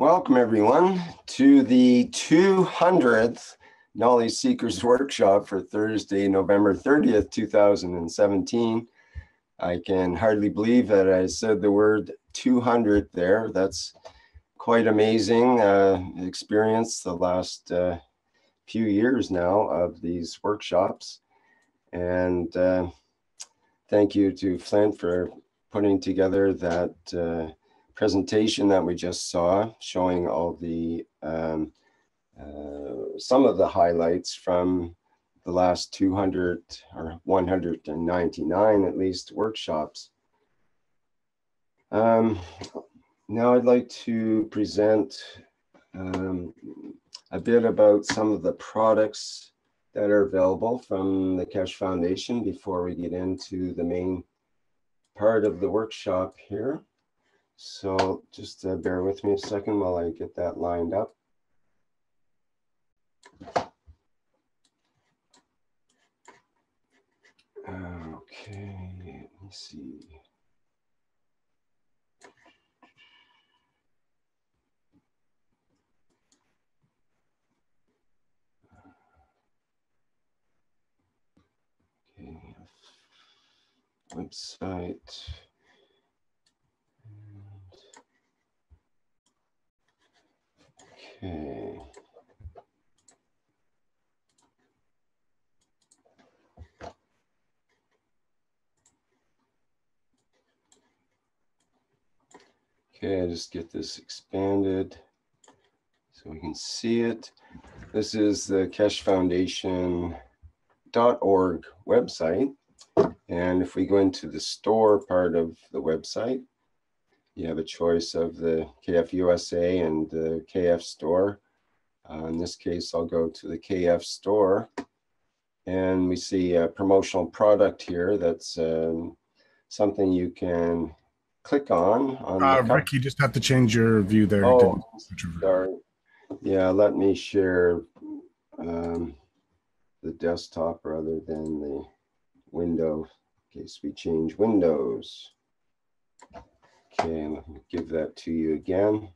Welcome everyone to the 200th Knowledge Seekers Workshop for Thursday, November 30th, 2017. I can hardly believe that I said the word 200 there. That's quite amazing experience the last few years now of these workshops. And thank you to Flint for putting together that presentation that we just saw, showing all the some of the highlights from the last 200 or 199 at least workshops. Now I'd like to present a bit about some of the products that are available from the Keshe Foundation before we get into the main part of the workshop here. So just bear with me a second while I get that lined up. Okay, let me see. Okay, website. Okay. Okay, I just get this expanded so we can see it. This is the keshefoundation.org website. And if we go into the store part of the website, you have a choice of the KF USA and the KF store. In this case, I'll go to the KF store, and we see a promotional product here. That's something you can click on. Rick, you just have to change your view there. Oh, sorry. Yeah, let me share the desktop rather than the window in case we change windows. Okay, let me give that to you again.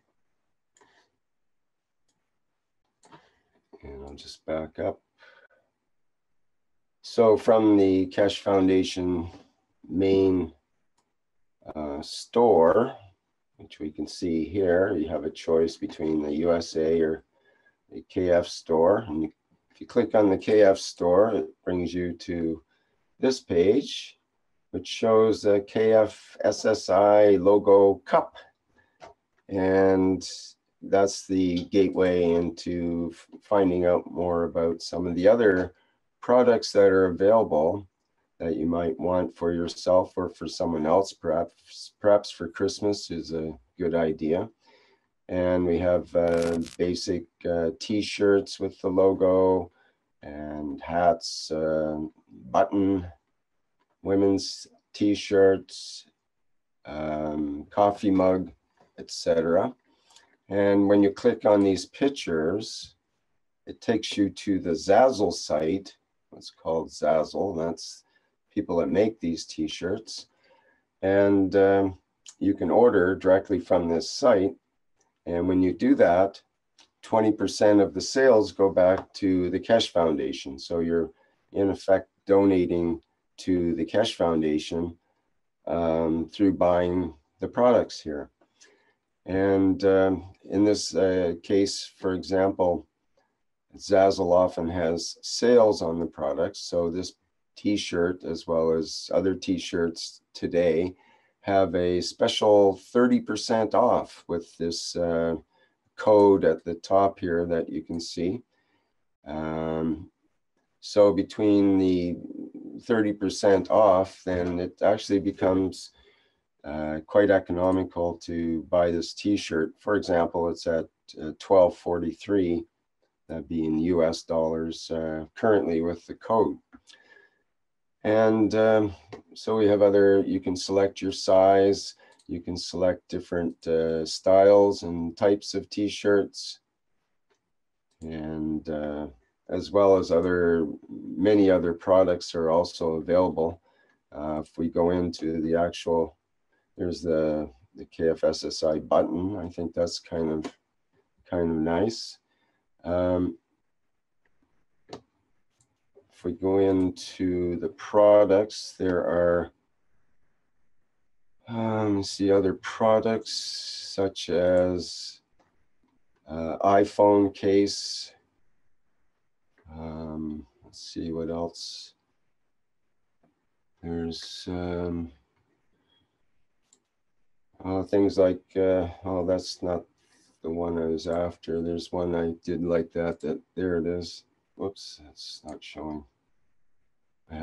And I'll just back up. So from the Keshe Foundation main store, which we can see here, you have a choice between the USA or the KF store. And if you click on the KF store, it brings you to this page, which shows the KFSSI logo cup. And that's the gateway into finding out more about some of the other products that are available that you might want for yourself or for someone else. Perhaps for Christmas is a good idea. And we have basic t-shirts with the logo and hats, button, women's t-shirts, coffee mug, etc. And when you click on these pictures, it takes you to the Zazzle site. It's called Zazzle. That's people that make these t-shirts. And you can order directly from this site. And when you do that, 20% of the sales go back to the Keshe Foundation. So you're in effect donating to the Keshe Foundation through buying the products here. And in this case, for example, Zazzle often has sales on the products. So this t-shirt, as well as other t-shirts today, have a special 30% off with this code at the top here that you can see. So between the 30% off, then it actually becomes quite economical to buy this t-shirt. For example, it's at $12.43, that'd be in US dollars currently with the code. And so we have other, you can select your size, you can select different styles and types of t-shirts, and as well as other, many other products are also available. If we go into the actual, there's the KFSSI button. I think that's kind of kind of nice. If we go into the products, there are see other products such as iPhone case. Let's see what else. There's things like, oh, that's not the one I was after. There's one I did like that, there it is. Whoops, that's not showing. I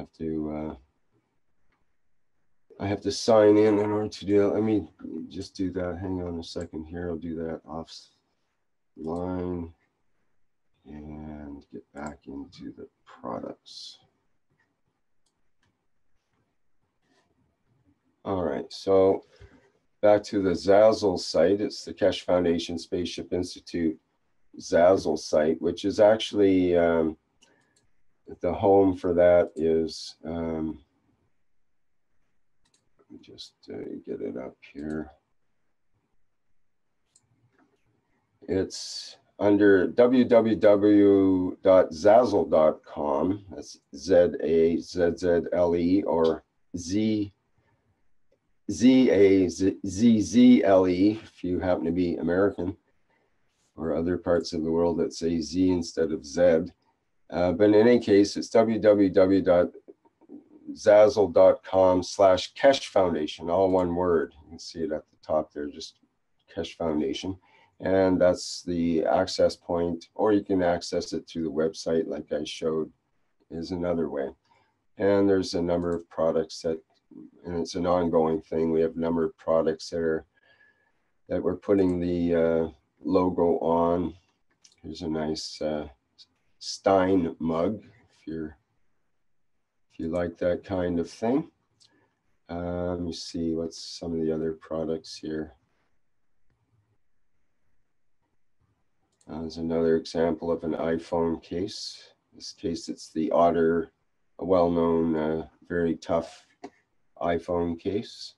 have to sign in order to do that. Let me just do that. Hang on a second here. I'll do that offline and get back into the products. All right, so back to the Zazzle site. It's the Keshe Foundation Spaceship Institute Zazzle site, which is actually the home for that is. Just get it up here. It's under www.zazzle.com. That's Z-A-Z-Z-L-E or Z-A-Z-Z-L-E if you happen to be American or other parts of the world that say Z instead of Z. But in any case, it's www.zazzle.com/Keshe Foundation, all one word. You can see it at the top there, just Keshe Foundation. And that's the access point, or you can access it through the website like I showed is another way. And there's a number of products that, and it's an ongoing thing. We have a number of products that are, that we're putting the logo on. Here's a nice Stein mug if you're, you like that kind of thing. Let me see what's some of the other products here. There's another example of an iPhone case. In this case, it's the Otter, a well-known, very tough iPhone case.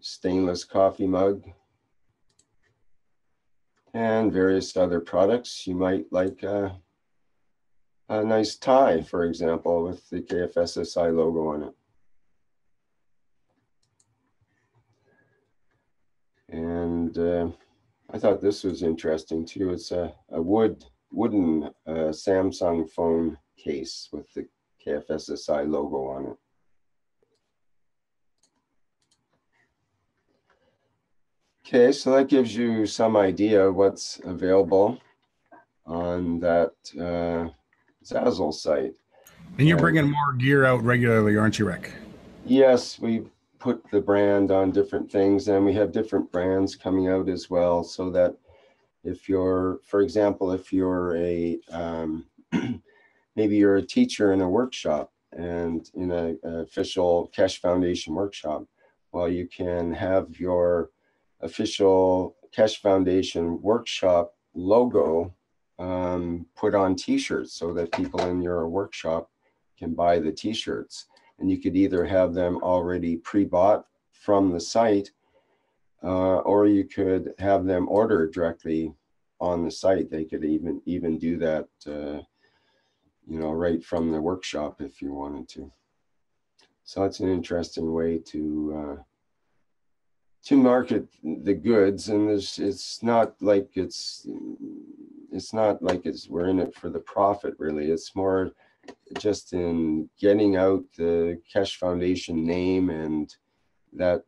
Stainless coffee mug. And various other products. You might like a nice tie, for example, with the KFSSI logo on it. And I thought this was interesting too. It's a wooden Samsung phone case with the KFSSI logo on it. Okay, so that gives you some idea of what's available on that Zazzle site. And you're bringing more gear out regularly, aren't you, Rick? Yes, we put the brand on different things, and we have different brands coming out as well, so that if you're, for example, if you're a, maybe you're a teacher in a workshop and in an official Keshe Foundation workshop, well, you can have your official Keshe Foundation workshop logo put on t-shirts so that people in your workshop can buy the t-shirts. And you could either have them already pre-bought from the site, or you could have them order directly on the site. They could even do that, you know, right from the workshop if you wanted to. So that's an interesting way to market the goods. And there's, it's not like it's we're in it for the profit, really. It's more just in getting out the Keshe Foundation name and that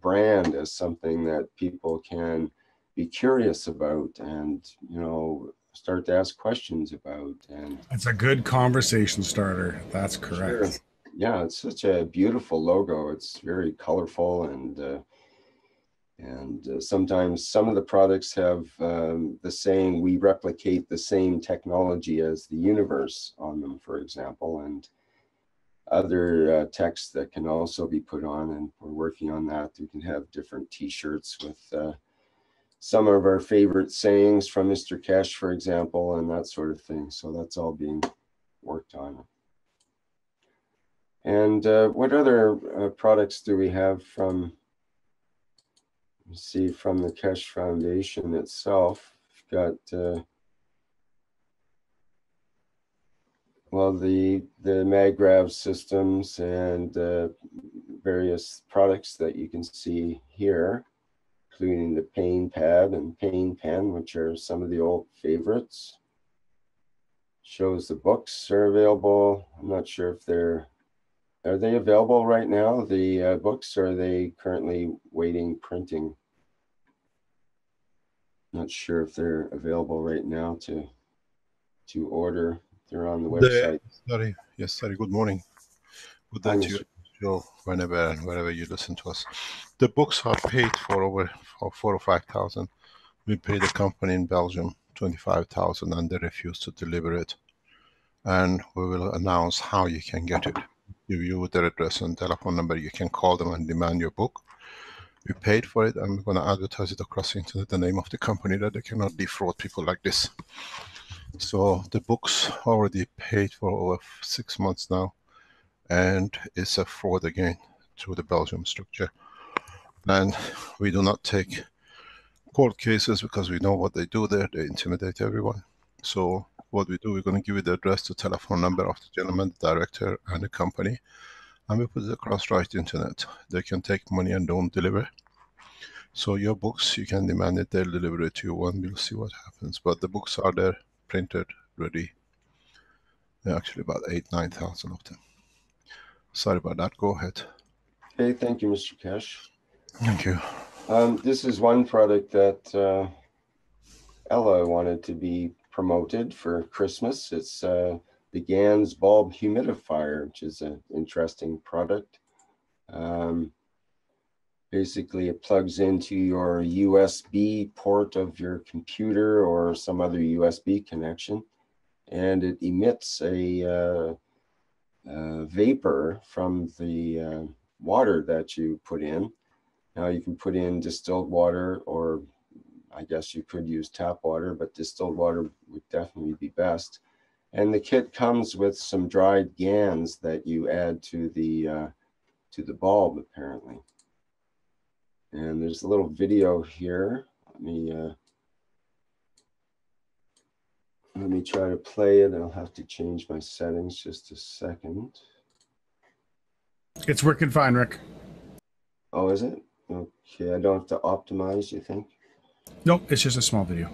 brand as something that people can be curious about and, you know, start to ask questions about. And it's a good conversation starter. That's correct. Sure. Yeah, it's such a beautiful logo. It's very colorful, and sometimes some of the products have the saying, we replicate the same technology as the universe on them, for example, and other texts that can also be put on, and we're working on that. We can have different t-shirts with some of our favorite sayings from Mr. Keshe, for example, and that sort of thing. So that's all being worked on. And what other products do we have from see from the Keshe Foundation itself, got well, the MaGrav systems and various products that you can see here, including the pain pad and pain pen, which are some of the old favorites. Shows the books are available. I'm not sure if they're, are they available right now? The books, or are they currently waiting printing? Not sure if they're available right now to order. They're on the website. Sorry, yes, sorry. Good morning. Good day to you, Joe, whenever you listen to us. The books are paid for over 4,000 or 5,000. We paid a company in Belgium 25,000, and they refused to deliver it. And we will announce how you can get it. Give you their address and telephone number. You can call them and demand your book. We paid for it, and we're going to advertise it across the internet, the name of the company, that they cannot defraud people like this. So the books already paid for over 6 months now, and it's a fraud again to the Belgium structure. And we do not take court cases because we know what they do there. They intimidate everyone. So what we do, we're going to give you the address, the telephone number of the gentleman, the director and the company, and we put it across right internet. They can take money and don't deliver. So your books, you can demand it, they'll deliver it to you, and we'll see what happens. But the books are there, printed, ready. There are actually about 8,000 to 9,000 of them. Sorry about that, go ahead. Hey, thank you, Mr. Keshe. Thank you. This is one product that Ella wanted to be promoted for Christmas. It's the GANS bulb humidifier, which is an interesting product. Basically, it plugs into your USB port of your computer or some other USB connection, and it emits a vapor from the water that you put in. Now, you can put in distilled water, or I guess you could use tap water, but distilled water would definitely be best. And the kit comes with some dried GANS that you add to the bulb, apparently. And there's a little video here. Let me try to play it. I'll have to change my settings just a second. It's working fine, Rick. Oh, is it? Okay, I don't have to optimize, you think? Nope, it's just a small video.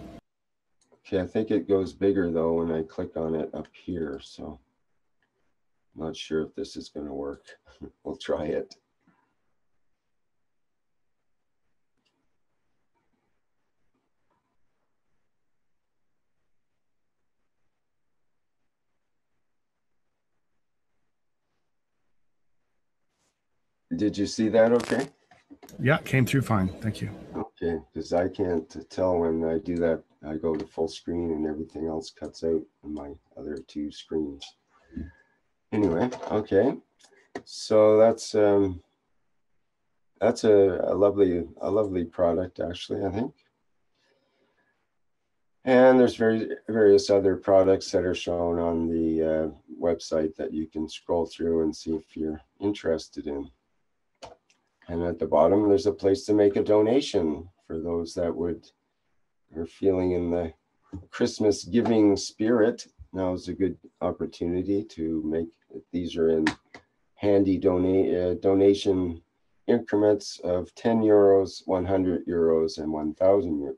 Okay, I think it goes bigger though when I click on it up here, so I'm not sure if this is going to work. We'll try it. Did you see that okay? Yeah, came through fine. Thank you. Okay, because I can't tell when I do that. I go to full screen and everything else cuts out on my other two screens. Anyway, okay. So that's a lovely product, actually, I think. And there's various other products that are shown on the website that you can scroll through and see if you're interested in. And at the bottom, there's a place to make a donation for those that are feeling in the Christmas giving spirit. Now is a good opportunity to make. These are in handy donation increments of 10 euros, 100 euros, and 1,000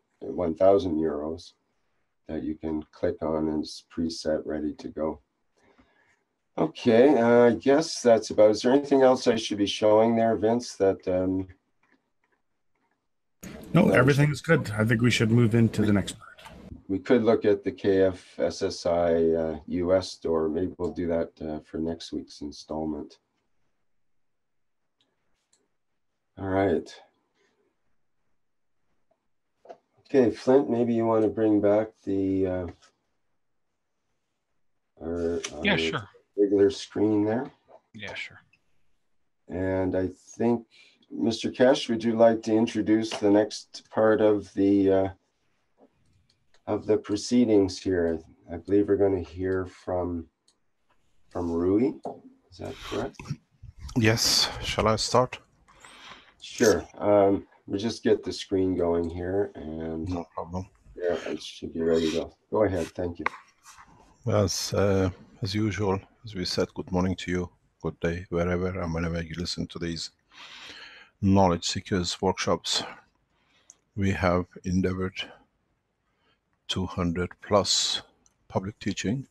euros that you can click on, and it's preset, ready to go. Okay, I guess that's about it. Is there anything else I should be showing there, Vince? That no, everything is good. I think we should move into the next part. We could look at the KFSSI US store. Maybe we'll do that for next week's installment. All right. Okay, Flint, maybe you want to bring back the yeah, sure. Regular screen there. Yeah, sure. And I think, Mr. Keshe, would you like to introduce the next part of the proceedings here? I believe we're going to hear from Rui. Is that correct? Yes. Shall I start? Sure. Let me just get the screen going here, and no problem. Yeah, it should be ready to go. Go ahead. Thank you. As usual, as we said, good morning to you, good day, wherever and whenever you listen to these knowledge seekers workshops. We have endeavored 200 plus public teaching.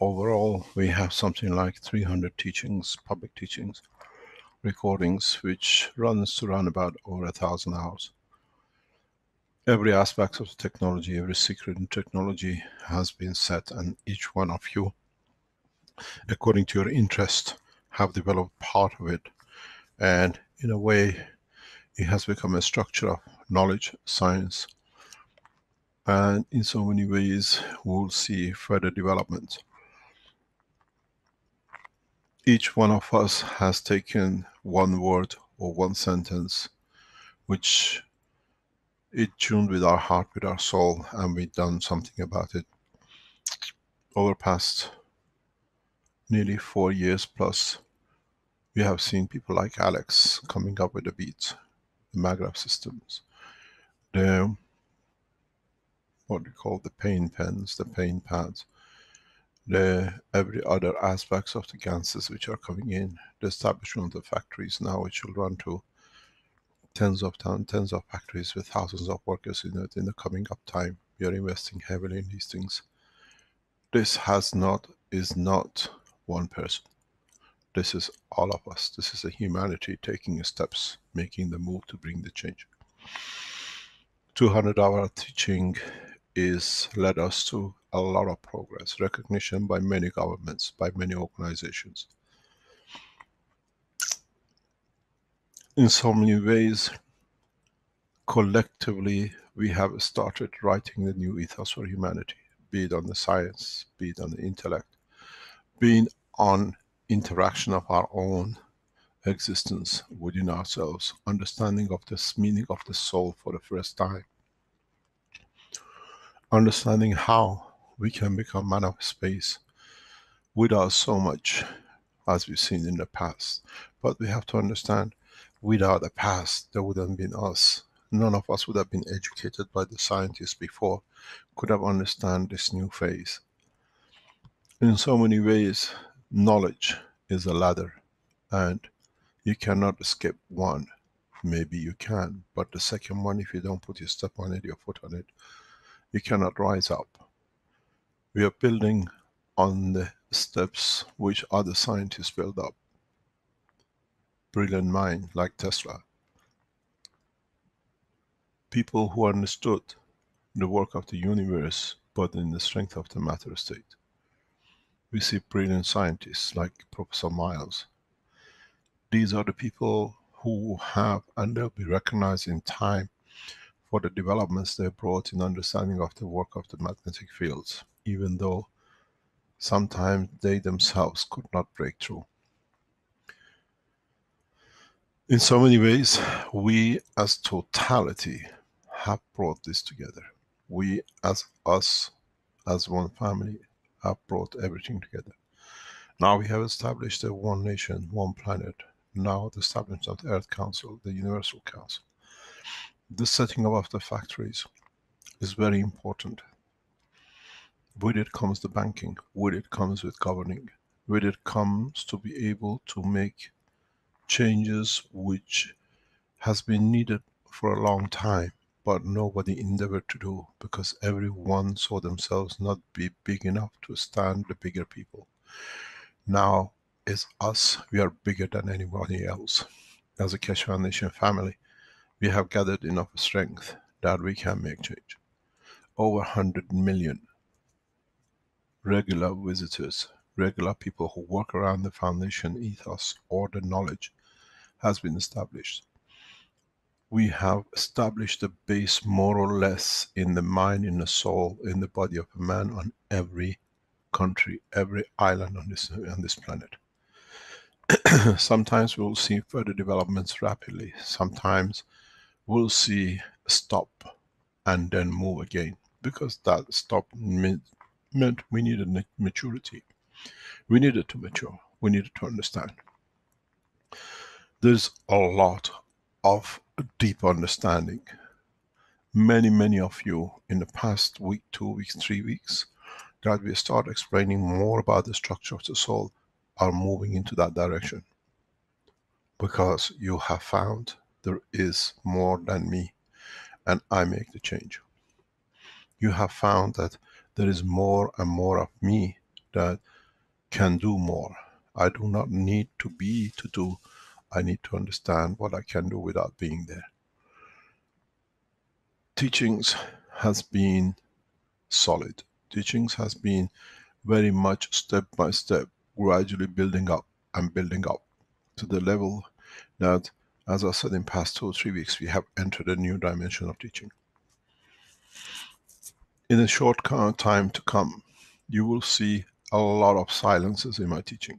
Overall, we have something like 300 teachings, public teachings, recordings, which runs to around about over 1,000 hours. Every aspect of the technology, every secret in technology has been set, and each one of you, according to your interest, have developed part of it. And in a way, it has become a structure of knowledge, science, and in so many ways, we'll see further development. Each one of us has taken one word or one sentence, which it tuned with our heart, with our soul, and we've done something about it. Over past nearly 4 years plus, we have seen people like Alex coming up with the beats, the MaGrav systems, the what we call the pain pens, the pain pads, the every other aspects of the GANSes which are coming in, the establishment of the factories now, which will run to tens of factories with thousands of workers in it in the coming up time. We are investing heavily in these things. This is not one person. This is all of us. This is a humanity taking steps, making the move to bring the change. 200-hour teaching is led us to a lot of progress, recognition by many governments, by many organizations. In so many ways, collectively, we have started writing the new ethos for humanity, be it on the science, be it on the intellect, being on interaction of our own existence within ourselves, understanding of this meaning of the soul for the first time, understanding how we can become man of space without so much as we've seen in the past. But we have to understand, without the past, there wouldn't have been us. None of us would have been educated by the scientists before, could have understand this new phase. In so many ways, knowledge is a ladder, and you cannot skip one. Maybe you can, but the second one, if you don't put your step on it, your foot on it, you cannot rise up. We are building on the steps which other scientists build up. Brilliant mind, like Tesla. People who understood the work of the universe, but in the strength of the matter state. We see brilliant scientists like Professor Miles. These are the people who have, and they'll be recognized in time for the developments they brought in understanding of the work of the magnetic fields, even though sometimes they themselves could not break through. In so many ways, we as totality have brought this together. We as us, as one family, have brought everything together. Now we have established a One Nation, One Planet. Now the establishment of the Earth Council, the Universal Council. The setting up of the factories is very important. With it comes the banking, with it comes with governing, with it comes to be able to make changes which has been needed for a long time, but nobody endeavored to do, because everyone saw themselves not be big enough to stand the bigger people. Now it's us, we are bigger than anybody else. As a Keshe Foundation family, we have gathered enough strength that we can make change. Over 100 million regular visitors, regular people who work around the foundation ethos or the knowledge has been established. We have established a base more or less in the mind, in the soul, in the body of a man on every country, every island on this planet. Sometimes we will see further developments rapidly, sometimes we'll see stop and then move again, because that stop meant we needed maturity. We needed to mature, we needed to understand. There's a lot of deep understanding. Many of you in the past week, 2 weeks, 3 weeks, that we start explaining more about the structure of the soul, are moving into that direction. Because you have found there is more than me, and I make the change. You have found that there is more and more of me that can do more. I do not need to be to do, I need to understand what I can do without being there. Teachings has been solid. Teachings has been very much step by step, gradually building up and building up to the level that, as I said in past 2 or 3 weeks, we have entered a new dimension of teaching. In a short time to come, you will see a lot of silences in my teaching.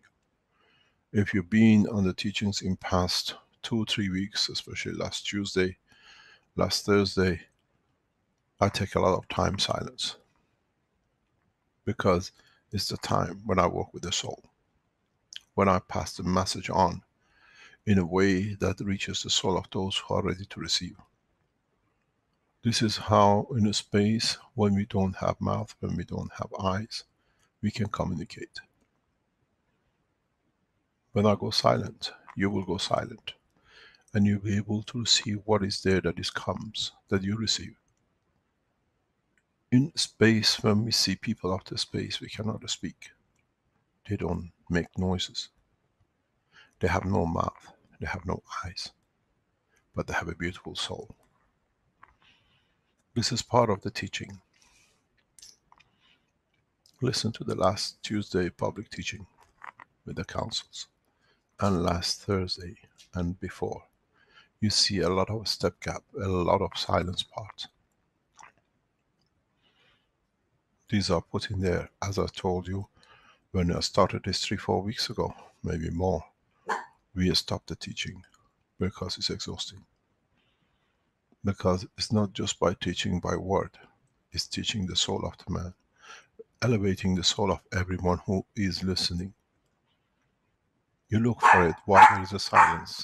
If you've been on the teachings in past 2 or 3 weeks, especially last Tuesday, last Thursday, I take a lot of time silence. Because it's the time when I work with the soul. When I pass the message on in a way that reaches the soul of those who are ready to receive. This is how, in a space when we don't have mouth, when we don't have eyes, we can communicate. When I go silent, you will go silent. And you'll be able to receive what is there that is comes, that you receive. In space, when we see people after space, we cannot speak. They don't make noises. They have no mouth, they have no eyes. But they have a beautiful soul. This is part of the teaching. Listen to the last Tuesday public teaching with the councils. And last Thursday, and before. You see a lot of step gap, a lot of silence parts. These are put in there, as I told you, when I started this 3 or 4 weeks ago, maybe more, we stopped the teaching, because it's exhausting. Because it's not just by teaching by word, it's teaching the soul of the man, elevating the soul of everyone who is listening. You look for it, why there is a silence?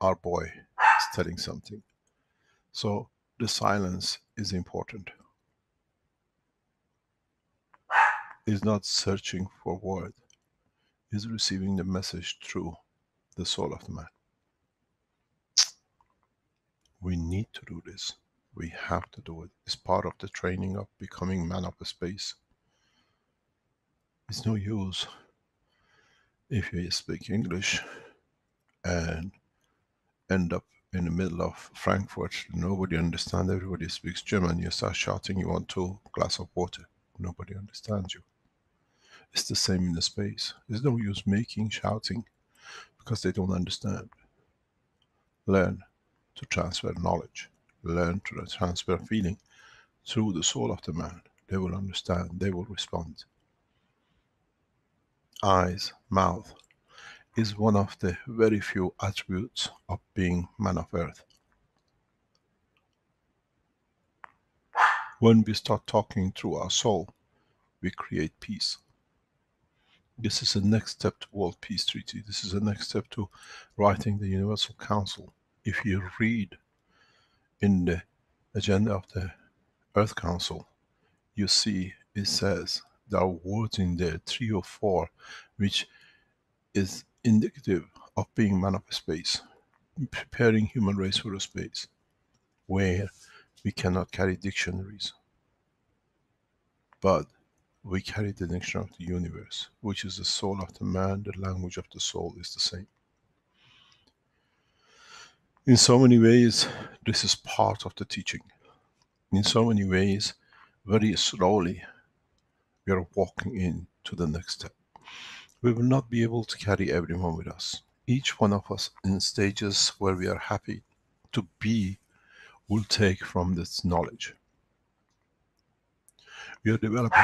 Our boy is telling something. So, the silence is important. It's not searching for word. It's receiving the message through the soul of the man. We need to do this. We have to do it. It's part of the training of becoming man of the space. It's no use if you speak English and end up in the middle of Frankfurt, nobody understands, everybody speaks German, you start shouting, you want 2 glasses of water, nobody understands you. It's the same in the space, there's no use making, shouting, because they don't understand. Learn to transfer knowledge, learn to transfer feeling through the soul of the man, they will understand, they will respond. Eyes, mouth, is one of the very few attributes of being man of earth. When we start talking through our soul, we create peace. This is the next step to World Peace Treaty, this is the next step to writing the Universal Council. If you read in the agenda of the Earth Council, you see it says, there are words in there, 3 or 4, which is indicative of being man of space, preparing human race for a space, where we cannot carry dictionaries. But we carry the dictionary of the universe, which is the soul of the man, the language of the soul is the same. In so many ways, this is part of the teaching. In so many ways, very slowly, we are walking in to the next step. We will not be able to carry everyone with us. Each one of us in stages where we are happy to be, will take from this knowledge. We are developing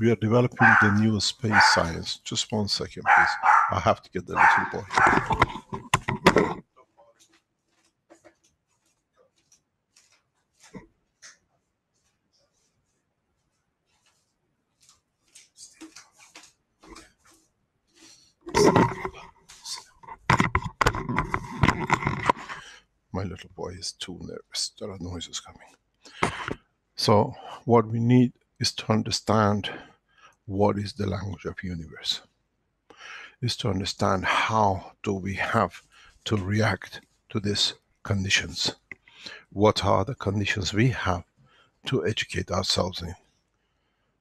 the new space science. Just 1 second please, I have to get the little boy. My little boy is too nervous. There are noises coming. So what we need is to understand what is the language of universe. Is to understand how do we have to react to these conditions. What are the conditions we have to educate ourselves in?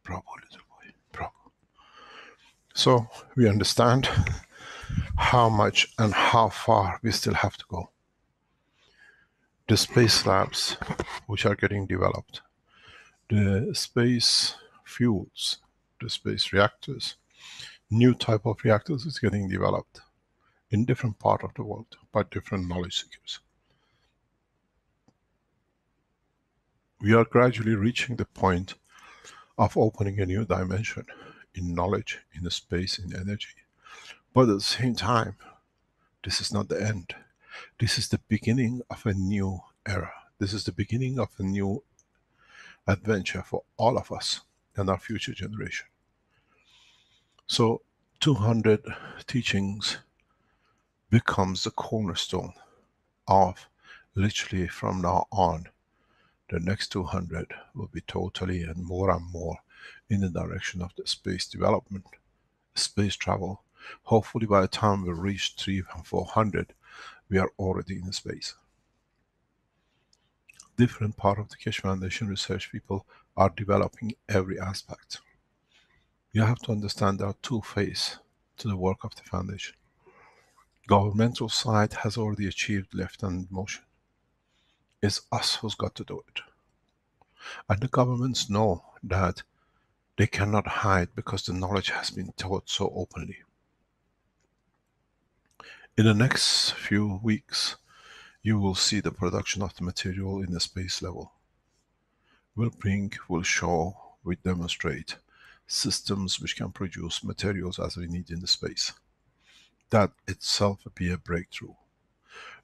Bravo, little boy, bravo. So we understand how much and how far we still have to go. The space labs which are getting developed, the space fuels, the space reactors, new type of reactors is getting developed in different part of the world by different knowledge seekers. We are gradually reaching the point of opening a new dimension in knowledge, in space, in energy. But at the same time, this is not the end. This is the beginning of a new era. This is the beginning of a new adventure for all of us and our future generation. So 200 teachings becomes the cornerstone of literally from now on. The next 200 will be totally and more in the direction of the space development, space travel. Hopefully by the time we reach 300 and 400, we are already in space. Different part of the Keshe Foundation research people are developing every aspect. You have to understand there are two phases to the work of the Foundation. Governmental side has already achieved left hand motion. It's us who's got to do it. And the governments know that they cannot hide because the knowledge has been taught so openly. In the next few weeks, you will see the production of the material in the space level. We'll bring, we'll show, we demonstrate systems which can produce materials as we need in the space. That itself will be a breakthrough.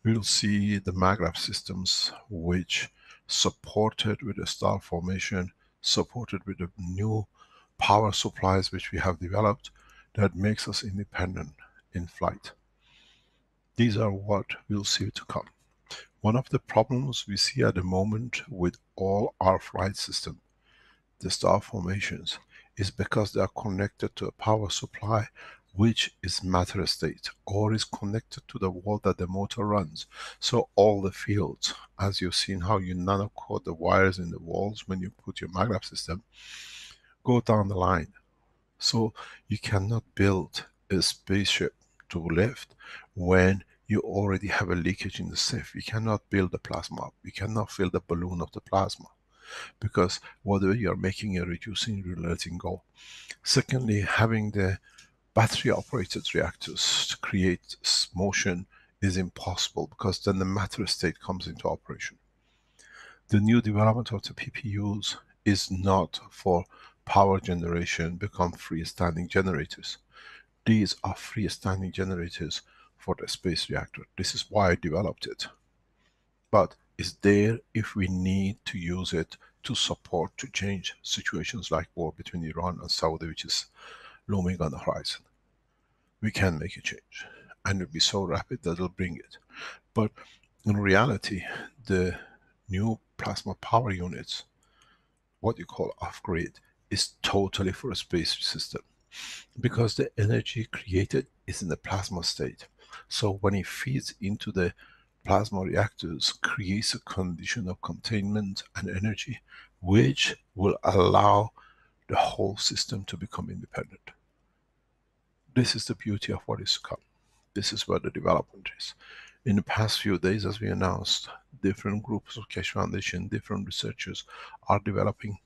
We'll see the MaGrav systems which supported with the star formation, supported with the new power supplies which we have developed, that makes us independent in flight. These are what we'll see to come. One of the problems we see at the moment with all our flight system, the star formations, is because they are connected to a power supply which is matter state, or is connected to the wall that the motor runs. So all the fields, as you've seen how you nano-coat the wires in the walls when you put your MaGrav system, go down the line. So you cannot build a spaceship to lift when you already have a leakage in the sieve. You cannot build the plasma up, you cannot fill the balloon of the plasma, because whatever you are making, you're reducing, you're letting go. Secondly, having the battery-operated reactors to create motion is impossible, because then the matter state comes into operation. The new development of the PPUs is not for power generation, become freestanding generators. These are freestanding generators for the space reactor. This is why I developed it. But it's there if we need to use it to support, to change situations like war between Iran and Saudi, which is looming on the horizon. We can make a change, and it'll be so rapid that it'll bring it. But in reality, the new plasma power units, what you call off-grid, is totally for a space system. Because the energy created is in the plasma state. So when it feeds into the plasma reactors, creates a condition of containment and energy, which will allow the whole system to become independent. This is the beauty of what is to come. This is where the development is. In the past few days, as we announced, different groups of Keshe Foundation, different researchers are developing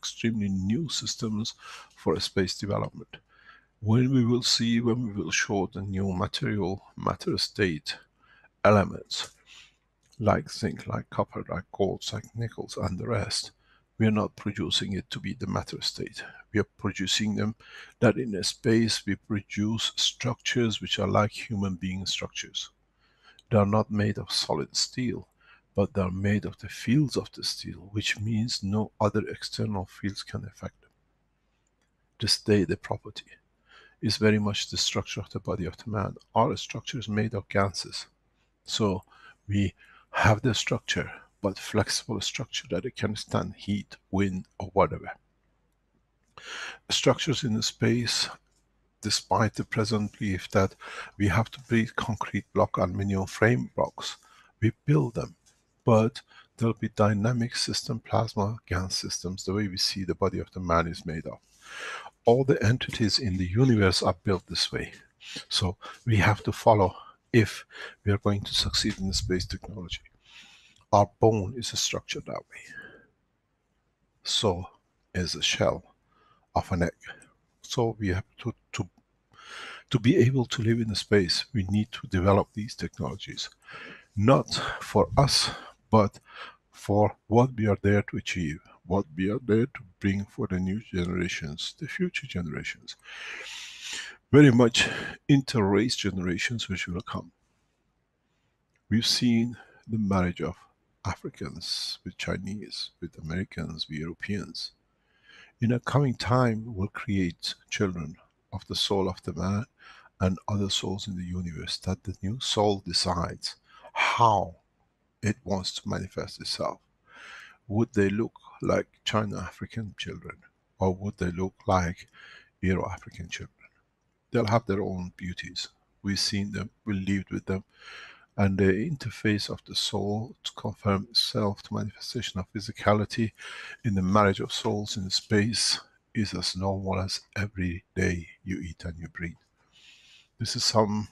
extremely new systems for space development. When we will show the new material, matter state elements, like zinc, like copper, like gold, like nickels and the rest, we are not producing it to be the matter state. We are producing them that in a space we produce structures which are like human being structures. They are not made of solid steel, but they are made of the fields of the steel, which means no other external fields can affect them. This day, the property is very much the structure of the body of the man. Our structure is made of GANSes. So we have the structure, but flexible structure that it can stand heat, wind or whatever. Structures in the space, despite the present belief that we have to build concrete block, aluminium frame blocks, we build them, but there will be dynamic system, plasma, GANS systems, the way we see the body of the man is made of. All the entities in the universe are built this way, so we have to follow if we are going to succeed in the space technology. Our bone is structured that way, so is the shell of an egg. So we have to be able to live in the space, we need to develop these technologies. Not for us, but for what we are there to achieve, what we are there to bring for the new generations, the future generations. Very much inter-race generations which will come. We've seen the marriage of Africans with Chinese, with Americans, with Europeans. In a coming time will create children of the soul of the man and other souls in the universe, that the new soul decides how it wants to manifest itself. Would they look like China-African children, or would they look like Euro-African children? They'll have their own beauties. We've seen them, we lived with them, and the interface of the soul to confirm itself to manifestation of physicality in the marriage of souls in space is as normal as every day you eat and you breathe. This is some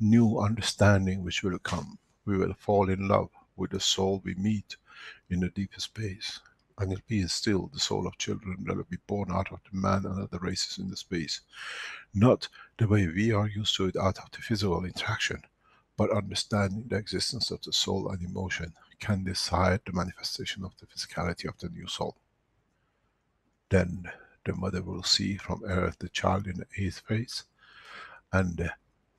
new understanding which will come. We will fall in love with the soul we meet in the deepest space, and it'll be still the soul of children that will be born out of the man and other races in the space. Not the way we are used to it out of the physical interaction, but understanding the existence of the soul and emotion can decide the manifestation of the physicality of the new soul. Then the mother will see from Earth the child in the 8th phase, and the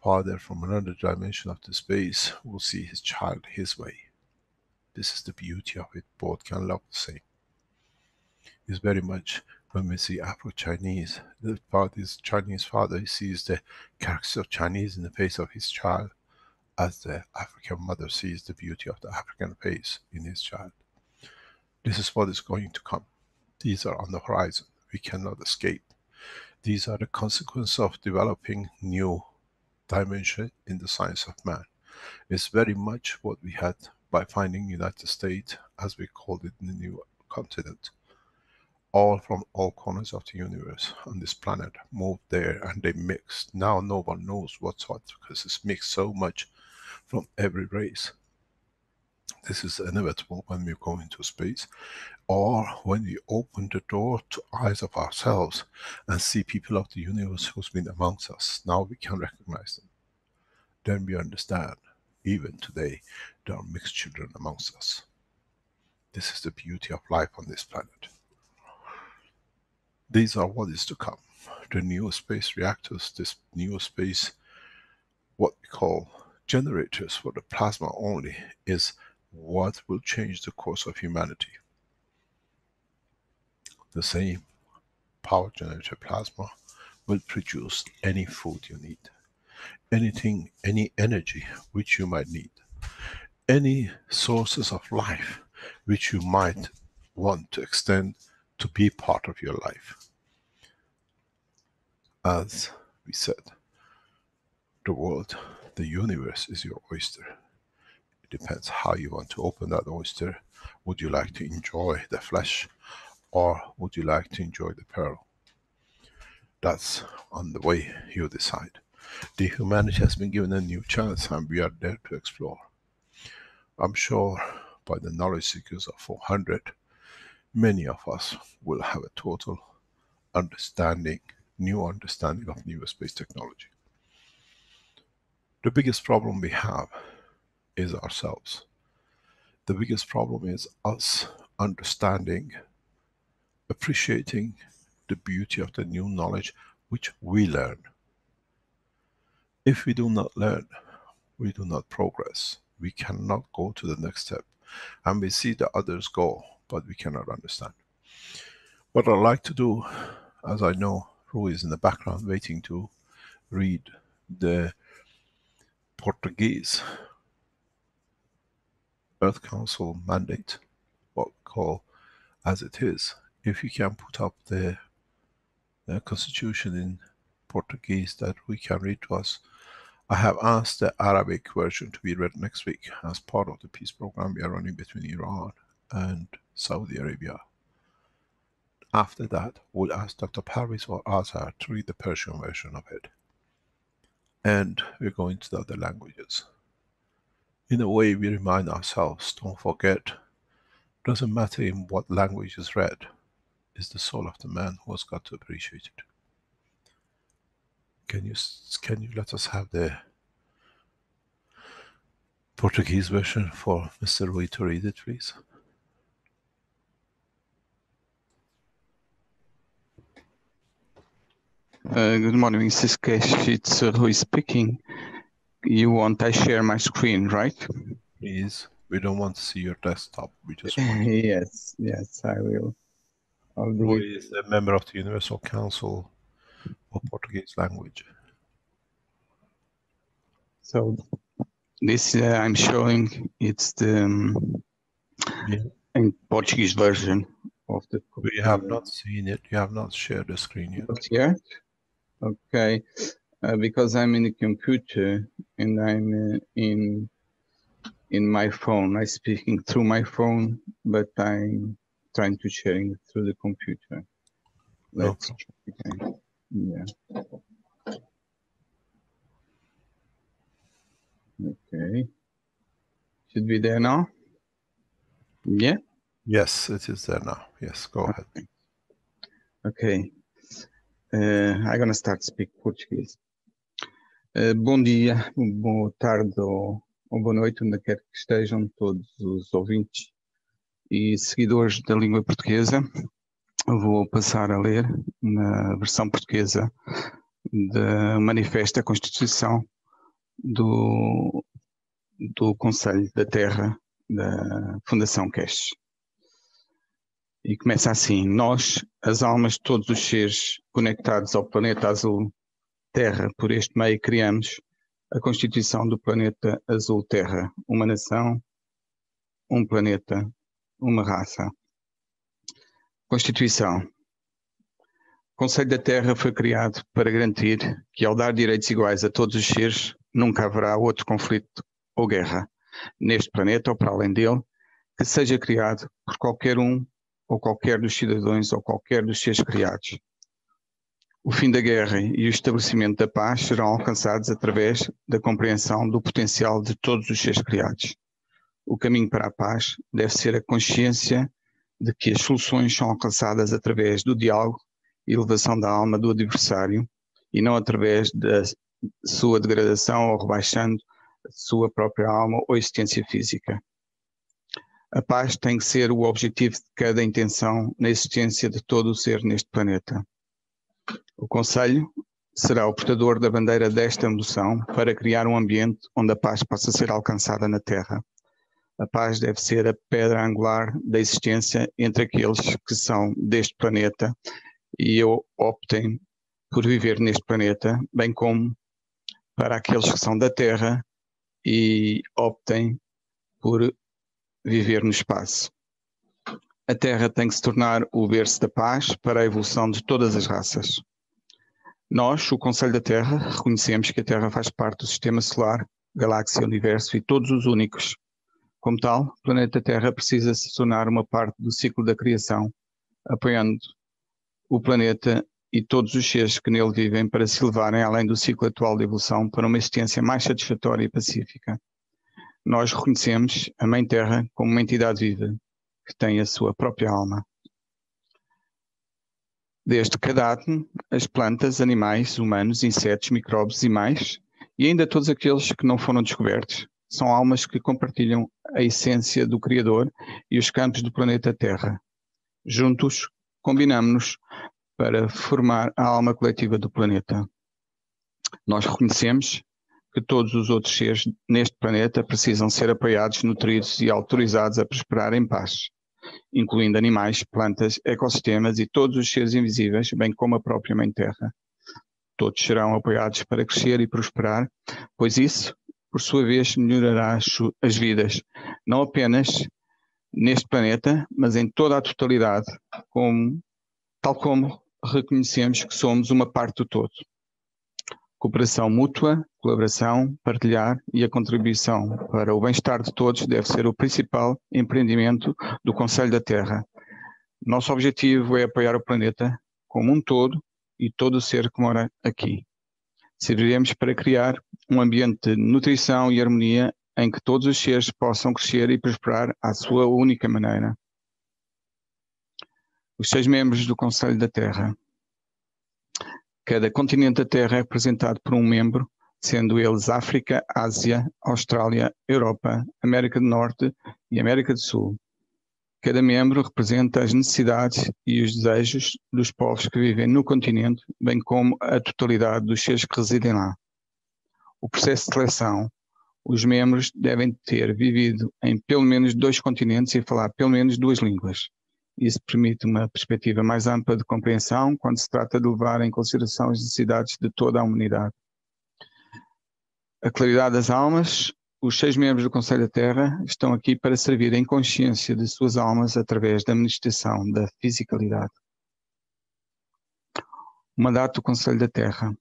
father from another dimension of the space will see his child his way. This is the beauty of it, both can love the same. It's very much when we see Afro-Chinese, the Chinese father sees the character of Chinese in the face of his child, as the African mother sees the beauty of the African face in his child. This is what is going to come. These are on the horizon, we cannot escape. These are the consequence of developing new dimension in the science of man. It's very much what we had by finding United States, as we called it, in the new continent. All from all corners of the universe on this planet moved there, and they mixed. Now no one knows what's what, because it's mixed so much from every race. This is inevitable when we go into space, or when we open the door to eyes of ourselves and see people of the universe who's been amongst us. Now we can recognize them. Then we understand, even today, there are mixed children amongst us. This is the beauty of life on this planet. These are what is to come. The new space reactors, this new space, what we call generators for the plasma only, is what will change the course of humanity. The same power generator plasma will produce any food you need, anything, any energy which you might need, any sources of life which you might want to extend to be part of your life. As we said, the world, the universe is your oyster. It depends how you want to open that oyster. Would you like to enjoy the flesh, or would you like to enjoy the pearl? That's on the way you decide. The humanity has been given a new chance, and we are there to explore. I'm sure by the knowledge seekers of 400, many of us will have a total understanding, new understanding of new space technology. The biggest problem we have is ourselves. The biggest problem is us understanding, appreciating the beauty of the new knowledge which we learn. If we do not learn, we do not progress. We cannot go to the next step, and we see the others go, but we cannot understand. What I like to do, as I know Rui is in the background waiting to read the Portuguese Earth Council mandate, what we call as it is. If you can put up the constitution in Portuguese that we can read to us. I have asked the Arabic version to be read next week as part of the peace program we are running between Iran and Saudi Arabia. After that, we'll ask Dr. Parviz or Azar to read the Persian version of it. And we're going to the other languages. In a way, we remind ourselves, don't forget, doesn't matter in what language is read, it's the soul of the man who has got to appreciate it. Can you let us have the Portuguese version for Mr. Rui to read it, please? Good morning, Mrs. Keshe. It's Rui speaking. You want I share my screen, right? Please. We don't want to see your desktop. We just want to... Yes, yes, I will. Rui is a member of the Universal Council for Portuguese language. So this I'm showing, it's the in Portuguese version of the. We have not seen it. You have not shared the screen yet. Not yet? Okay, because I'm in the computer and I'm in my phone. I'm speaking through my phone, but I'm trying to share it through the computer. Let's try. Yeah. Okay. Should be there now? Yeah? Yes, it is there now. Yes, go ahead. Okay. I'm going to start to speak Portuguese. Bom dia, boa tarde ou boa noite, onde quer que estejam todos os ouvintes e seguidores da língua portuguesa. Vou passar a ler na versão portuguesa do Manifesto da Constituição do Conselho da Terra da Fundação Keshe. E começa assim: nós, as almas de todos os seres conectados ao planeta azul Terra, por este meio criamos a Constituição do planeta azul Terra, uma nação, um planeta, uma raça. Constituição. O Conselho da Terra foi criado para garantir que, ao dar direitos iguais a todos os seres, nunca haverá outro conflito ou guerra, neste planeta ou para além dele, que seja criado por qualquer um ou qualquer dos cidadãos ou qualquer dos seres criados. O fim da guerra e o estabelecimento da paz serão alcançados através da compreensão do potencial de todos os seres criados. O caminho para a paz deve ser a consciência de que as soluções são alcançadas através do diálogo e elevação da alma do adversário e não através da sua degradação ou rebaixando a sua própria alma ou existência física. A paz tem que ser o objetivo de cada intenção na existência de todo o ser neste planeta. O Conselho será o portador da bandeira desta moção para criar um ambiente onde a paz possa ser alcançada na Terra. A paz deve ser a pedra angular da existência entre aqueles que são deste planeta e optem por viver neste planeta, bem como para aqueles que são da Terra e optem por viver no espaço. A Terra tem que se tornar o berço da paz para a evolução de todas as raças. Nós, o Conselho da Terra, reconhecemos que a Terra faz parte do Sistema Solar, Galáxia, Universo e todos os únicos. Como tal, o planeta Terra precisa se tornar uma parte do ciclo da criação, apoiando o planeta e todos os seres que nele vivem para se elevarem além do ciclo atual de evolução para uma existência mais satisfatória e pacífica. Nós reconhecemos a Mãe Terra como uma entidade viva, que tem a sua própria alma. Desde cada átomo, as plantas, animais, humanos, insetos, micróbios e mais, e ainda todos aqueles que não foram descobertos, são almas que compartilham a essência do Criador e os campos do planeta Terra. Juntos, combinamos-nos para formar a alma coletiva do planeta. Nós reconhecemos que todos os outros seres neste planeta precisam ser apoiados, nutridos e autorizados a prosperar em paz, incluindo animais, plantas, ecossistemas e todos os seres invisíveis, bem como a própria Mãe Terra. Todos serão apoiados para crescer e prosperar, pois isso por sua vez, melhorará as vidas, não apenas neste planeta, mas em toda a totalidade, tal como reconhecemos que somos uma parte do todo. Cooperação mútua, colaboração, partilhar e a contribuição para o bem-estar de todos deve ser o principal empreendimento do Conselho da Terra. Nosso objetivo é apoiar o planeta como um todo e todo o ser que mora aqui. Serviremos para criar um ambiente de nutrição e harmonia em que todos os seres possam crescer e prosperar à sua única maneira. Os 6 membros do Conselho da Terra. Cada continente da Terra é representado por um membro, sendo eles África, Ásia, Austrália, Europa, América do Norte e América do Sul. Cada membro representa as necessidades e os desejos dos povos que vivem no continente, bem como a totalidade dos seres que residem lá. O processo de seleção. Os membros devem ter vivido em pelo menos 2 continentes e falar pelo menos 2 línguas. Isso permite uma perspectiva mais ampla de compreensão quando se trata de levar em consideração as necessidades de toda a humanidade. A claridade das almas. Os 6 membros do Conselho da Terra estão aqui para servir em consciência de suas almas através da manifestação da fisicalidade. O mandato do Conselho da Terra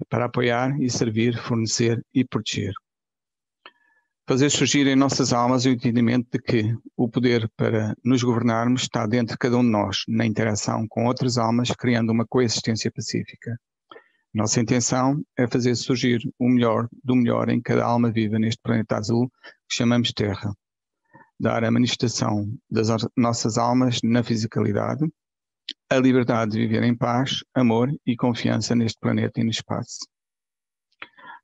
é para apoiar e servir, fornecer e proteger. Fazer surgir em nossas almas o entendimento de que o poder para nos governarmos está dentro de cada um de nós, na interação com outras almas, criando uma coexistência pacífica. Nossa intenção é fazer surgir o melhor do melhor em cada alma viva neste planeta azul que chamamos Terra. Dar a manifestação das nossas almas na fisicalidade, a liberdade de viver em paz, amor e confiança neste planeta e no espaço.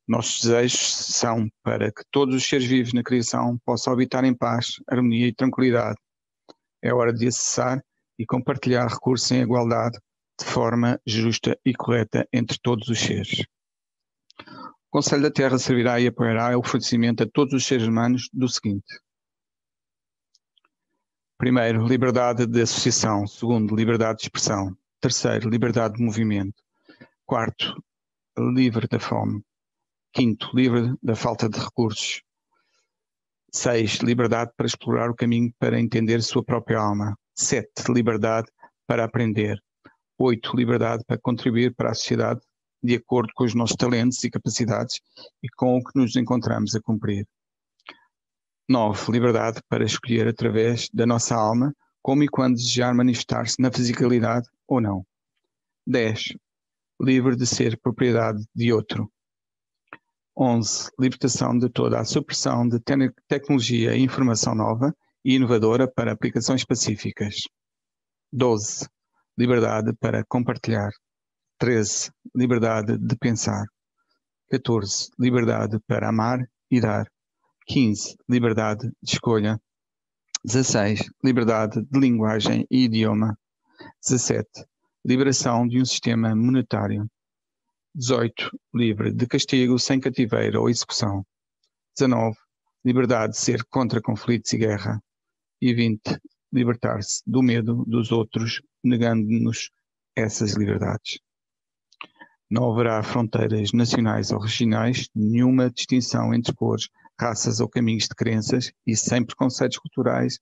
Nossos desejos são para que todos os seres vivos na criação possam habitar em paz, harmonia e tranquilidade. É hora de acessar e compartilhar recursos em igualdade, de forma justa e correta entre todos os seres. O Conselho da Terra servirá e apoiará o fornecimento a todos os seres humanos do seguinte. Primeiro, liberdade de associação. Segundo, liberdade de expressão. Terceiro, liberdade de movimento. Quarto, livre da fome. Quinto, livre da falta de recursos. 6, liberdade para explorar o caminho para entender sua própria alma. 7, liberdade para aprender. 8, liberdade para contribuir para a sociedade de acordo com os nossos talentos e capacidades e com o que nos encontramos a cumprir. 9, liberdade para escolher através da nossa alma como e quando desejar manifestar-se na fisicalidade ou não. 10, livre de ser propriedade de outro. 11. Libertação de toda a supressão de tecnologia e informação nova e inovadora para aplicações pacíficas. 12. Liberdade para compartilhar. 13. Liberdade de pensar. 14. Liberdade para amar e dar. 15. Liberdade de escolha. 16. Liberdade de linguagem e idioma. 17. Liberação de um sistema monetário. 18. Livre de castigo sem cativeiro ou execução. 19. Liberdade de ser contra conflitos e guerra. E 20. Libertar-se do medo dos outros, negando-nos essas liberdades. Não haverá fronteiras nacionais ou regionais, nenhuma distinção entre cores, raças ou caminhos de crenças e sem preconceitos culturais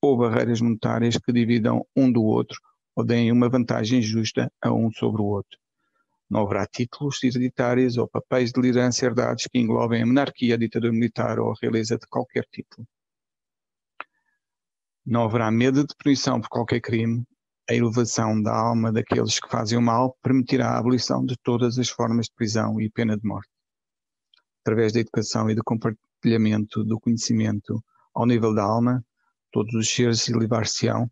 ou barreiras monetárias que dividam um do outro ou deem uma vantagem injusta a um sobre o outro. Não haverá títulos hereditários ou papéis de liderança herdados que englobem a monarquia, a ditadura militar ou a realeza de qualquer título. Não haverá medo de punição por qualquer crime. A elevação da alma daqueles que fazem o mal permitirá a abolição de todas as formas de prisão e pena de morte. Através da educação e do compartilhamento do conhecimento ao nível da alma, todos os seres elevar-se-ão.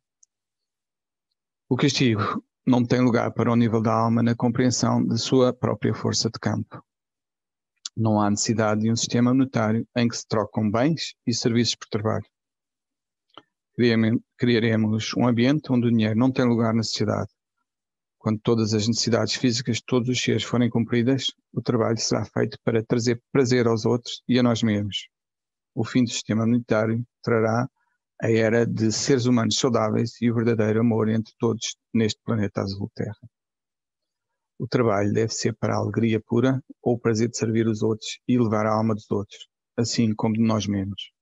O castigo não tem lugar para o nível da alma na compreensão de sua própria força de campo. Não há necessidade de um sistema monetário em que se trocam bens e serviços por trabalho. Criaremos um ambiente onde o dinheiro não tem lugar na sociedade. Quando todas as necessidades físicas de todos os seres forem cumpridas, o trabalho será feito para trazer prazer aos outros e a nós mesmos. O fim do sistema monetário trará a era de seres humanos saudáveis e o verdadeiro amor entre todos neste planeta azul Terra. O trabalho deve ser para a alegria pura ou o prazer de servir os outros e elevar a alma dos outros, assim como de nós mesmos.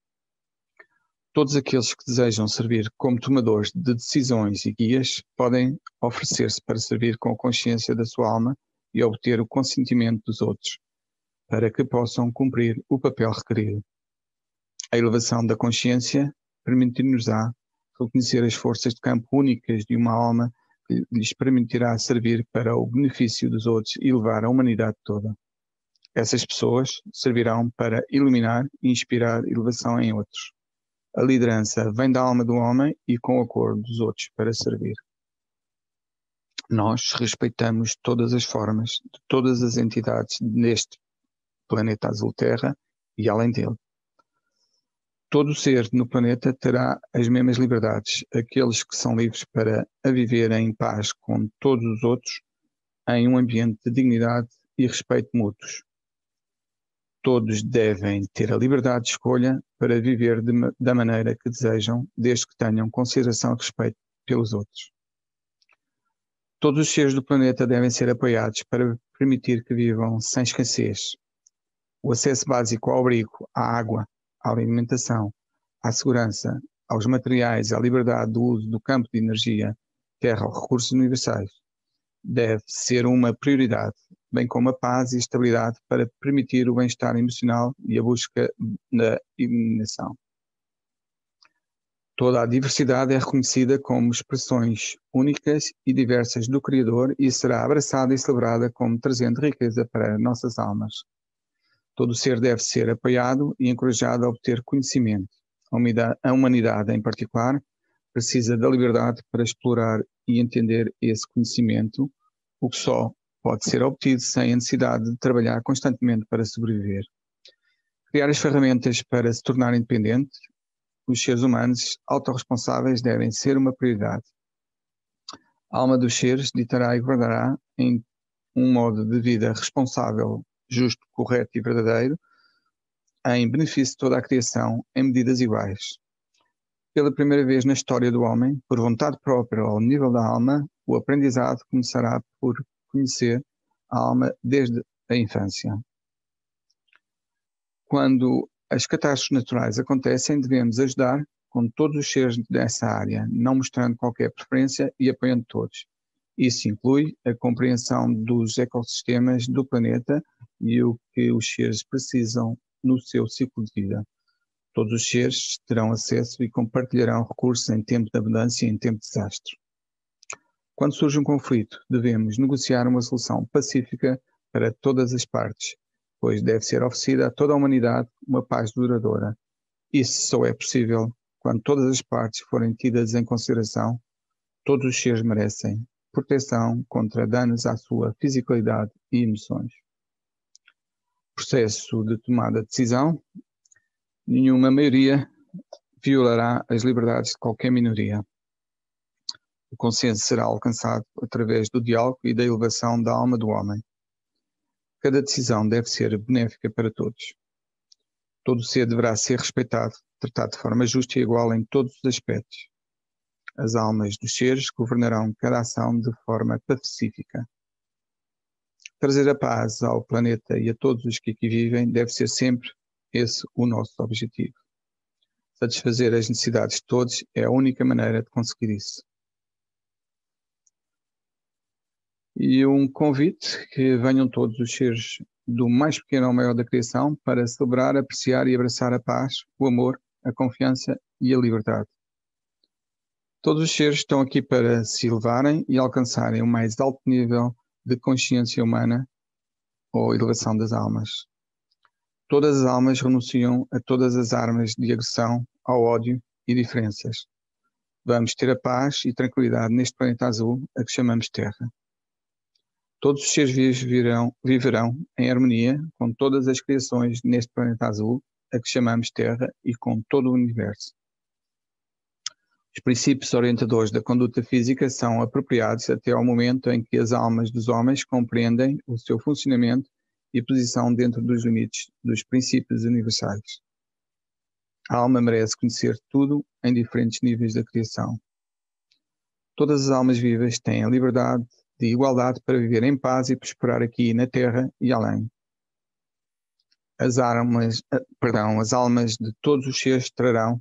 Todos aqueles que desejam servir como tomadores de decisões e guias podem oferecer-se para servir com a consciência da sua alma e obter o consentimento dos outros, para que possam cumprir o papel requerido. A elevação da consciência permitir-nos-á reconhecer as forças de campo únicas de uma alma que lhes permitirá servir para o benefício dos outros e elevar a humanidade toda. Essas pessoas servirão para iluminar e inspirar elevação em outros. A liderança vem da alma do homem e com o acordo dos outros para servir. Nós respeitamos todas as formas de todas as entidades neste planeta azul Terra e além dele. Todo ser no planeta terá as mesmas liberdades. Aqueles que são livres para a viver em paz com todos os outros, em um ambiente de dignidade e respeito mútuos. Todos devem ter a liberdade de escolha para viver da maneira que desejam, desde que tenham consideração e respeito pelos outros. Todos os seres do planeta devem ser apoiados para permitir que vivam sem escassez. O acesso básico ao abrigo, à água, à alimentação, à segurança, aos materiais, à liberdade do uso do campo de energia, terra ou recursos universais, deve ser uma prioridade, bem como a paz e estabilidade para permitir o bem-estar emocional e a busca da iluminação. Toda a diversidade é reconhecida como expressões únicas e diversas do Criador e será abraçada e celebrada como trazendo riqueza para nossas almas. Todo ser deve ser apoiado e encorajado a obter conhecimento. A humanidade, em particular, precisa da liberdade para explorar e entender esse conhecimento, o que só pode ser obtido sem a necessidade de trabalhar constantemente para sobreviver. Criar as ferramentas para se tornar independente, os seres humanos autorresponsáveis devem ser uma prioridade. A alma dos seres ditará e guardará em um modo de vida responsável, justo, correto e verdadeiro, em benefício de toda a criação, em medidas iguais. Pela primeira vez na história do homem, por vontade própria ao nível da alma, o aprendizado começará por conhecer a alma desde a infância. Quando as catástrofes naturais acontecem, devemos ajudar com todos os seres dessa área, não mostrando qualquer preferência e apoiando todos. Isso inclui a compreensão dos ecossistemas do planeta e o que os seres precisam no seu ciclo de vida. Todos os seres terão acesso e compartilharão recursos em tempo de abundância e em tempo de desastre. Quando surge um conflito, devemos negociar uma solução pacífica para todas as partes, pois deve ser oferecida a toda a humanidade uma paz duradoura. Isso só é possível quando todas as partes forem tidas em consideração. Todos os seres merecem proteção contra danos à sua fisicalidade e emoções. Processo de tomada de decisão. Nenhuma maioria violará as liberdades de qualquer minoria. O consenso será alcançado através do diálogo e da elevação da alma do homem. Cada decisão deve ser benéfica para todos. Todo ser deverá ser respeitado, tratado de forma justa e igual em todos os aspectos. As almas dos seres governarão cada ação de forma pacífica. Trazer a paz ao planeta e a todos os que aqui vivem deve ser sempre esse o nosso objetivo. Satisfazer as necessidades de todos é a única maneira de conseguir isso. E um convite que venham todos os seres do mais pequeno ao maior da criação para celebrar, apreciar e abraçar a paz, o amor, a confiança e a liberdade. Todos os seres estão aqui para se elevarem e alcançarem o mais alto nível de consciência humana ou elevação das almas. Todas as almas renunciam a todas as armas de agressão, ao ódio e diferenças. Vamos ter a paz e tranquilidade neste planeta azul a que chamamos Terra. Todos os seres vivos viverão em harmonia com todas as criações neste planeta azul a que chamamos Terra e com todo o universo. Os princípios orientadores da conduta física são apropriados até ao momento em que as almas dos homens compreendem o seu funcionamento e posição dentro dos limites dos princípios universais. A alma merece conhecer tudo em diferentes níveis da criação. Todas as almas vivas têm a liberdade de igualdade para viver em paz e prosperar aqui na Terra e além. As almas de todos os seres trarão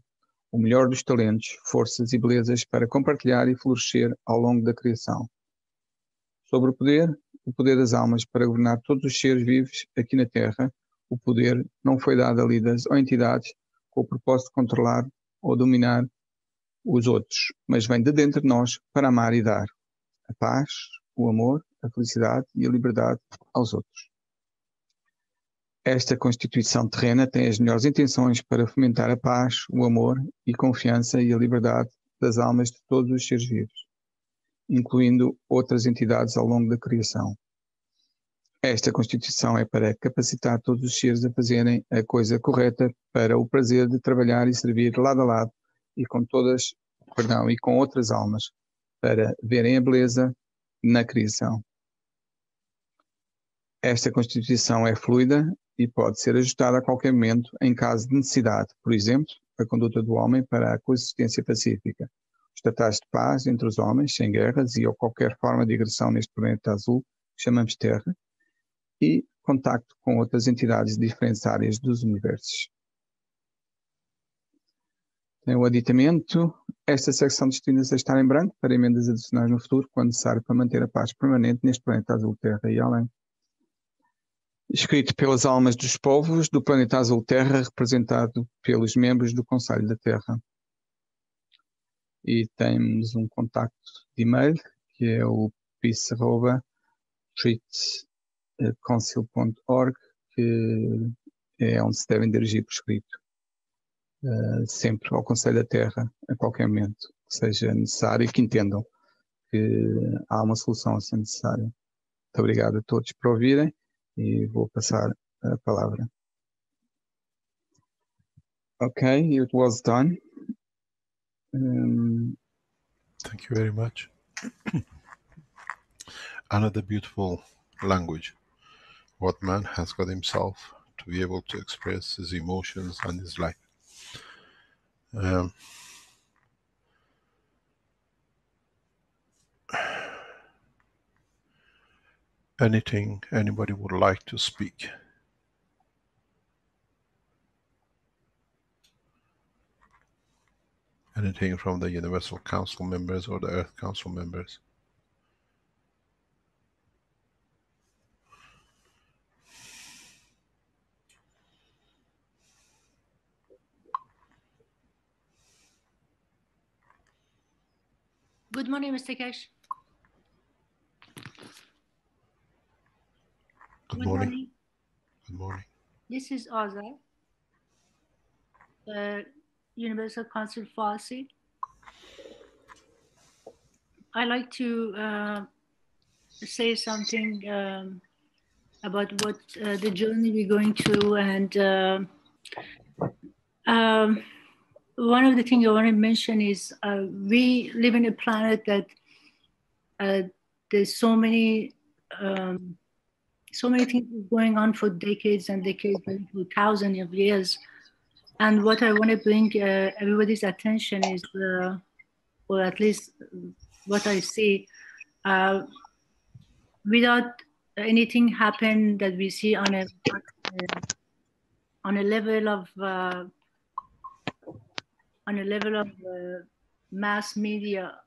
o melhor dos talentos, forças e belezas para compartilhar e florescer ao longo da criação. Sobre o poder das almas para governar todos os seres vivos aqui na Terra, o poder não foi dado a líderes ou entidades com o propósito de controlar ou dominar os outros, mas vem de dentro de nós para amar e dar a paz, o amor, a felicidade e a liberdade aos outros. Esta Constituição terrena tem as melhores intenções para fomentar a paz, o amor e confiança e a liberdade das almas de todos os seres vivos, incluindo outras entidades ao longo da criação. Esta Constituição é para capacitar todos os seres a fazerem a coisa correta para o prazer de trabalhar e servir lado a lado e com outras almas, para verem a beleza na criação. Esta Constituição é fluida e pode ser ajustada a qualquer momento em caso de necessidade, por exemplo, a conduta do homem para a coexistência pacífica, os tratados de paz entre os homens, sem guerras e ou qualquer forma de agressão neste planeta azul, que chamamos Terra, e contacto com outras entidades de diferentes áreas dos universos. Tem o aditamento. Esta secção destina-se a estar em branco para emendas adicionais no futuro, quando necessário para manter a paz permanente neste planeta azul Terra e além. Escrito pelas almas dos povos do planeta azul Terra, representado pelos membros do Conselho da Terra. E temos um contacto de e-mail, que é o peace@treatcouncil.org, que é onde se devem dirigir por escrito. Sempre ao Conselho da Terra, a qualquer momento que seja necessário e que entendam que há uma solução a ser necessária. Muito obrigado a todos por ouvirem e vou passar a palavra. Ok, it was done. Thank you very much. Another beautiful language. What man has got himself to be able to express his emotions and his life. Anything anybody would like to speak? Anything from the Universal Council members or the Earth Council members? Good morning, Mr. Keshe. Good morning. Good morning. This is Azar, the Universal Council Farsi. I like to say something about what the journey we're going to, and one of the things I want to mention is we live in a planet that there's so many things going on for decades and decades, thousands of years. And what I want to bring everybody's attention is, or at least what I see, without anything happen that we see on a level of mass media,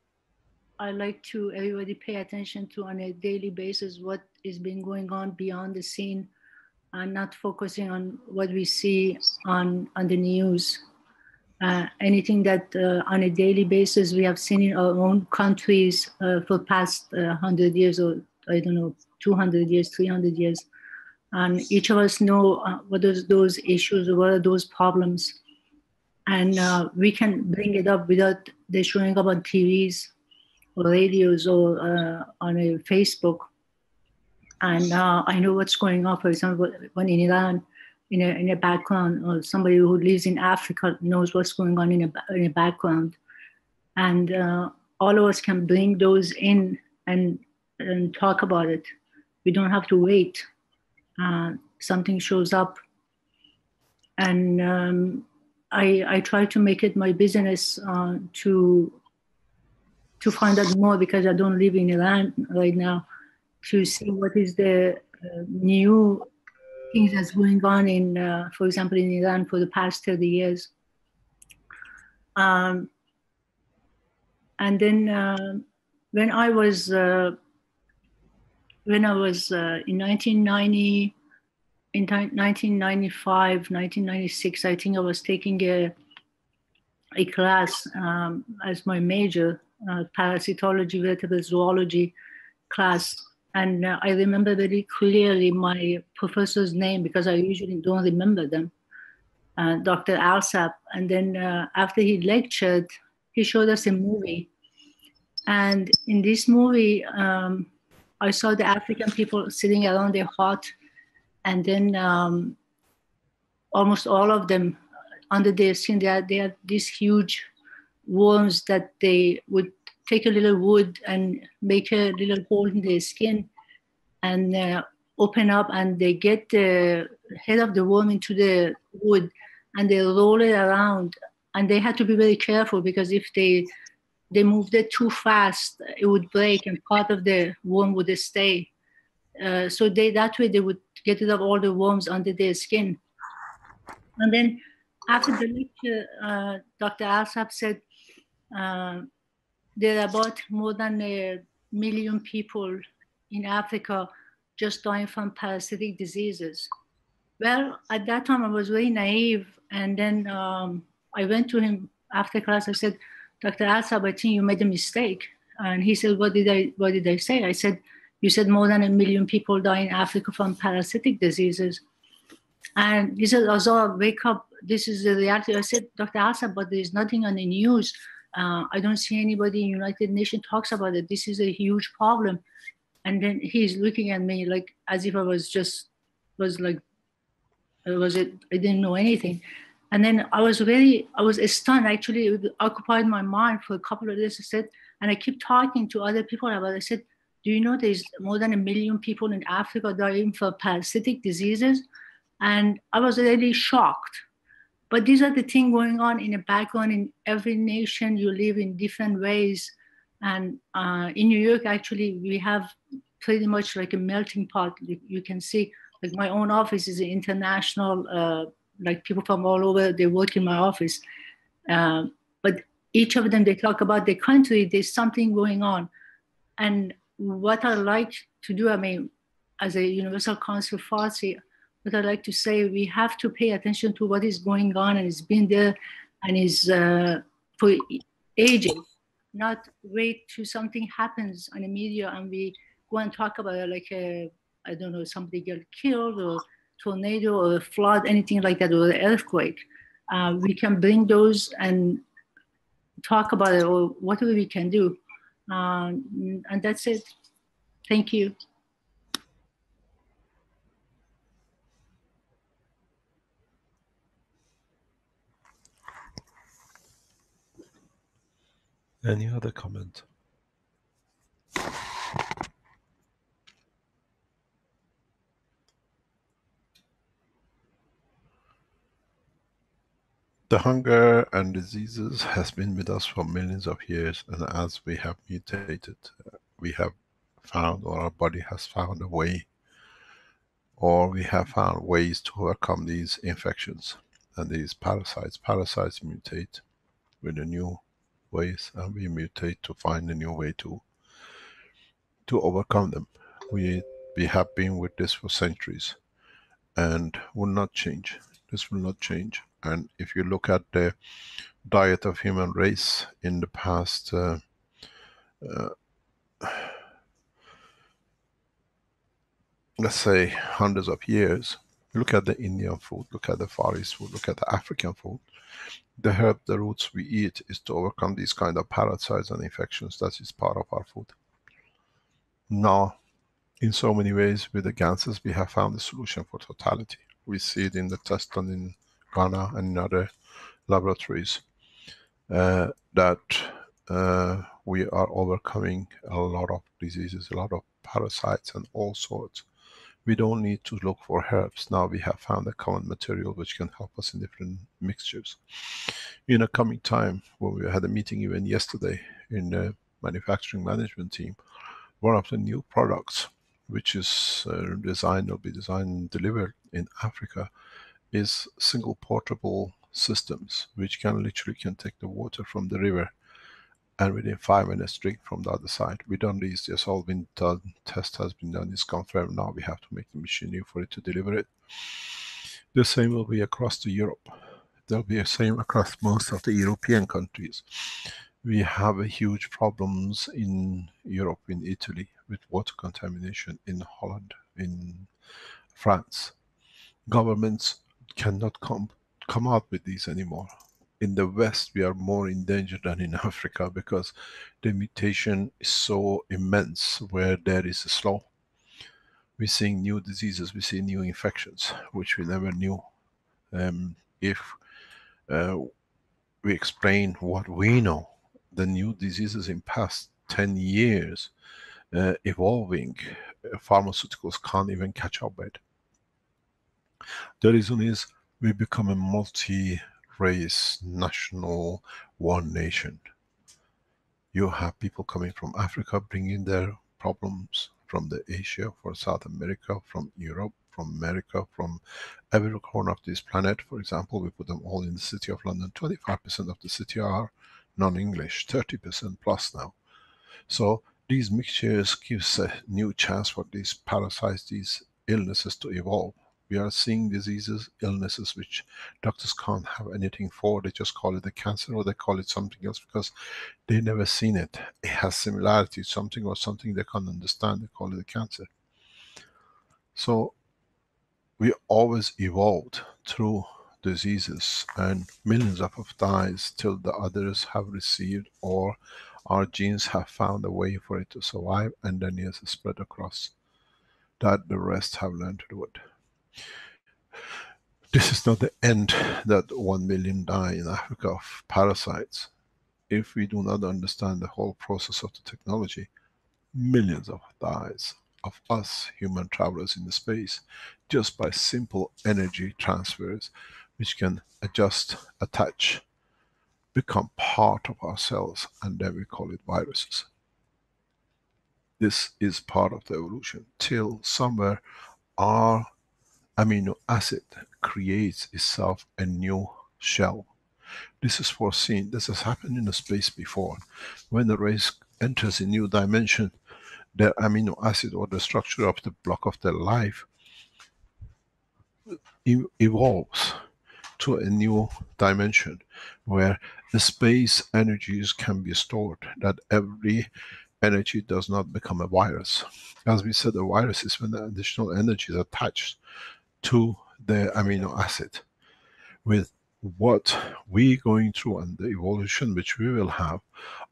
I like to everybody pay attention to on a daily basis what is been going on beyond the scene, and not focusing on what we see on the news. Anything that on a daily basis we have seen in our own countries for past 100 years, or I don't know, 200 years, 300 years. And each of us know what are those issues, what are those problems. And we can bring it up without they showing up on TVs or radios or on a Facebook. And I know what's going on, for example, when in Iran, in a background, or somebody who lives in Africa knows what's going on in a background. And all of us can bring those in and talk about it. We don't have to wait. Something shows up. And I try to make it my business to to find out more, because I don't live in Iran right now, to see what is the new things that's going on in, for example, in Iran for the past 30 years. And then when I was in 1990, in 1995, 1996, I think I was taking a class as my major, parasitology, vertebrate zoology class. And I remember very clearly my professor's name, because I usually don't remember them, Dr. Alsap. And then after he lectured, he showed us a movie. And in this movie, I saw the African people sitting around their hut, and then almost all of them, under their skin, they had these huge worms that they would take a little wood and make a little hole in their skin and open up, and they get the head of the worm into the wood and they roll it around. And they had to be very careful, because if they moved it too fast, it would break and part of the worm would stay. So that way they would get rid of all the worms under their skin. And then after the lecture, Dr. Alsap said, there are about more than 1 million people in Africa just dying from parasitic diseases. Well, at that time I was very naive. And then I went to him after class. I said, Dr. Alsap, I think you made a mistake. And he said, what did I say? I said, you said more than 1 million people die in Africa from parasitic diseases. And he said, Azar, wake up. This is the reality. I said, Dr. Alsap, but there's nothing on the news. I don't see anybody in United Nations talks about it. This is a huge problem. And then he's looking at me like as if I was just, I didn't know anything. And then I was stunned. Actually, it occupied my mind for a couple of days. I said, and I keep talking to other people about it. I said, do you know there's more than 1 million people in Africa dying for parasitic diseases? And I was really shocked. But these are the things going on in the background in every nation. You live in different ways. And in New York, actually, we have pretty much like a melting pot. You can see, like my own office is international, like people from all over, they work in my office. But each of them, they talk about their country, there's something going on. And what I like to do, I mean, as a Universal Council Farsi, but I like to say we have to pay attention to what is going on, and it's been there and is for ages, not wait till something happens on the media and we go and talk about it, like, I don't know, somebody got killed or tornado or a flood, anything like that, or an earthquake. We can bring those and talk about it, or whatever we can do. And that's it. Thank you. Any other comment? The hunger and diseases has been with us for millions of years, and as we have mutated, we have found, or our body has found a way, or we have found ways to overcome these infections and these parasites. Parasites mutate with a new ways, and we mutate to find a new way to overcome them. We have been with this for centuries and will not change. This will not change. And if you look at the diet of human race in the past let's say hundreds of years, look at the Indian food, look at the Far East food, look at the African food. The herb, the roots we eat is to overcome these kind of parasites and infections. That is part of our food. Now, in so many ways, with the cancers, we have found the solution for totality. We see it in the test done in Ghana and in other laboratories, that we are overcoming a lot of diseases, a lot of parasites and all sorts. We don't need to look for herbs. Now we have found a common material which can help us in different mixtures. In a coming time, when we had a meeting even yesterday in manufacturing management team, one of the new products which is designed or be designed and delivered in Africa is single portable systems, which can literally can take the water from the river and within 5 minutes drink from the other side. We don't need this, all been done, test has been done, it's confirmed. Now we have to make the machinery for it to deliver it. The same will be across to Europe. There'll be the same across most of the European countries. We have a huge problems in Europe, in Italy, with water contamination, in Holland, in France. Governments cannot come out with these anymore. In the West, we are more in danger than in Africa, because the mutation is so immense, where there is a slow. We're seeing new diseases, we see new infections, which we never knew. If we explain what we know, the new diseases in past 10 years evolving, pharmaceuticals can't even catch up with. The reason is, we become a multi-race, national, one nation. You have people coming from Africa, bringing their problems from the Asia, from South America, from Europe, from America, from every corner of this planet. For example, we put them all in the city of London. 25% of the city are non-English, 30% plus now. So these mixtures gives a new chance for these parasites, these illnesses to evolve. We are seeing diseases, illnesses which doctors can't have anything for. They just call it a cancer, or they call it something else because they never seen it. It has similarity, something or something they can't understand, they call it a cancer. So we always evolved through diseases, and millions of dies till the others have received, or our genes have found a way for it to survive, and then it is spread across, that the rest have learned to do it. This is not the end, that 1 million die in Africa of parasites. If we do not understand the whole process of the technology, millions of dies of us human travelers in the space, just by simple energy transfers, which can adjust, attach, become part of ourselves, and then we call it viruses. This is part of the evolution, till somewhere our amino acid creates itself a new shell. This is foreseen, this has happened in the space before. When the race enters a new dimension, their amino acid or the structure of the block of their life evolves to a new dimension, where the space energies can be stored, that every energy does not become a virus. As we said, a virus is when the additional energy is attached to the amino acid. With what we going through and the evolution which we will have,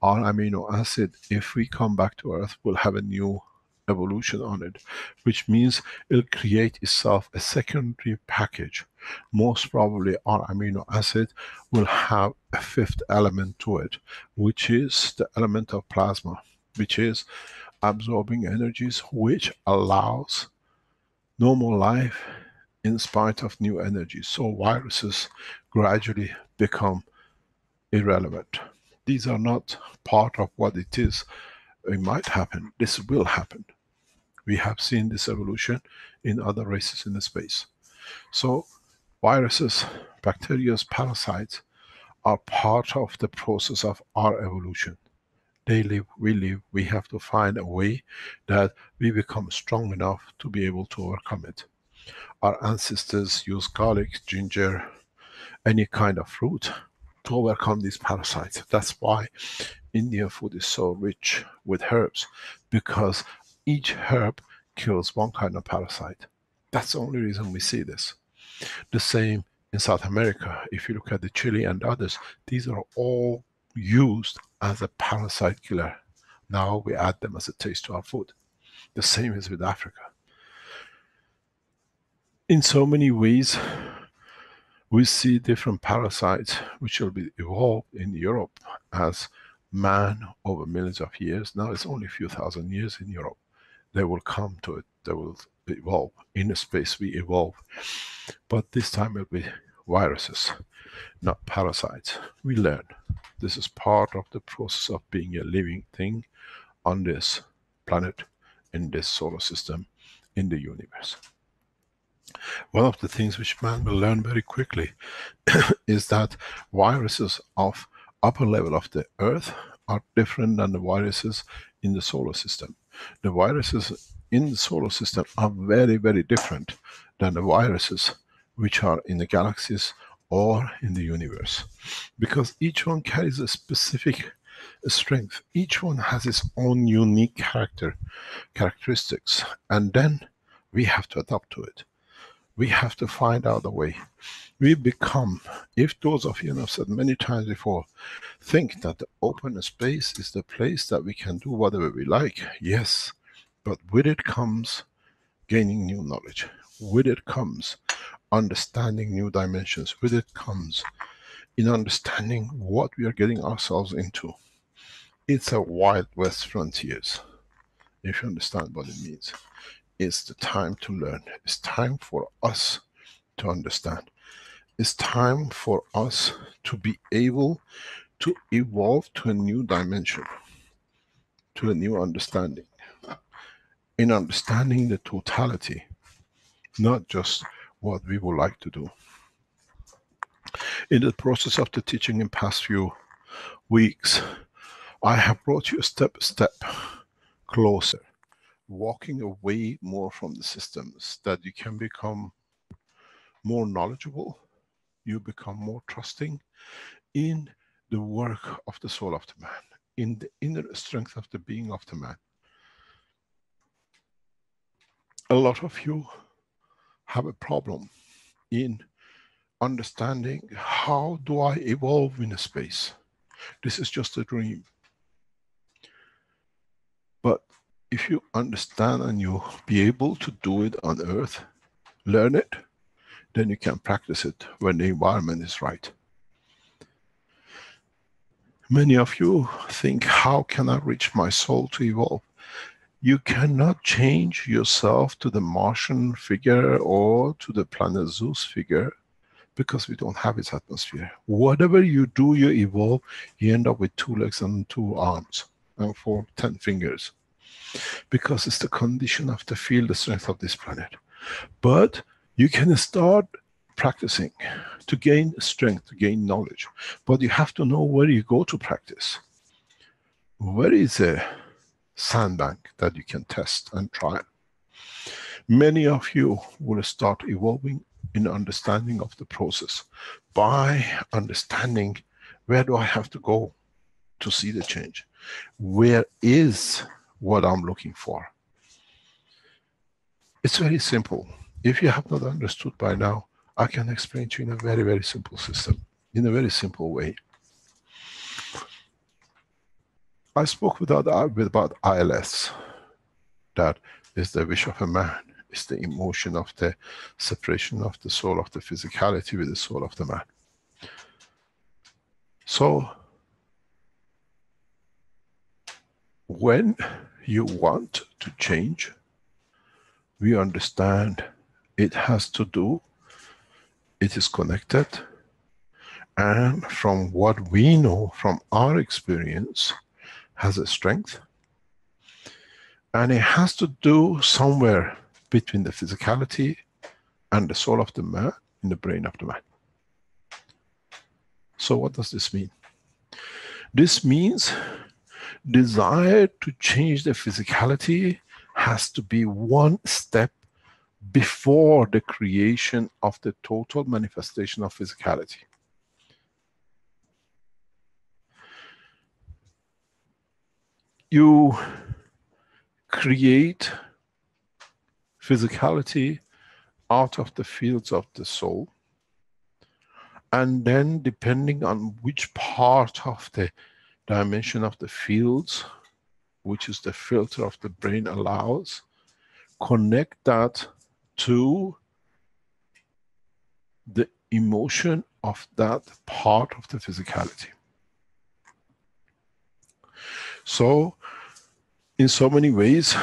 our amino acid, if we come back to Earth, will have a new evolution on it, which means it'll create itself a secondary package. Most probably our amino acid will have a fifth element to it, which is the element of plasma, which is absorbing energies, which allows normal life in spite of new energy. So viruses gradually become irrelevant. These are not part of what it is. It might happen, this will happen. We have seen this evolution in other races in the space. So viruses, bacteria, parasites are part of the process of our evolution. They live, we live, we have to find a way that we become strong enough to be able to overcome it. Our ancestors used garlic, ginger, any kind of fruit to overcome these parasites. That's why Indian food is so rich with herbs, because each herb kills one kind of parasite. That's the only reason we see this. The same in South America, if you look at the chili and others, these are all used as a parasite killer. Now we add them as a taste to our food. The same is with Africa. In so many ways, we see different parasites which will be evolved in Europe as man over millions of years. Now it's only a few thousand years in Europe. They will come to it, they will evolve. In a space we evolve. But this time it will be viruses. not parasites. We learn. This is part of the process of being a living thing on this planet, in this solar system, in the universe. One of the things which man will learn very quickly is that viruses of upper level of the Earth are different than the viruses in the solar system. The viruses in the solar system are very, very different than the viruses which are in the galaxies or in the universe. Because each one carries a specific strength, each one has its own unique characteristics, and then we have to adapt to it. We have to find out a way. We become, if those of you, and I've said many times before, think that the open space is the place that we can do whatever we like, yes, but with it comes gaining new knowledge, with it comes understanding new dimensions, with it comes in understanding what we are getting ourselves into. It's a Wild West frontiers, if you understand what it means. It's the time to learn. It's time for us to understand. It's time for us to be able to evolve to a new dimension, to a new understanding. In understanding the totality, not just what we would like to do. In the process of the teaching in past few weeks, I have brought you step closer, walking away more from the systems, that you can become more knowledgeable, you become more trusting in the work of the soul of the man, in the inner strength of the being of the man. A lot of you have a problem in understanding, how do I evolve in a space? This is just a dream. But if you understand and you be able to do it on Earth, learn it, then you can practice it when the environment is right. Many of you think, how can I reach my soul to evolve? You cannot change yourself to the Martian figure or to the planet Zeus figure, because we don't have its atmosphere. Whatever you do, you evolve, you end up with 2 legs and 2 arms, and 4, 10 fingers. Because it's the condition of the field, the strength of this planet. But you can start practicing to gain strength, to gain knowledge. But you have to know where you go to practice. Where is a sandbank that you can test and try? Many of you will start evolving in understanding of the process, by understanding, where do I have to go to see the change? Where is what I'm looking for? It's very simple. If you have not understood by now, I can explain to you in a very, very simple system, in a very simple way. I spoke about ILS, that is the wish of a man. It's the emotion of the separation of the soul of the physicality with the soul of the man. So, when you want to change, we understand it has to do, it is connected, and from what we know, from our experience, has a strength, and it has to do somewhere between the physicality and the soul of the man, in the brain of the man. So what does this mean? This means, desire to change the physicality has to be one step before the creation of the total manifestation of physicality. You create physicality out of the fields of the soul, and then depending on which part of the dimension of the fields, which is the filter of the brain allows, connect that to the emotion of that part of the physicality. So, in so many ways,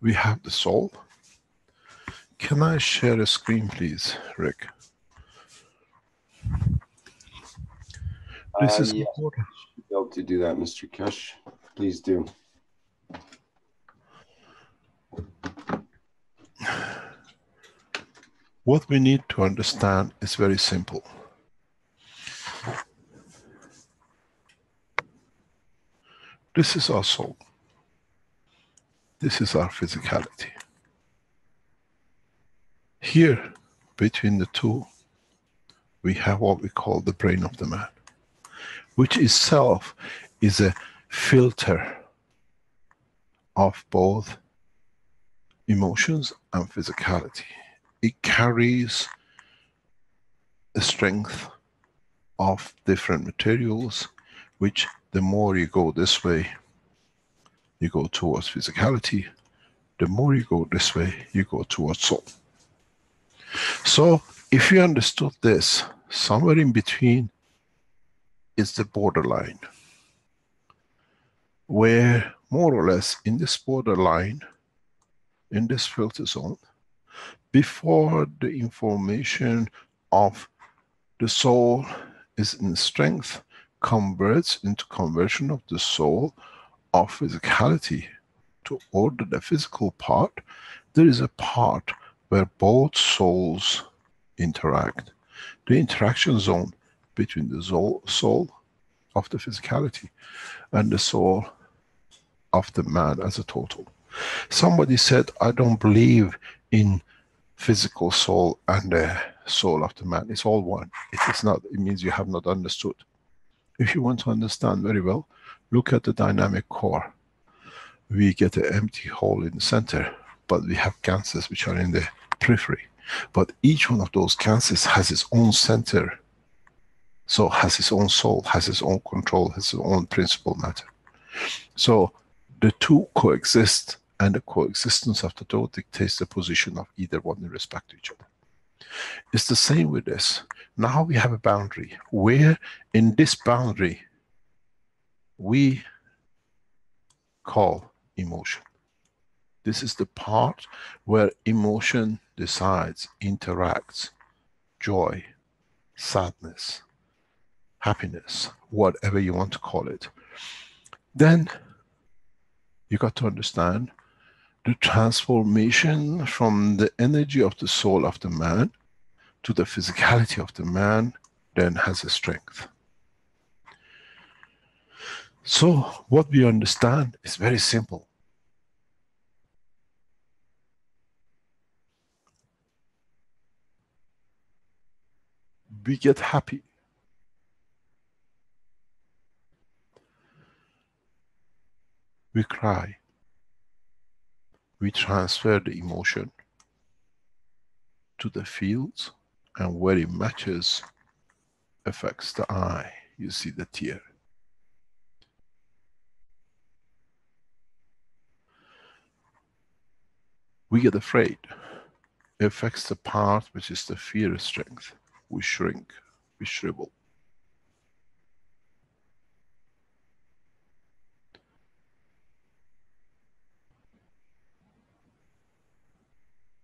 we have the soul. Can I share a screen please, Rick? This is important. Yeah, be able to do that, Mr. Keshe. Please do. What we need to understand is very simple. This is our soul. This is our physicality. Here, between the two, we have what we call the brain of the man, which itself is a filter of both emotions and physicality. It carries the strength of different materials, which the more you go this way, you go towards physicality, the more you go this way, you go towards soul. So, if you understood this, somewhere in between is the borderline, where more or less in this borderline, in this filter zone, before the information of the soul is in strength, converts into conversion of the soul of physicality to order the physical part, there is a part where both souls interact. The interaction zone between the soul of the physicality and the soul of the man as a total. Somebody said, I don't believe in physical soul and the soul of the man. It's all one. It is not. It means you have not understood. If you want to understand very well, look at the dynamic core. We get an empty hole in the center, but we have cancers which are in the periphery. But each one of those cancers has its own center, so has its own soul, has its own control, has its own principal matter. So the two coexist, and the coexistence of the two dictates the position of either one in respect to each other. It's the same with this. Now we have a boundary, where in this boundary we call emotion. This is the part where emotion decides, interacts, joy, sadness, happiness, whatever you want to call it. Then you got to understand the transformation from the energy of the soul of the man to the physicality of the man, then has a strength. So, what we understand is very simple. We get happy. We cry. We transfer the emotion to the fields, and where it matches, affects the eye. You see the tear. We get afraid. It affects the part which is the fear strength. We shrink, we shrivel.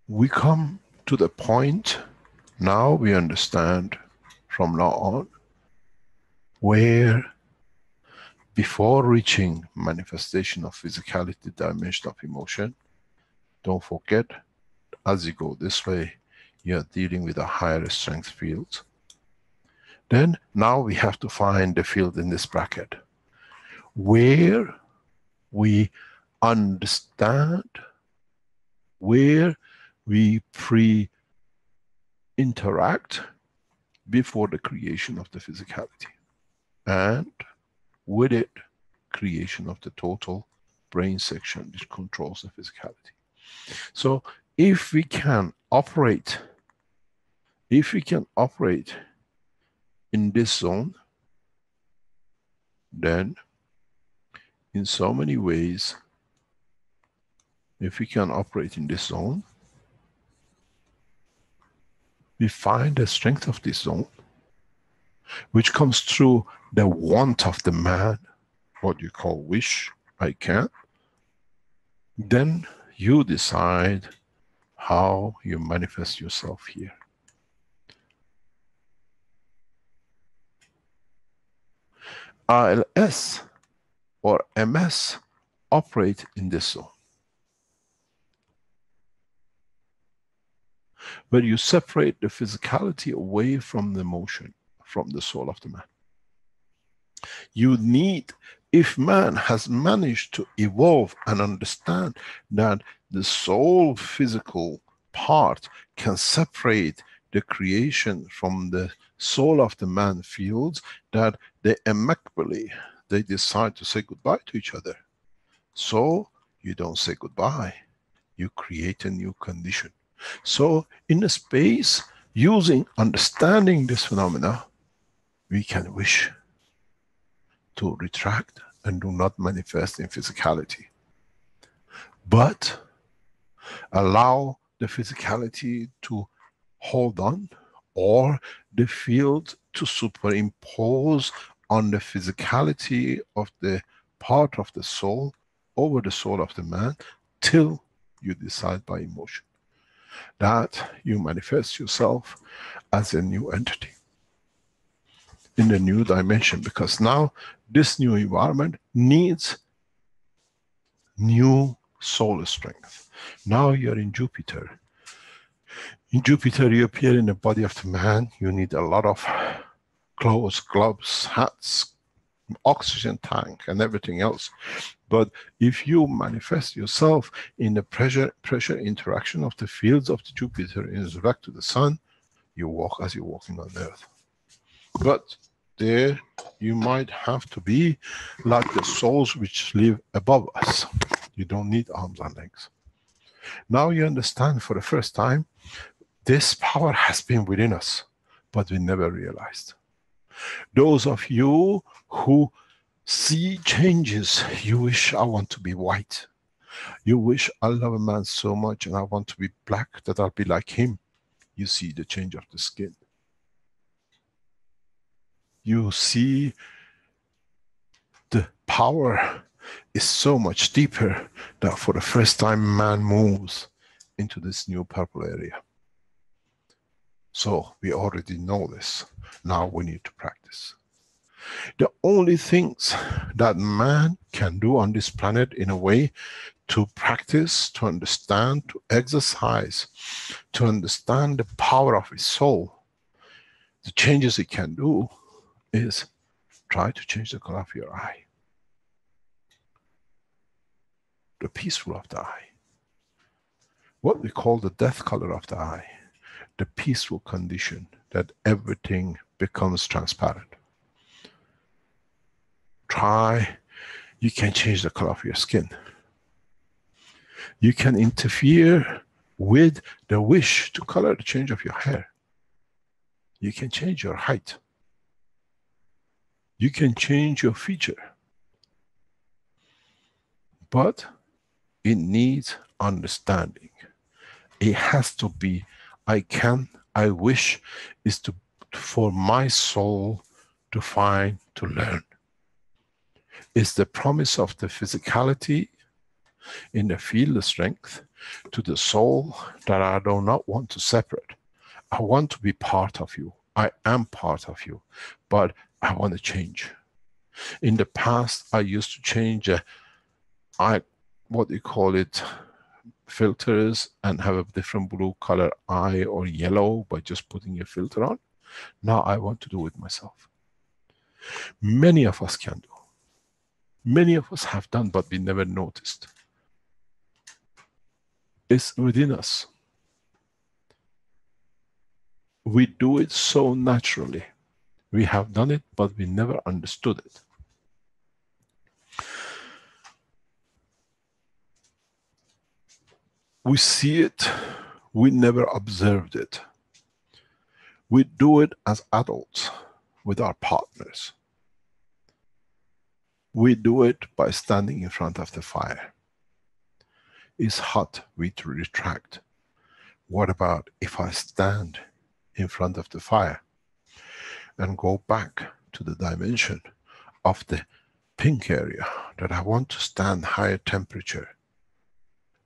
We come to the point, now we understand from now on, where before reaching manifestation of physicality, dimension of emotion, don't forget, as you go this way, you are dealing with a higher strength field. Then, now we have to find the field in this bracket, where we understand, where we pre-interact before the creation of the physicality, and with it, creation of the total brain section which controls the physicality. So, if we can operate, if we can operate in this zone, then in so many ways, if we can operate in this zone, we find the strength of this zone, which comes through the want of the man, what you call wish, I can. Then you decide how you manifest yourself here. ILS or MS operate in this zone. Where you separate the physicality away from the emotion, from the soul of the man. You need, if man has managed to evolve and understand that the soul physical part can separate the creation from the soul of the man fields, that they amicably, they decide to say goodbye to each other. So, you don't say goodbye, you create a new condition. So, in a space, using understanding this phenomena, we can wish to retract and do not manifest in physicality. But, allow the physicality to hold on, or the field to superimpose on the physicality of the part of the soul, over the soul of the man, till you decide by emotion that you manifest yourself as a new entity in the new dimension, because now this new environment needs new soul strength. Now you're in Jupiter. In Jupiter you appear in the body of the man, you need a lot of clothes, gloves, hats, oxygen tank and everything else. But if you manifest yourself in the pressure interaction of the fields of the Jupiter in respect to the sun, you walk as you're walking on earth. But there you might have to be like the souls which live above us. You don't need arms and legs. Now you understand for the first time, this power has been within us, but we never realized. Those of you who see changes, you wish, I want to be white. You wish, I love a man so much and I want to be black, that I'll be like him. You see the change of the skin. You see the power is so much deeper, that for the first time man moves into this new purple area. So, we already know this, now we need to practice. The only things that man can do on this planet in a way, to practice, to understand, to exercise, to understand the power of his soul, the changes he can do, is try to change the color of your eye. The peaceful of the eye. What we call the death color of the eye. The peaceful condition that everything becomes transparent. Try, you can change the color of your skin. You can interfere with the wish to color the change of your hair. You can change your height. You can change your feature. But it needs understanding. It has to be, I can, I wish, is to, for my soul to find, to learn. It's the promise of the physicality in the field of strength to the soul, that I do not want to separate. I want to be part of you. I am part of you, but I want to change. In the past I used to change what you call it, filters, and have a different blue color eye or yellow by just putting a filter on. Now I want to do it myself. Many of us can do. Many of us have done, but we never noticed. It's within us. We do it so naturally. We have done it, but we never understood it. We see it, we never observed it. We do it as adults, with our partners. We do it by standing in front of the fire. It's hot, we retract. What about if I stand in front of the fire and go back to the dimension of the pink area, that I want to stand higher temperature,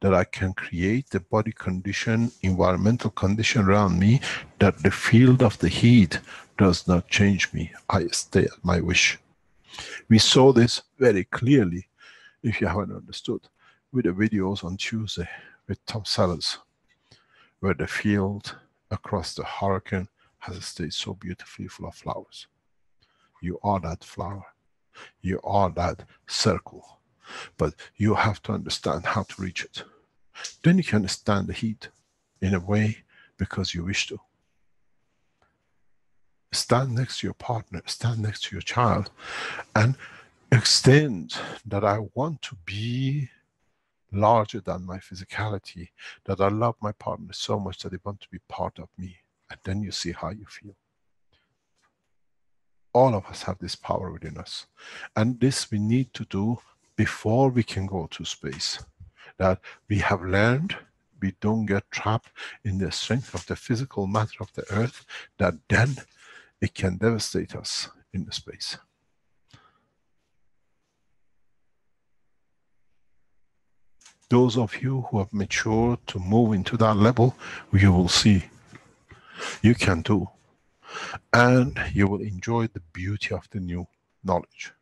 that I can create the body condition, environmental condition around me, that the field of the heat does not change me, I stay at my wish. We saw this very clearly, if you haven't understood, with the videos on Tuesday with Tom Sellers, where the field across the hurricane has stayed so beautifully full of flowers. You are that flower, you are that circle, but you have to understand how to reach it. Then you can understand the heat, in a way, because you wish to. Stand next to your partner, stand next to your child, and extend that I want to be larger than my physicality, that I love my partner so much that they want to be part of me, and then you see how you feel. All of us have this power within us, and this we need to do before we can go to space. That we have learned, we don't get trapped in the strength of the physical matter of the Earth, that then it can devastate us in the space. Those of you who have matured to move into that level, you will see, you can do, and you will enjoy the beauty of the new knowledge.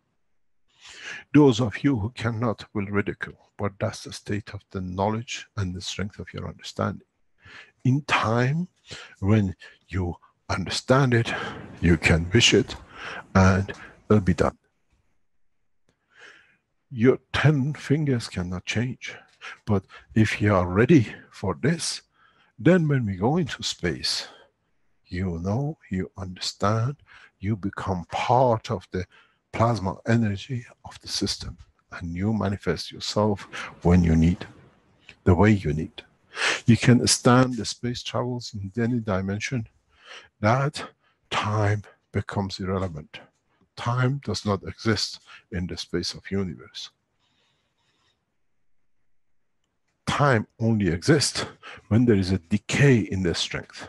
Those of you who cannot will ridicule, but that's the state of the knowledge and the strength of your understanding. In time, when you understand it, you can wish it, and it'll be done. Your 10 fingers cannot change, but if you are ready for this, then when we go into space, you know, you understand, you become part of the plasma energy of the system, and you manifest yourself when you need, the way you need. You can stand the space travels in any dimension, that time becomes irrelevant. Time does not exist in the space of universe. Time only exists when there is a decay in the strength,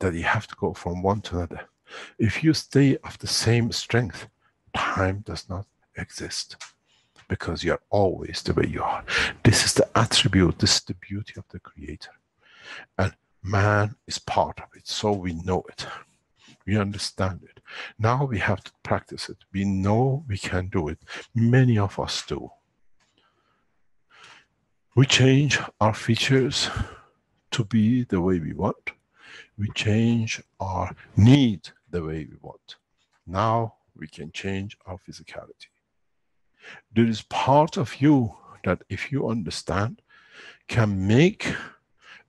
that you have to go from one to another. If you stay of the same strength, time does not exist, because you are always the way you are. This is the attribute, this is the beauty of the Creator, and man is part of it, so we know it. We understand it. Now we have to practice it. We know we can do it. Many of us do. We change our features to be the way we want. We change our need the way we want. Now we can change our physicality. There is part of you that, if you understand, can make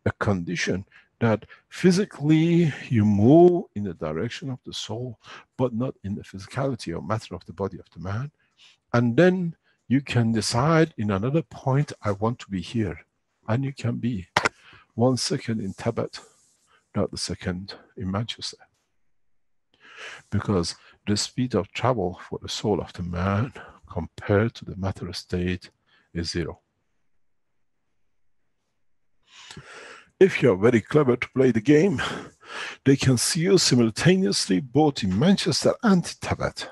a condition that physically you move in the direction of the soul, but not in the physicality or matter of the body of the man. And then you can decide in another point, I want to be here. And you can be 1 second in Tibet, not the second in Manchester. Because the speed of travel for the soul of the man compared to the matter state is zero. If you are very clever to play the game, they can see you simultaneously both in Manchester and Tibet,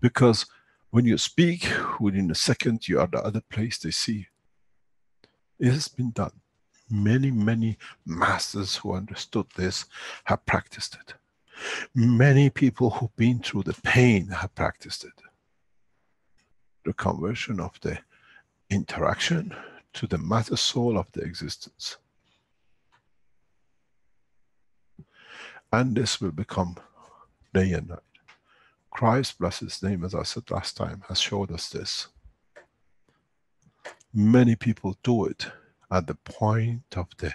because when you speak, within a second you are the other place they see. It has been done. Many, many masters who understood this have practiced it. Many people who've been through the pain have practiced it. The conversion of the interaction to the matter soul of the existence. And this will become day and night. Christ, bless His name, as I said last time, has showed us this. Many people do it at the point of the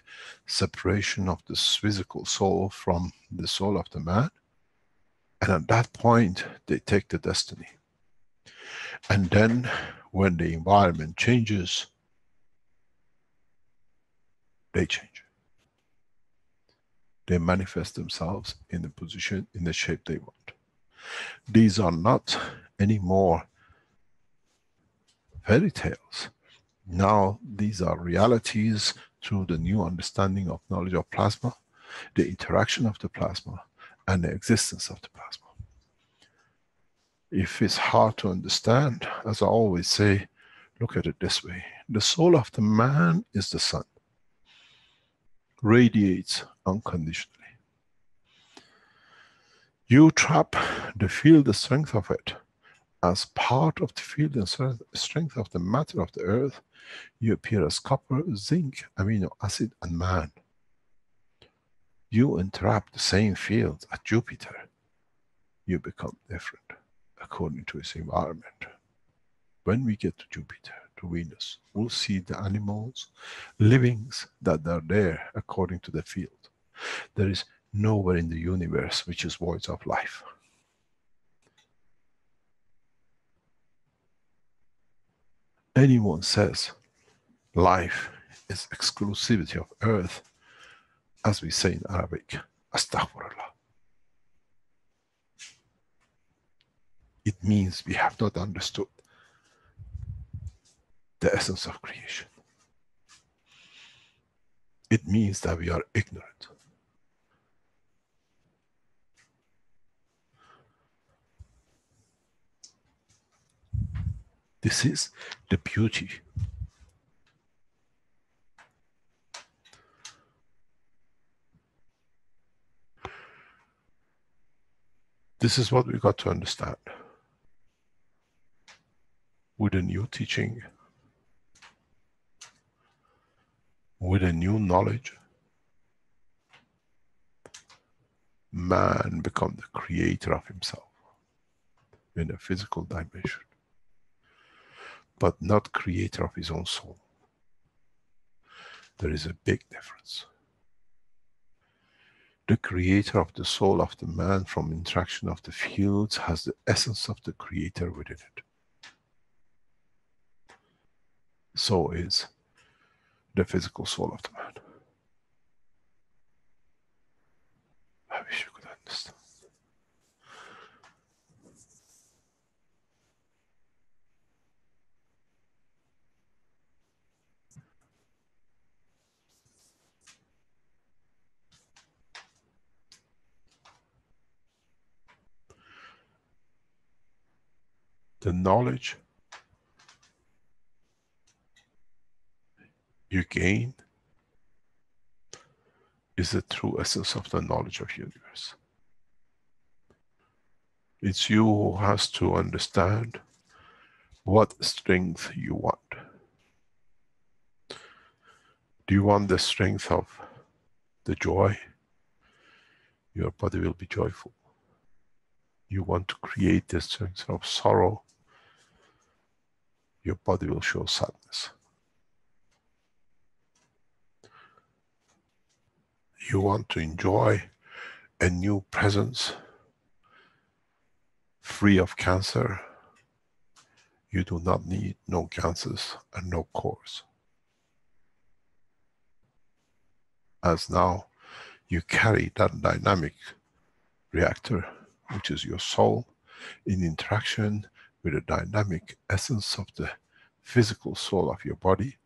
separation of the physical soul from the soul of the man, and at that point they take the destiny. And then when the environment changes, they change. They manifest themselves in the position, in the shape they want. These are not anymore fairy tales. Now these are realities through the new understanding of knowledge of plasma, the interaction of the plasma, and the existence of the plasma. If it's hard to understand, as I always say, look at it this way. The soul of the man is the sun. Radiates unconditionally. You trap the field, the strength of it, As part of the field and strength of the matter of the earth, you appear as copper, zinc, amino acid and man. You entrap the same field at Jupiter, you become different according to its environment. When we get to Jupiter, to Venus, we'll see the animals, livings that are there according to the field. There is nowhere in the universe which is void of life. Anyone says life is exclusivity of earth, as we say in Arabic, astaghfirullah. It means we have not understood the essence of creation. It means that we are ignorant. This is the beauty. This is what we got to understand. With a new teaching, with a new knowledge, man becomes the creator of himself in a physical dimension, but not creator of his own soul. There is a big difference. The creator of the soul of the man from interaction of the fields has the essence of the creator within it. So is the physical soul of the man. I wish you could understand. The knowledge you gain is the true essence of the knowledge of universe. It's you who has to understand what strength you want. Do you want the strength of the joy? Your body will be joyful. You want to create the strength of sorrow? Your body will show sadness. You want to enjoy a new presence, free of cancer. You do not need no cancers and no cores. As now, you carry that dynamic reactor, which is your soul, in interaction with the dynamic essence of the physical soul of your body,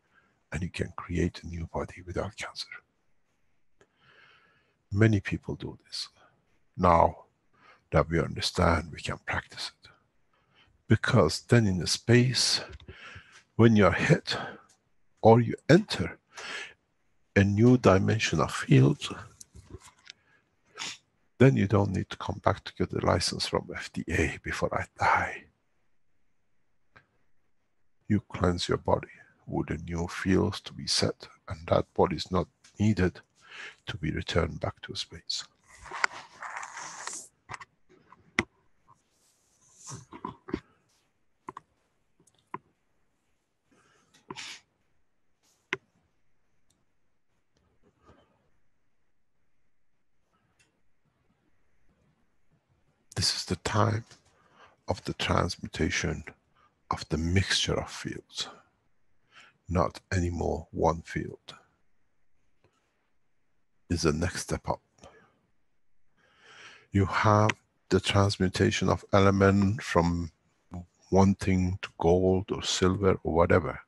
and you can create a new body without cancer. Many people do this. Now that we understand, we can practice it. Because then in the space, when you are hit, or you enter a new dimension of field, then you don't need to come back to get the license from FDA before I die. You cleanse your body with a new field to be set, and that body is not needed to be returned back to space. This is the time of the transmutation of the mixture of fields, not anymore one field. Is the next step up. You have the transmutation of element from one thing to gold or silver or whatever.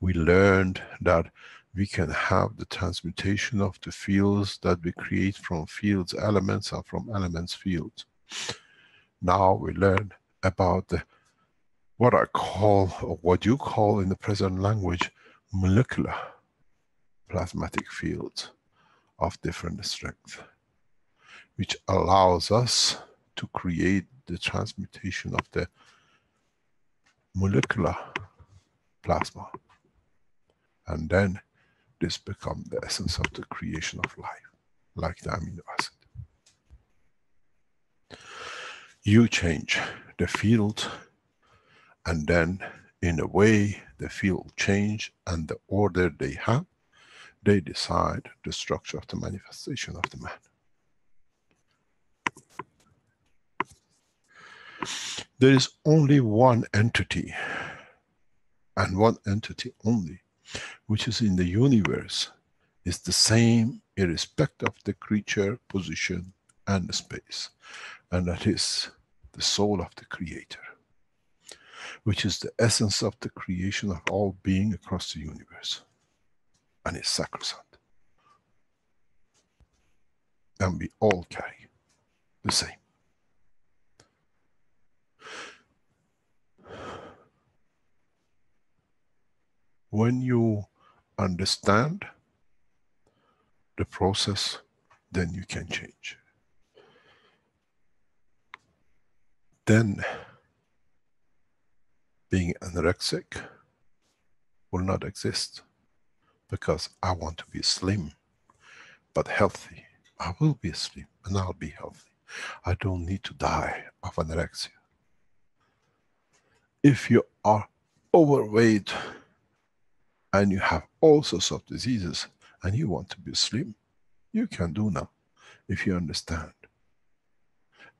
We learned that we can have the transmutation of the fields that we create from fields elements or from elements fields. Now we learn about the what I call, or what you call in the present language, molecular plasmatic fields of different strength, which allows us to create the transmutation of the molecular plasma. And then this becomes the essence of the creation of life, like the amino acid. You change the field, and then in a way the field change, and the order they have, they decide the structure of the manifestation of the man. There is only one entity, and one entity only, which is in the universe, is the same irrespective of the creature, position and the space. And that is the soul of the Creator, which is the essence of the creation of all being across the universe. And it's sacrosanct. And we all carry the same. When you understand the process, then you can change. Then, being anorexic will not exist, because I want to be slim, but healthy. I will be slim and I'll be healthy. I don't need to die of anorexia. If you are overweight, and you have all sorts of diseases, and you want to be slim, you can do now, if you understand.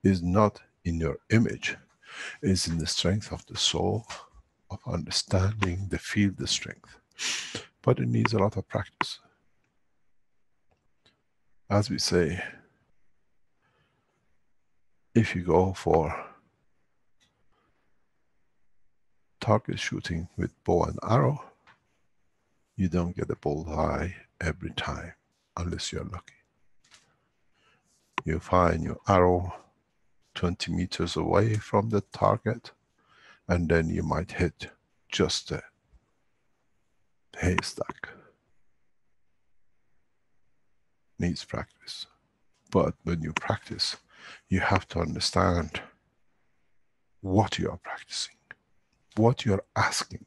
It's not in your image, it's in the strength of the soul, of understanding the field, the strength. But it needs a lot of practice. As we say, if you go for target shooting with bow and arrow, you don't get a bullseye every time, unless you're lucky. You find your arrow 20 meters away from the target, and then you might hit just a haystack. Needs practice. But when you practice, you have to understand what you are practicing, what you're asking.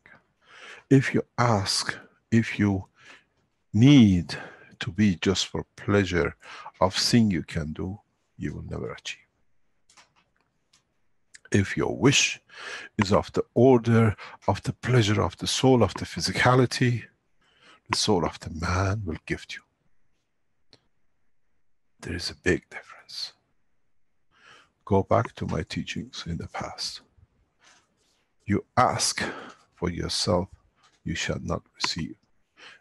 If you ask, if you need to be just for pleasure of seeing you can do, you will never achieve. If your wish is of the order of the pleasure of the soul of the physicality, the soul of the man will gift you. There is a big difference. Go back to my teachings in the past. You ask for yourself, you shall not receive.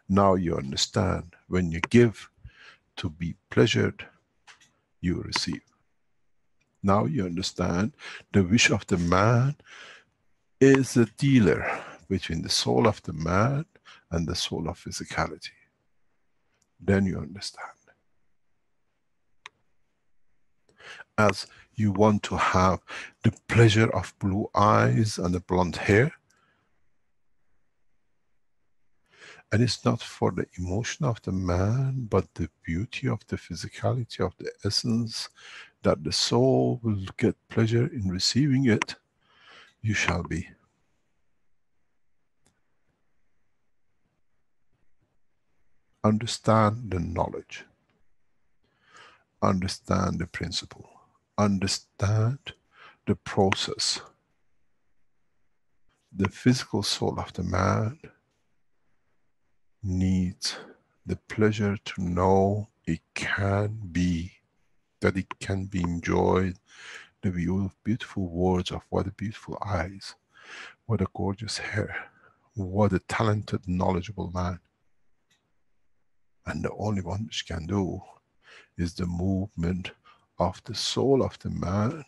Now you understand, when you give to be pleasured, you receive. Now you understand, the wish of the man is a dealer between the soul of the man and the soul of physicality. Then you understand. As you want to have the pleasure of blue eyes and the blonde hair, and it's not for the emotion of the man, but the beauty of the physicality of the essence, that the soul will get pleasure in receiving it, you shall be. Understand the knowledge. Understand the principle. Understand the process. The physical soul of the man needs the pleasure to know it can be, that it can be enjoyed, the view of beautiful words, of what a beautiful eyes, what a gorgeous hair, what a talented, knowledgeable man. And the only one which can do is the movement of the soul of the man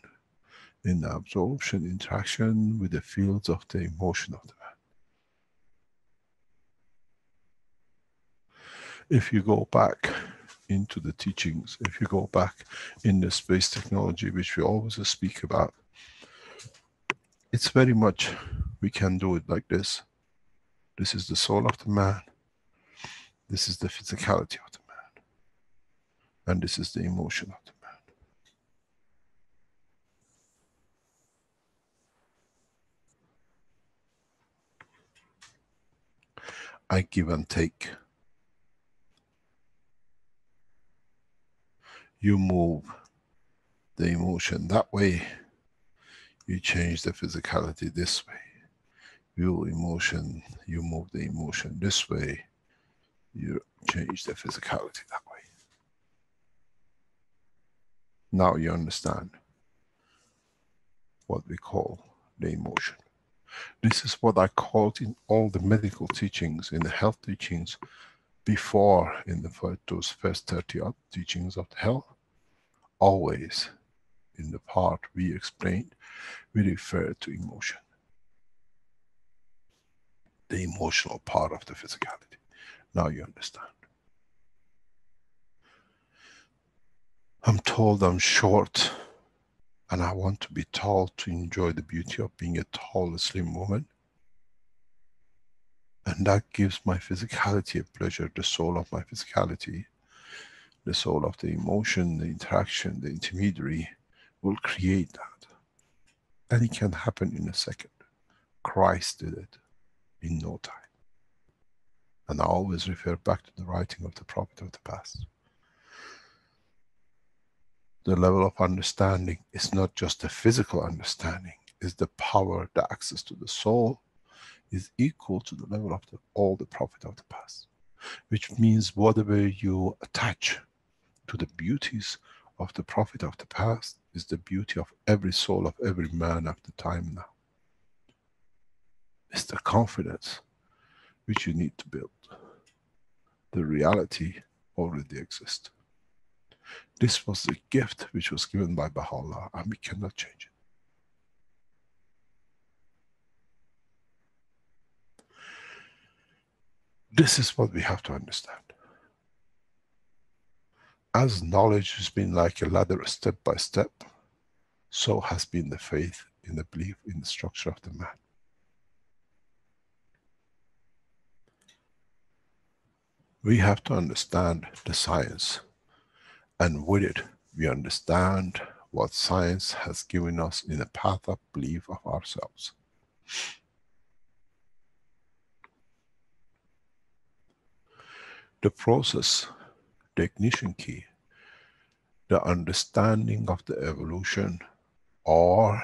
in the absorption, interaction with the fields of the emotion of the man. If you go back into the teachings, if you go back in the space technology, which we always speak about, it's very much, we can do it like this. This is the soul of the man, this is the physicality of the man, and this is the emotion of the man. I give and take. You move the emotion that way, you change the physicality this way. You emotion, you move the emotion this way, you change the physicality that way. Now you understand what we call the emotion. This is what I called in all the medical teachings, in the health teachings, before, in the those first 30 odd teachings of the health, always in the part we explained, we refer to emotion. The emotional part of the physicality. Now you understand. I'm told I'm short, and I want to be tall to enjoy the beauty of being a tall, slim woman. And that gives my physicality a pleasure, the soul of my physicality, the soul of the emotion, the interaction, the intermediary will create that. And it can happen in a second. Christ did it in no time. And I always refer back to the writing of the Prophet of the past. The level of understanding is not just a physical understanding, it's the power, the access to the soul, is equal to the level of the, all the Prophet of the past. Which means whatever you attach to the beauties of the Prophet of the past, is the beauty of every soul of every man of the time now. It's the confidence which you need to build. The reality already exists. This was the gift which was given by Baha'u'llah, and we cannot change it. This is what we have to understand. As knowledge has been like a ladder step by step, so has been the faith in the belief in the structure of the man. We have to understand the science, and with it we understand what science has given us in a path of belief of ourselves. The process, the ignition key, the understanding of the evolution, or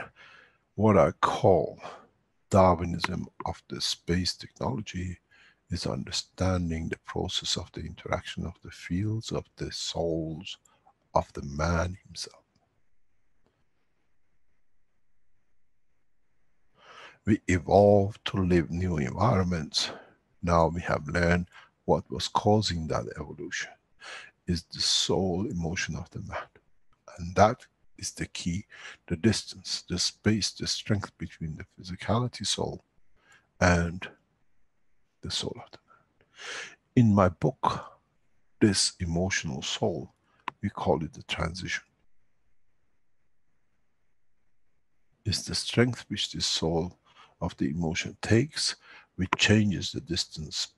what I call Darwinism of the space technology, is understanding the process of the interaction of the fields, of the souls, of the man himself. We evolved to live new environments. Now we have learned what was causing that evolution is the soul emotion of the man. And that is the key, the distance, the space, the strength between the physicality soul and the soul of the man. In my book, this emotional soul, we call it the transition. It's the strength which the soul of the emotion takes, which changes the distance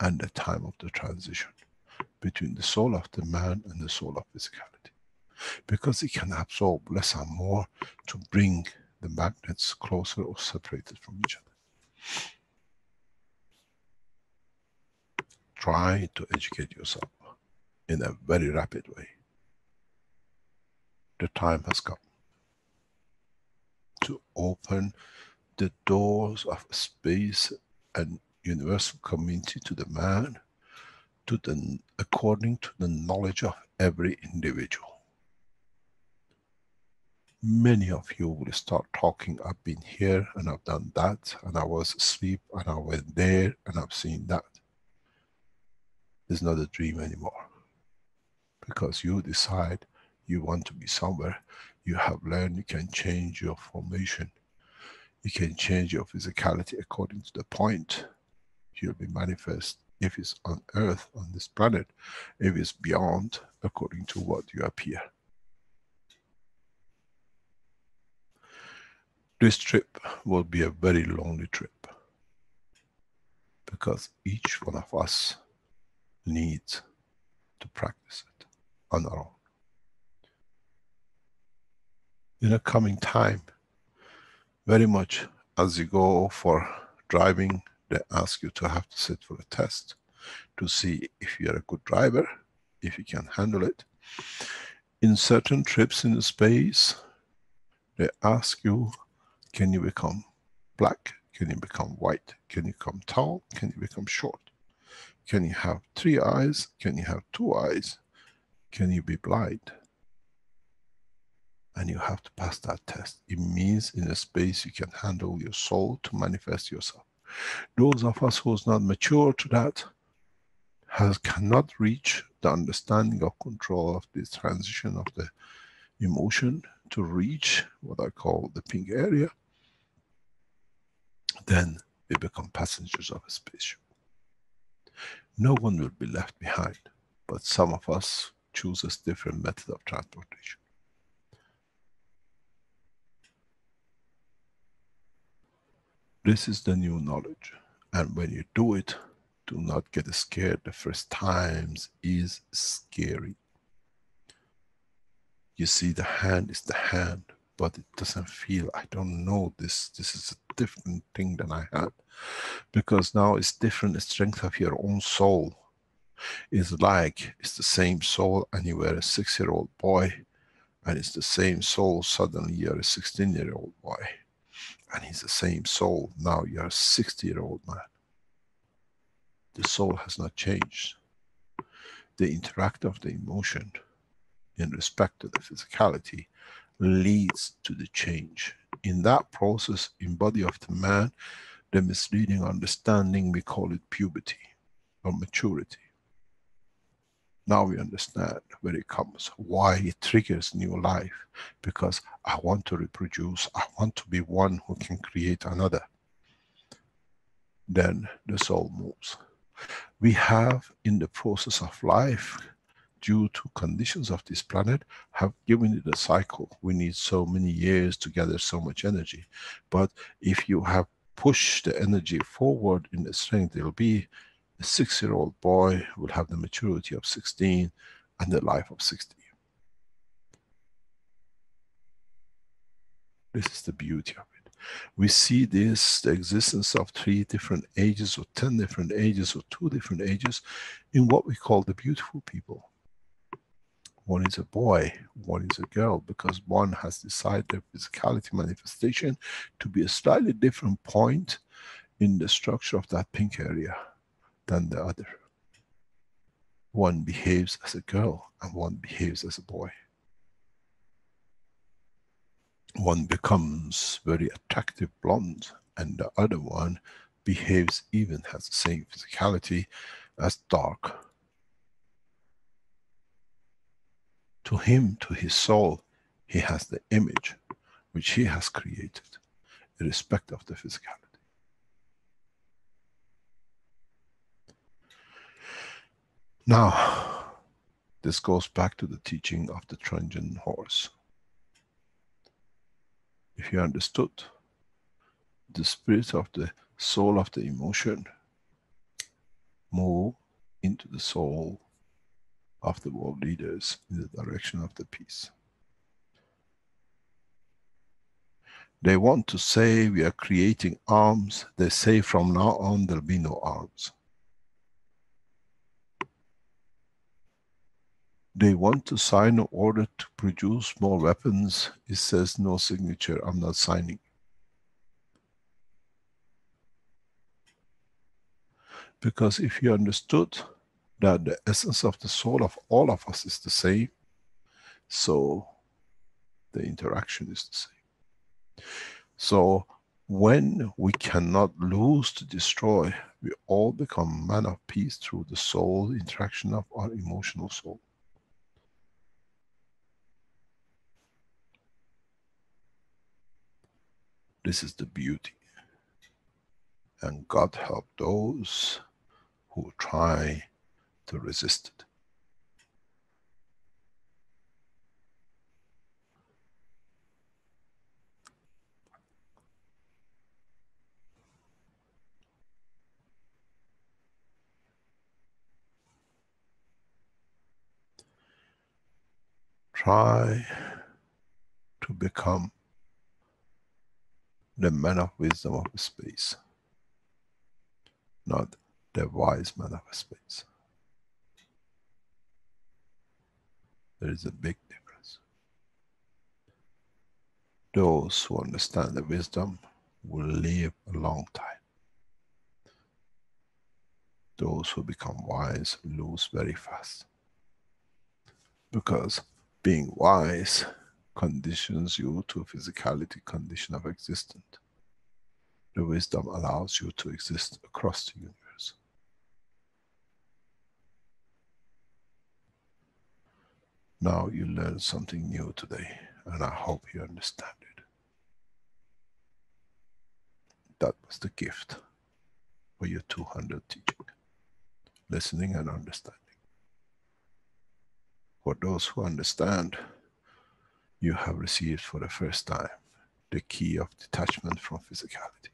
and the time of the transition between the soul of the man and the soul of physicality. Because it can absorb less and more to bring the magnets closer or separated from each other. Try to educate yourself in a very rapid way. The time has come to open the doors of space and universal community to the man, to the, according to the knowledge of every individual. Many of you will start talking, I've been here and I've done that, and I was asleep and I went there and I've seen that. It's not a dream anymore. Because you decide you want to be somewhere, you have learned you can change your formation, you can change your physicality according to the point. You'll be manifest, if it's on Earth, on this planet, if it's beyond, according to what you appear. This trip will be a very lonely trip, because each one of us needs to practice it on our own. In the coming time, very much as you go for driving, they ask you to have to sit for a test to see if you are a good driver, if you can handle it. In certain trips in space, they ask you, can you become black? Can you become white? Can you become tall? Can you become short? Can you have 3 eyes? Can you have 2 eyes? Can you be blind? And you have to pass that test. It means in a space you can handle your soul to manifest yourself. Those of us who is not mature to that, cannot reach the understanding of control of this transition of the emotion to reach what I call the pink area, then we become passengers of a spaceship. No one will be left behind, but some of us choose a different method of transportation. This is the new knowledge, and when you do it, do not get scared. The first times is scary. You see the hand is the hand, but it doesn't feel, I don't know this, this is a different thing than I had. Because now it's different, the strength of your own soul is like, it's the same soul and you were a 6-year-old boy, and it's the same soul, suddenly you're a 16-year-old boy. And it's the same soul, now you're a 60-year-old man. The soul has not changed. The interact of the emotion in respect to the physicality leads to the change. In that process, in body of the man, the misleading understanding, we call it puberty or maturity. Now we understand where it comes, why it triggers new life, because I want to reproduce, I want to be one who can create another. Then the soul moves. We have, in the process of life, due to conditions of this planet, have given it a cycle. We need so many years to gather so much energy. But if you have pushed the energy forward in the strength, it'll be a 6-year-old boy will have the maturity of 16 and the life of 60. This is the beauty of it. We see this, the existence of 3 different ages or 10 different ages or 2 different ages in what we call the beautiful people. One is a boy, one is a girl, because one has decided their physicality manifestation to be a slightly different point in the structure of that pink area than the other. One behaves as a girl and one behaves as a boy. One becomes very attractive blonde and the other one behaves, even has the same physicality as dark. To him, to his soul, he has the image which he has created, irrespective of the physicality. Now, this goes back to the teaching of the Trojan horse. If you understood the spirit of the soul of the emotion, move into the soul of the world leaders in the direction of the peace. They want to say we are creating arms, they say from now on there'll be no arms. They want to sign an order to produce more weapons, it says no signature, I'm not signing. Because if you understood that the essence of the soul of all of us is the same, so the interaction is the same. So when we cannot lose to destroy, we all become man of peace through the soul interaction of our emotional soul. This is the beauty, and God help those who try to resist it. Try to become the man of wisdom of space. not the wise man of space. There is a big difference. Those who understand the wisdom will live a long time. Those who become wise lose very fast. Because being wise conditions you to physicality condition of existence. The wisdom allows you to exist across the universe. Now you learn something new today, and I hope you understand it. That was the gift for your 200 teaching, listening and understanding. For those who understand, you have received for the first time the key of detachment from physicality.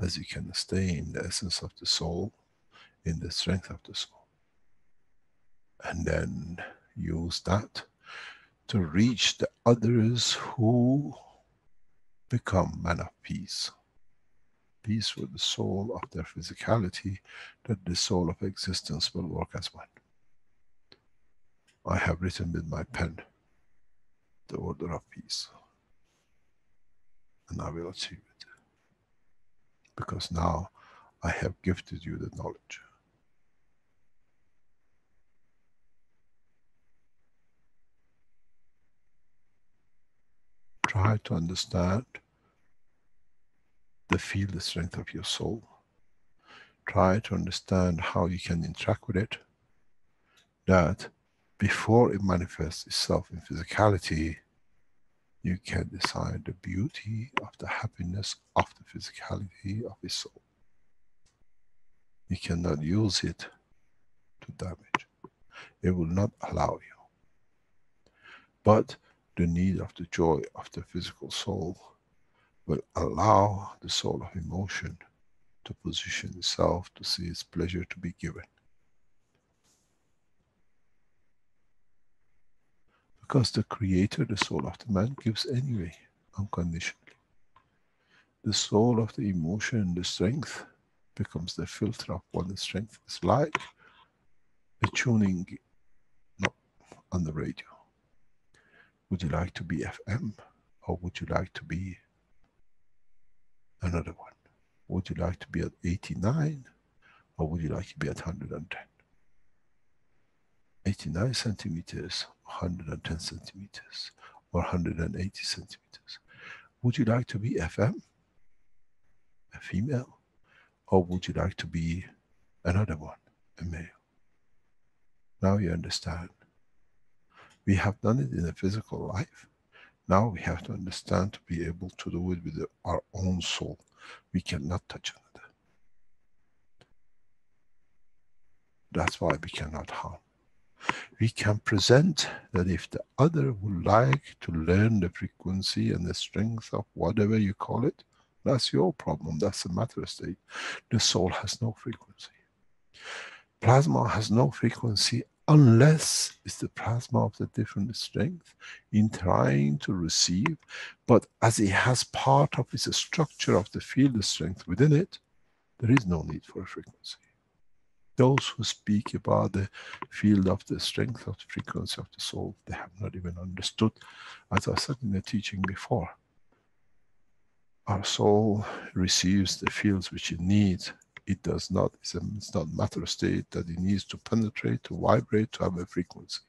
As you can stay in the essence of the soul, in the strength of the soul. And then use that to reach the others who become man of peace. Peace with the soul of their physicality, that the soul of existence will work as one. I have written with my pen the order of peace, and I will achieve it, because now I have gifted you the knowledge. Try to understand the field, the strength of your soul. Try to understand how you can interact with it, that before it manifests itself in physicality, you can decide the beauty of the happiness of the physicality of his soul. You cannot use it to damage. It will not allow you. But the need of the joy of the physical soul will allow the soul of emotion to position itself to see its pleasure to be given. Because the creator, the soul of the man, gives anyway, unconditionally. The soul of the emotion, the strength, becomes the filter of what the strength is like. The tuning on the radio. Would you like to be FM? Or would you like to be another one? Would you like to be at 89? Or would you like to be at 110? 89 centimeters, 110 centimeters, or 180 centimeters. Would you like to be FM, a female, or would you like to be another one, a male? Now you understand. We have done it in the physical life. Now we have to understand to be able to do it with our own soul. We cannot touch another. That's why we cannot harm. We can present that if the other would like to learn the frequency and the strength of whatever you call it, that's your problem, that's the matter state. The soul has no frequency. Plasma has no frequency unless it's the plasma of the different strength in trying to receive, but as it has part of its structure of the field strength within it, there is no need for a frequency. Those who speak about the field of the strength of the frequency of the soul, they have not even understood, as I said in the teaching before. Our soul receives the fields which it needs. It does not, it's not matter state that it needs to penetrate, to vibrate, to have a frequency.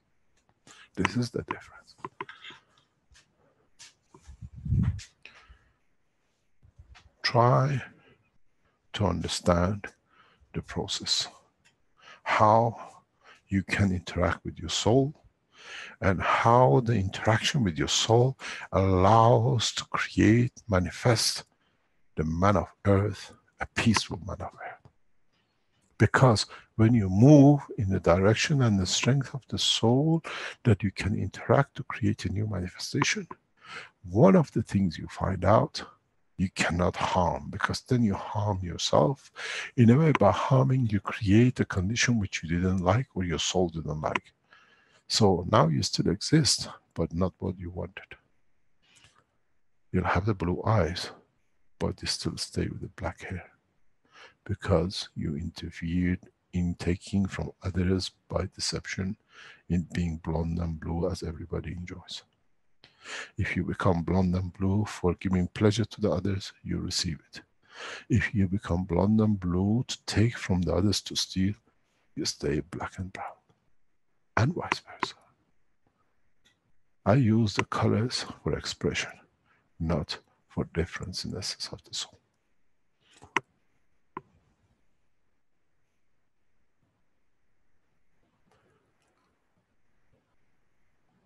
This is the difference. Try to understand the process. How you can interact with your soul, and how the interaction with your soul allows to create, manifest the man of earth, a peaceful man of earth. Because when you move in the direction and the strength of the soul that you can interact to create a new manifestation, one of the things you find out, you cannot harm, because then you harm yourself. In a way, by harming, you create a condition which you didn't like, or your soul didn't like. So now you still exist, but not what you wanted. You'll have the blue eyes, but you still stay with the black hair. because you interfered in taking from others by deception, in being blonde and blue as everybody enjoys. If you become blonde and blue for giving pleasure to the others, you receive it. If you become blonde and blue to take from the others to steal, you stay black and brown, and vice versa. I use the colors for expression, not for difference in essence of the soul.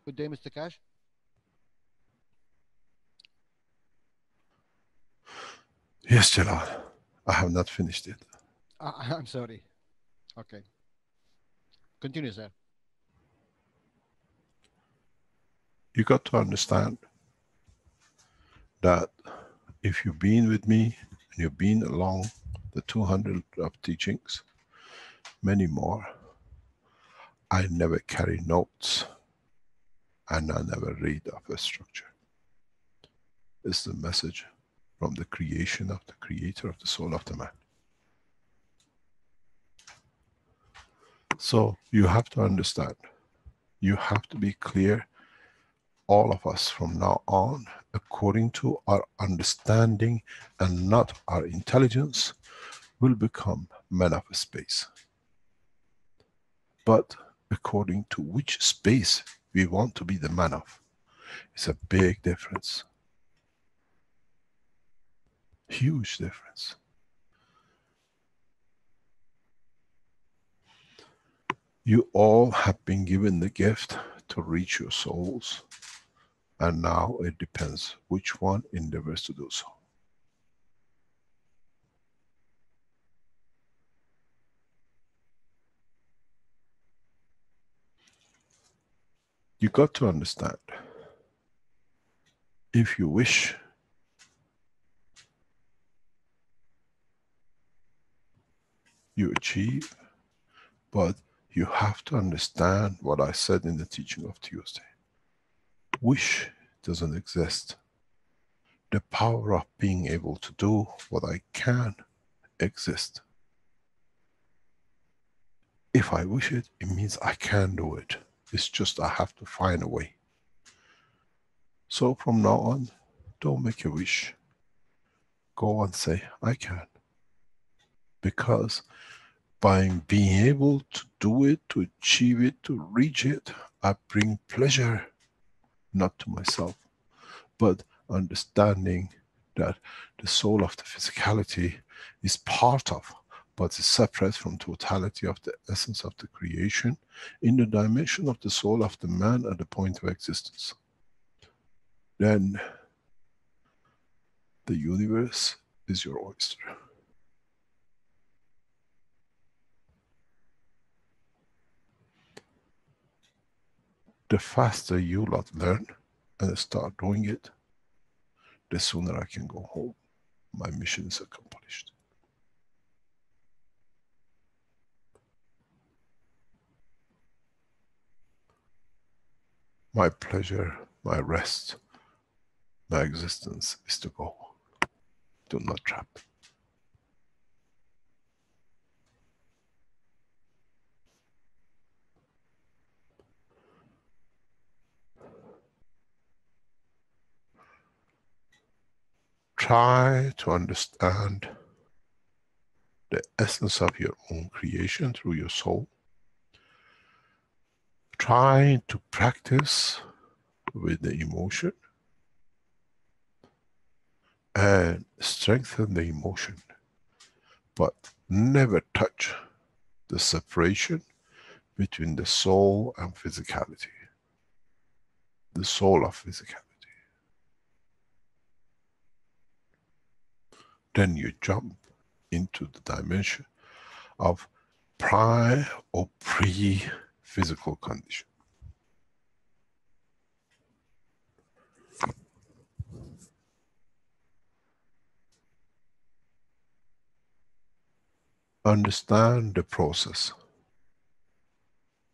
Good day, Mr. Keshe. Yes, Jalal. I have not finished it. I'm sorry. Okay. Continue, sir. You got to understand that if you've been with me, and you've been along the 200 of teachings, many more, I never carry notes. And I never read of a structure. It's the message from the creation of the creator of the soul of the man. So, you have to understand, you have to be clear, all of us from now on, according to our understanding and not our intelligence, will become men of space. But, according to which space we want to be the man of. It's a big difference. Huge difference. You all have been given the gift to reach your souls, and now it depends which one endeavors to do so. You got to understand, if you wish, you achieve, but you have to understand what I said in the teaching of Tuesday. Wish doesn't exist. The power of being able to do what I can exists. If I wish it, it means I can do it. It's just I have to find a way. So from now on, don't make a wish. Go and say, I can. Because by being able to do it, to achieve it, to reach it, I bring pleasure, not to myself, but understanding that the soul of the physicality is part of, but is separate from totality of the essence of the creation, in the dimension of the soul of the man at the point of existence. Then, the universe is your oyster. The faster you lot learn, and start doing it, the sooner I can go home. My mission is accomplished. My pleasure, my rest, my existence is to go. Do not trap. Try to understand the essence of your own creation through your soul. Try to practice with the emotion and strengthen the emotion, but never touch the separation between the soul and physicality, the soul of physicality. Then you jump into the dimension of prior or pre-physical condition. Understand the process.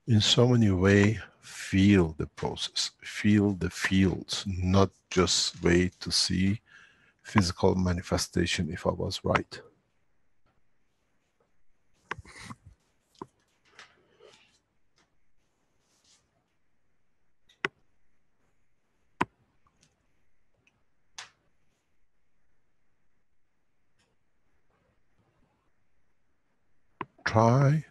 In so many ways, feel the process, feel the fields, not just wait to see physical manifestation if I was right. try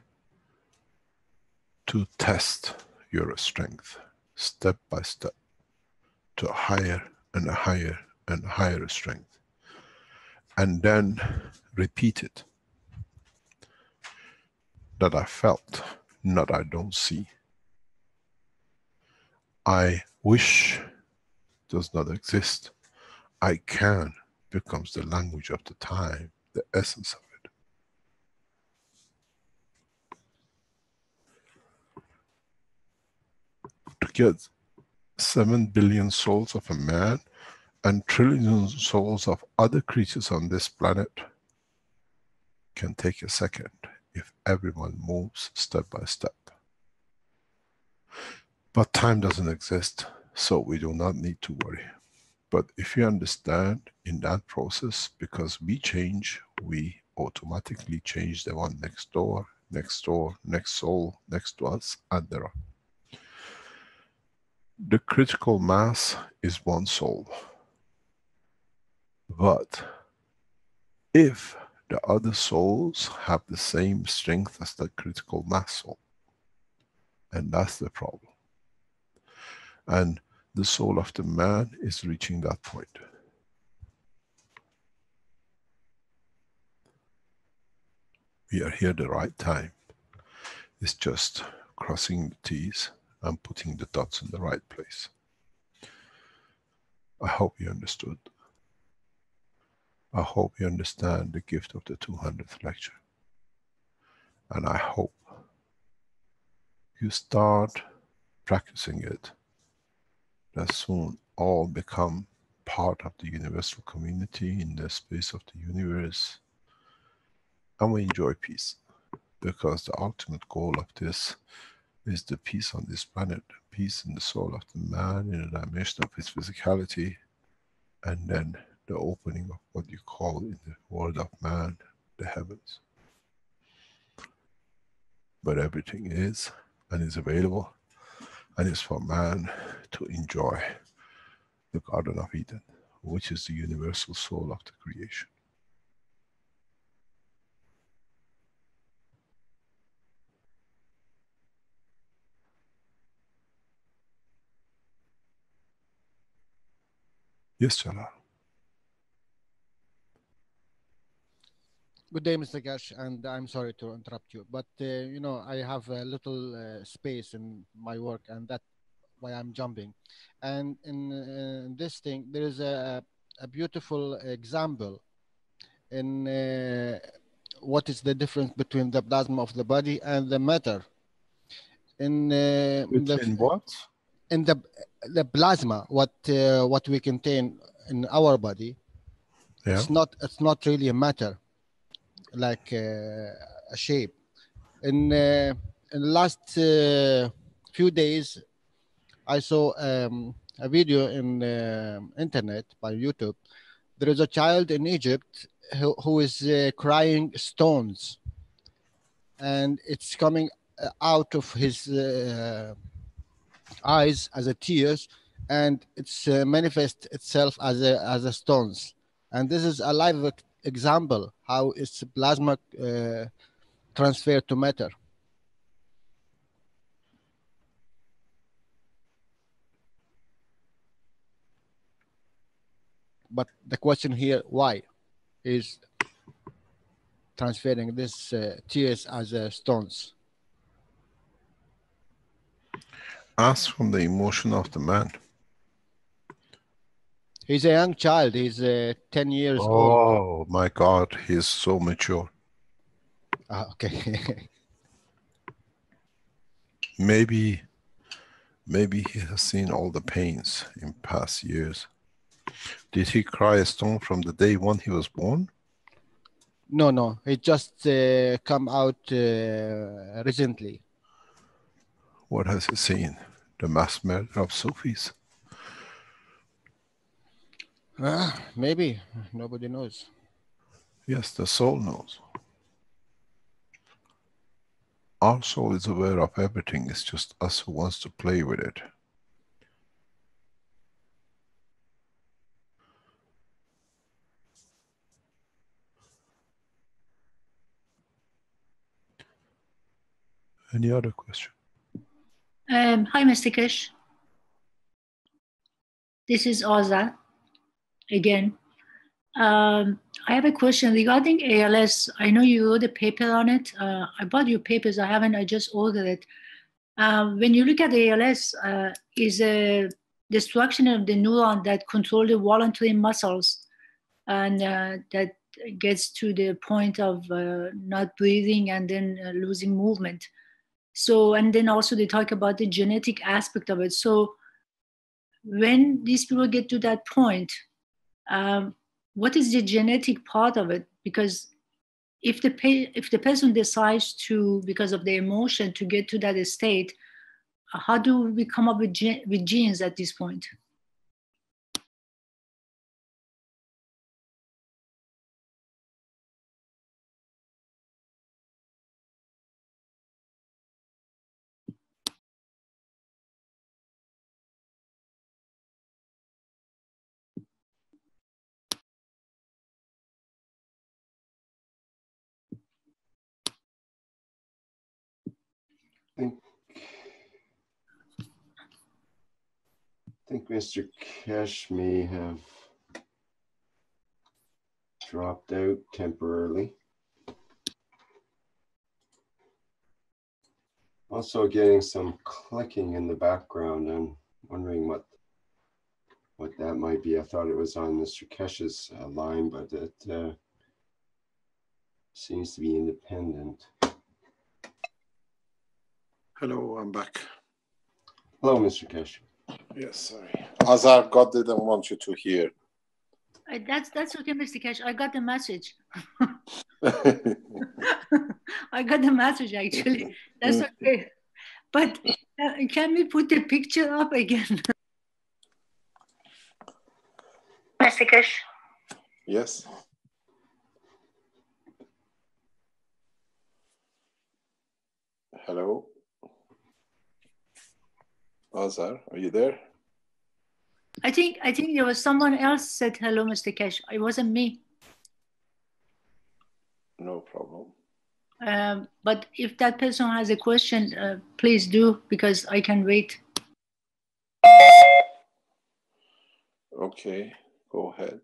to test your strength, step by step, to a higher and a higher and higher strength, and then repeat it. That I felt, not I don't see. I wish does not exist. I can becomes the language of the time, the essence of it. To get 7 billion souls of a man and trillions of souls of other creatures on this planet can take a second if everyone moves step by step. But time doesn't exist, so we do not need to worry. But if you understand in that process, because we change, we automatically change the one next door, next soul, next to us, and there are. The critical mass is one soul. But if the other souls have the same strength as the critical mass soul, and that's the problem. And the soul of the man is reaching that point. We are here the right time. It's just crossing the T's and putting the dots in the right place. I hope you understood. I hope you understand the gift of the 200th lecture. And I hope you start practicing it, that soon all become part of the universal community in the space of the universe, and we enjoy peace, because the ultimate goal of this is the peace on this planet, peace in the soul of the man, in the dimension of his physicality, and then the opening of what you call in the world of man, the heavens. But everything is, and is available, and it's for man to enjoy the Garden of Eden, which is the universal soul of the creation. Yes, Jalal. Good day, Mr. Keshe, and I'm sorry to interrupt you, but you know, I have a little space in my work, and that's why I'm jumping. And in this thing, there is a beautiful example in what is the difference between the plasma of the body and the matter. In what? In the plasma, what we contain in our body, yeah. It's not really a matter. Like a shape. In the last few days, I saw a video in internet by YouTube. There is a child in Egypt who is crying stones, and it's coming out of his eyes as a tears, and it's manifests itself as a stones. And this is a live example how is plasma transferred to matter. But the question here, why is transferring this tears as stones? Ask from the emotion of the man. He's a young child, he's 10 years old. Oh my God, he's so mature. Ah, okay. Maybe he has seen all the pains in past years. Did he cry a stone from the day when he was born? No, it just come out recently. What has he seen? The mass murder of Sufis? Maybe. Nobody knows. Yes, the soul knows. Our soul is aware of everything, it's just us who wants to play with it. Any other question? Hi, Mr. Keshe. This is Oza again. I have a question regarding ALS. I know you wrote a paper on it. I bought your papers. I haven't. I just ordered it. When you look at ALS, is a destruction of the neuron that control the voluntary muscles, and that gets to the point of not breathing and then losing movement. So, and then also they talk about the genetic aspect of it. So when these people get to that point, what is the genetic part of it? Because if the person decides to, because of the emotion, to get to that state, how do we come up with genes at this point? I think Mr. Keshe may have dropped out temporarily. Also getting some clicking in the background. I'm wondering what that might be. I thought it was on Mr. Keshe's line, but it seems to be independent. Hello, I'm back. Hello, Mr. Keshe. Yes, sorry. Azar, God didn't want you to hear. That's okay, Mr. Keshe. I got the message. I got the message, actually. That's okay. But can we put the picture up again? Mr. Keshe? Yes. Hello? Azar, are you there? I think there was someone else said hello, Mr. Keshe. It wasn't me. No problem. But if that person has a question, please do, because I can wait. Okay, go ahead.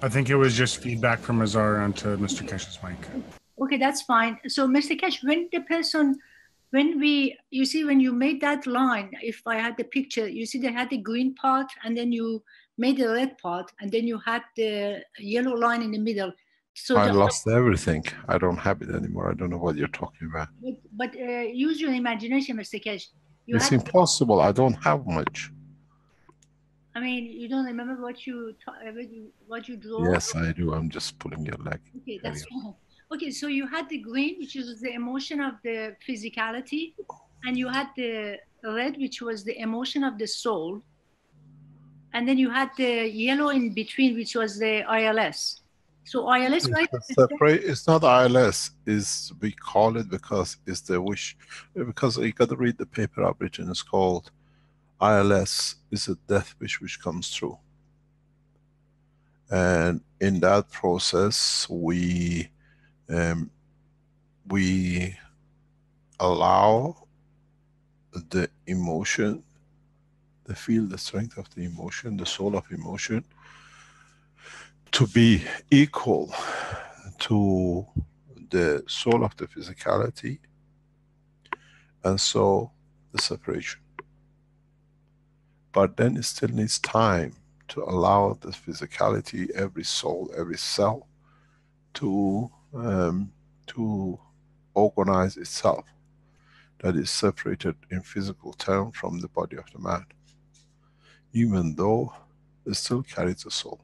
I think it was just feedback from Azar onto Mr. Keshe's mic. Okay, that's fine. So, Mr. Keshe, when the person... you see, when you made that line, if I had the picture, you see they had the green part and then you made the red part and then you had the yellow line in the middle. So I lost everything. I don't have it anymore. I don't know what you're talking about. But use your imagination, Mr. Keshe. It's impossible. I don't have much. I mean, you don't remember what you draw? Yes, I do. I'm just pulling your leg. Okay, that's fine. Okay, so you had the green, which is the emotion of the physicality, and you had the red, which was the emotion of the soul, and then you had the yellow in between, which was the ILS. So ILS, right? It's not ILS. We call it because it's the wish. Because you got to read the paper up, which is called ILS. It's a death wish which comes through. And in that process, we allow the emotion, the feel, the strength of the emotion, the soul of emotion to be equal to the soul of the physicality, and so the separation. But then it still needs time to allow the physicality, every soul, every cell to organize itself, that is separated in physical term from the body of the man, even though it still carries a soul.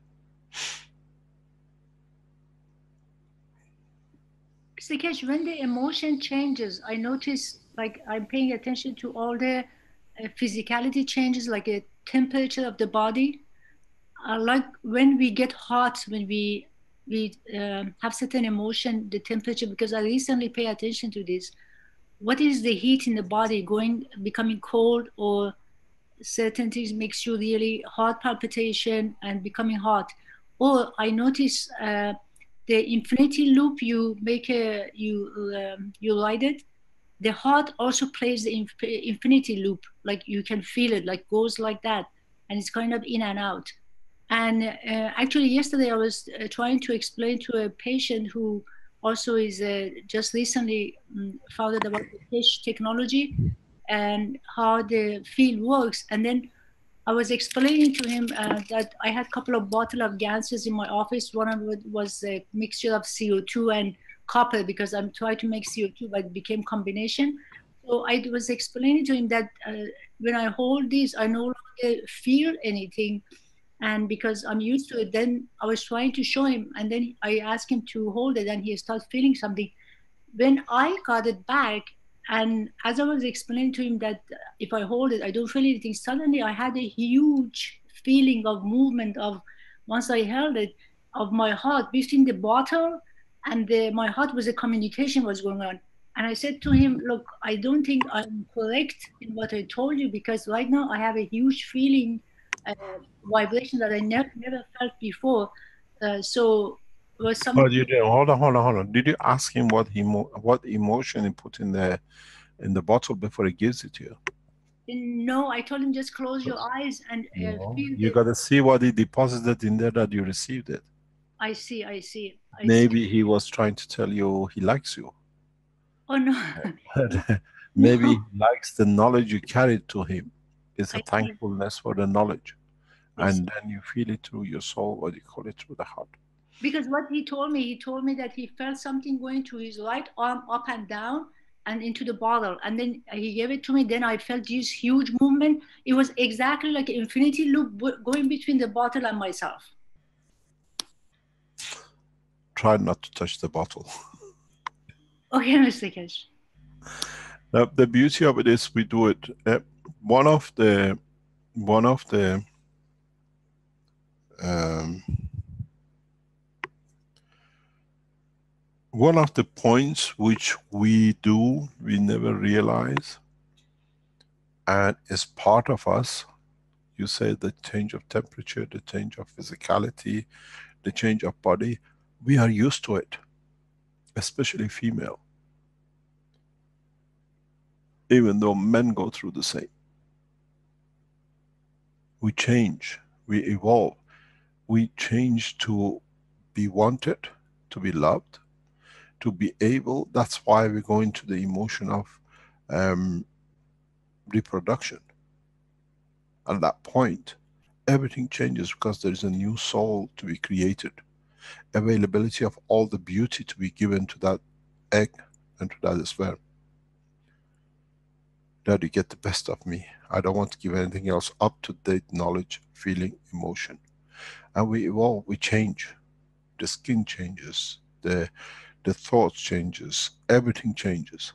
Mr. Keshe, when the emotion changes, I notice, like I'm paying attention to all the physicality changes, like a temperature of the body. Like when we get hot, when we have certain emotion, the temperature, because I recently pay attention to this. What is the heat in the body becoming cold, or certain things makes you really heart palpitation and becoming hot? Or I notice the infinity loop you make, you light it. The heart also plays the infinity loop, like you can feel it, like goes like that, and it's kind of in and out. And actually yesterday I was trying to explain to a patient who also is just recently founded about the Keshe technology and how the field works. And then I was explaining to him that I had a couple of bottles of GANSes in my office. One of them was a mixture of CO2 and copper, because I'm trying to make CO2, but it became combination. So I was explaining to him that when I hold this, I no longer feel anything. And because I'm used to it, then I was trying to show him, and then I asked him to hold it, and he started feeling something. When I got it back, and as I was explaining to him that if I hold it, I don't feel anything, suddenly I had a huge feeling of movement of, once I held it, of my heart within the bottle, and my heart was a communication was going on. And I said to him, look, I don't think I'm correct in what I told you, because right now I have a huge feeling, vibration that I never felt before. So was some. Oh, you did. Hold on. Did you ask him what emotion he put in the bottle before he gives it to you? No, I told him just close your eyes and feel. You gotta see what he deposited in there that you received it. I see. Maybe he was trying to tell you he likes you. Oh no. Maybe he likes the knowledge you carried to him. It's a thankfulness for the knowledge. Yes. And then you feel it through your soul, or you call it through the heart. Because what he told me that he felt something going to his right arm up and down and into the bottle. And then he gave it to me. Then I felt this huge movement. It was exactly like an infinity loop going between the bottle and myself. Try not to touch the bottle. Okay, Mr. Keshe. Now, the beauty of it is we do it. One of the points which we do, we never realize, and is part of us. You say the change of temperature, the change of physicality, the change of body. We are used to it, especially female. Even though men go through the same. We change, we evolve, we change to be wanted, to be loved, to be able. That's why we go into the emotion of reproduction. At that point, everything changes, because there is a new soul to be created. Availability of all the beauty to be given to that egg and to that sperm. That you get the best of me. I don't want to give anything else. Up to date knowledge, feeling, emotion. And we evolve, we change. The skin changes, the thoughts changes, everything changes.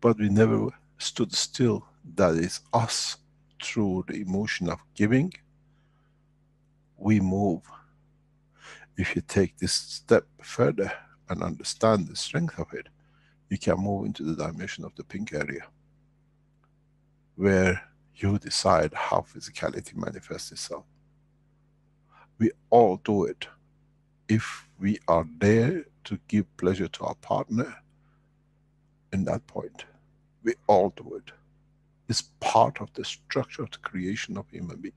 But we never stood still. That is us. Through the emotion of giving, we move. If you take this step further and understand the strength of it, you can move into the dimension of the pink area, where you decide how physicality manifests itself. We all do it. If we are there to give pleasure to our partner, in that point, we all do it. It's part of the structure of the creation of human being.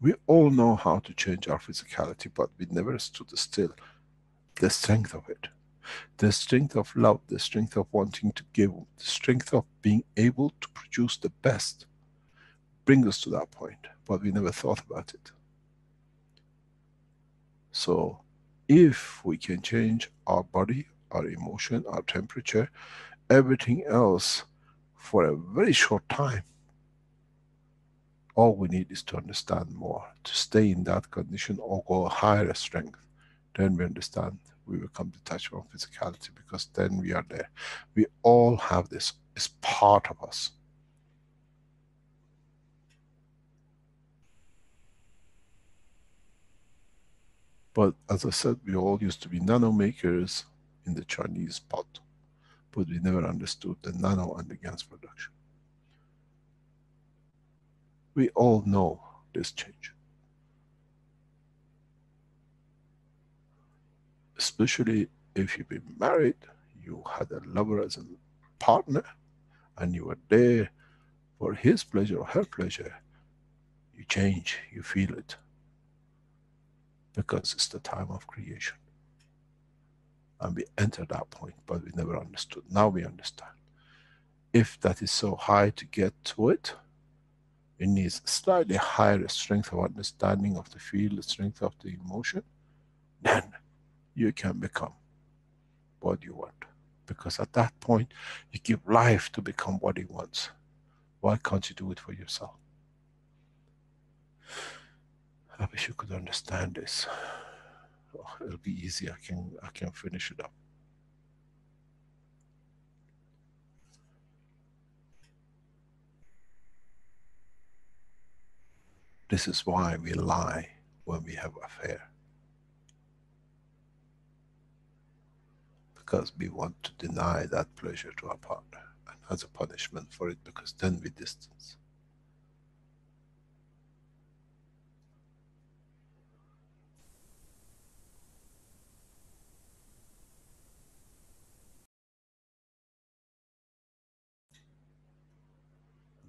We all know how to change our physicality, but we never stood still. The strength of it, the strength of love, the strength of wanting to give, the strength of being able to produce the best, brings us to that point, but we never thought about it. So, if we can change our body, our emotion, our temperature, everything else for a very short time, all we need is to understand more, to stay in that condition or go higher strength. Then we understand, we become detached from physicality, because then we are there. We all have this, it's part of us. But as I said, we all used to be nanomakers in the Chinese pot. but we never understood the nano and the GANS production. We all know this change. Especially if you've been married, you had a lover as a partner, and you were there for his pleasure or her pleasure, you change, you feel it. Because it's the time of creation. And we entered that point, but we never understood. Now we understand. If that is so high to get to it, it needs slightly higher strength of understanding of the field, the strength of the emotion, then you can become what you want. Because at that point, you give life to become what he wants. Why can't you do it for yourself? I wish you could understand this. Oh, it'll be easy, I can finish it up. This is why we lie when we have an affair. Because we want to deny that pleasure to our partner, and as a punishment for it, because then we distance.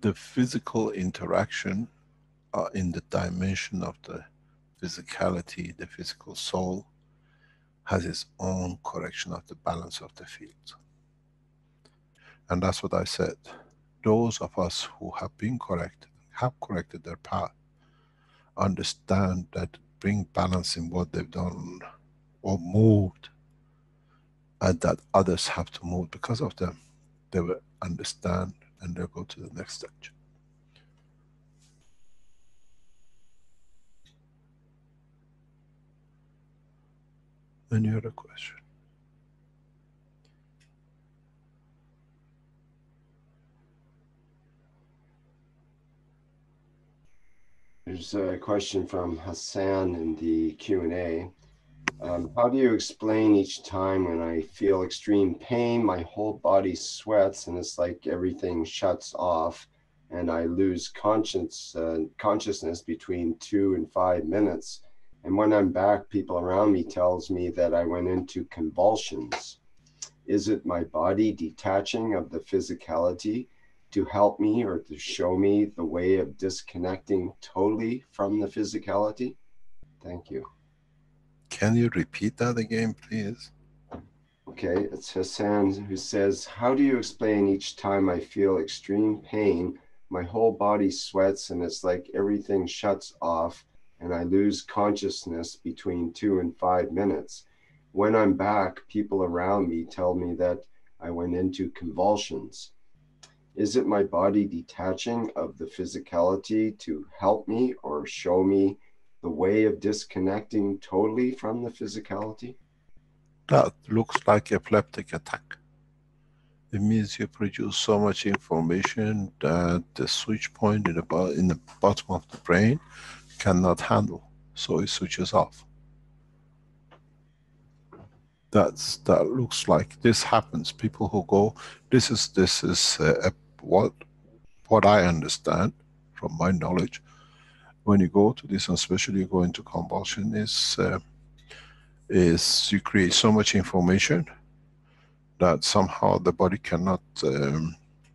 The physical interaction are in the dimension of the physicality, the physical soul, has its own correction of the balance of the field. And that's what I said. Those of us who have been corrected, have corrected their path, understand that bring balance in what they've done or moved, and that others have to move because of them. They will understand and they'll go to the next stage. Any other question? There's a question from Hassan in the Q&A. How do you explain each time when I feel extreme pain, my whole body sweats and it's like everything shuts off and I lose consciousness between 2 and 5 minutes? And when I'm back, people around me tells me that I went into convulsions. Is it my body detaching of the physicality to help me or to show me the way of disconnecting totally from the physicality? Thank you. Can you repeat that again, please? Okay, it's Hassan who says, how do you explain each time I feel extreme pain, my whole body sweats and it's like everything shuts off and I lose consciousness between 2 and 5 minutes. When I'm back, people around me tell me that I went into convulsions. Is it my body detaching of the physicality to help me or show me the way of disconnecting totally from the physicality? That looks like epileptic attack. It means you produce so much information that the switch point in the bottom of the brain cannot handle, so it switches off. That looks like this happens. People who go, what I understand from my knowledge, when you go to this, and especially you go into convulsion, is you create so much information that somehow the body cannot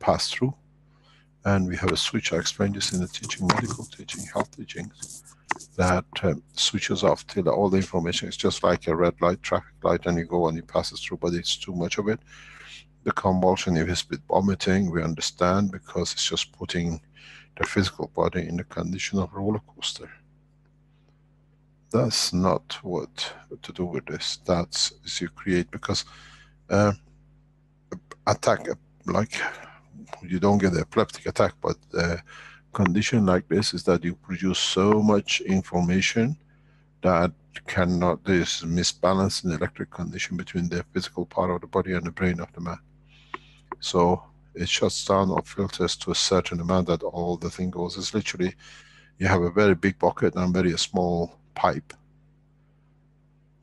pass through. And we have a switch, I explained this in the teaching, medical teaching, health teachings, that switches off till all the information. It's just like a red light, traffic light, and you go and it passes through, but it's too much of it. The convulsion, if it's with vomiting, we understand, because it's just putting the physical body in the condition of roller coaster. That's not what to do with this. That's is you create, because attack, like you don't get an epileptic attack, but condition like this is that you produce so much information that cannot, there's misbalance in the electric condition between the physical part of the body and the brain of the man. So it shuts down or filters to a certain amount that all the thing goes. It's literally, you have a very big bucket and very small pipe.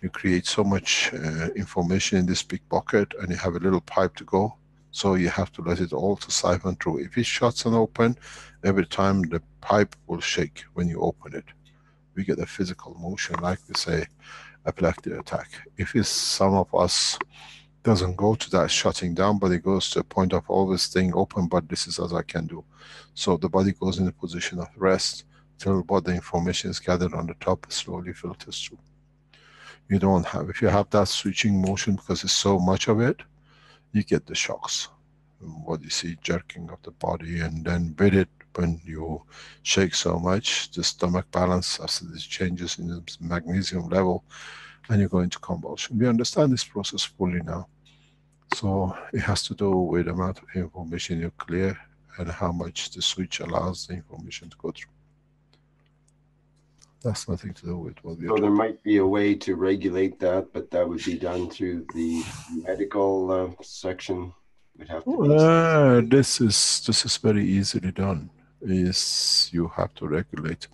you create so much information in this big bucket, and you have a little pipe to go. So you have to let it all to siphon through. If it shuts and open, every time the pipe will shake when you open it. We get a physical motion, like we say, epileptic attack. If it's some of us doesn't go to that shutting down, but it goes to a point of always staying open, but this is as I can do. So the body goes in a position of rest, till what the information is gathered on the top, slowly filters through. You don't have, if you have that switching motion, because it's so much of it, you get the shocks. What you see, jerking of the body, and then with it, when you shake so much, the stomach balance after this changes in the magnesium level, and you go into convulsion. We understand this process fully now. So it has to do with the amount of information you clear, and how much the switch allows the information to go through. That's nothing to do with what we are doing. So there might be a way to regulate that, but that would be done through the medical section. Would have to be this is very easily done. Is you have to regulate.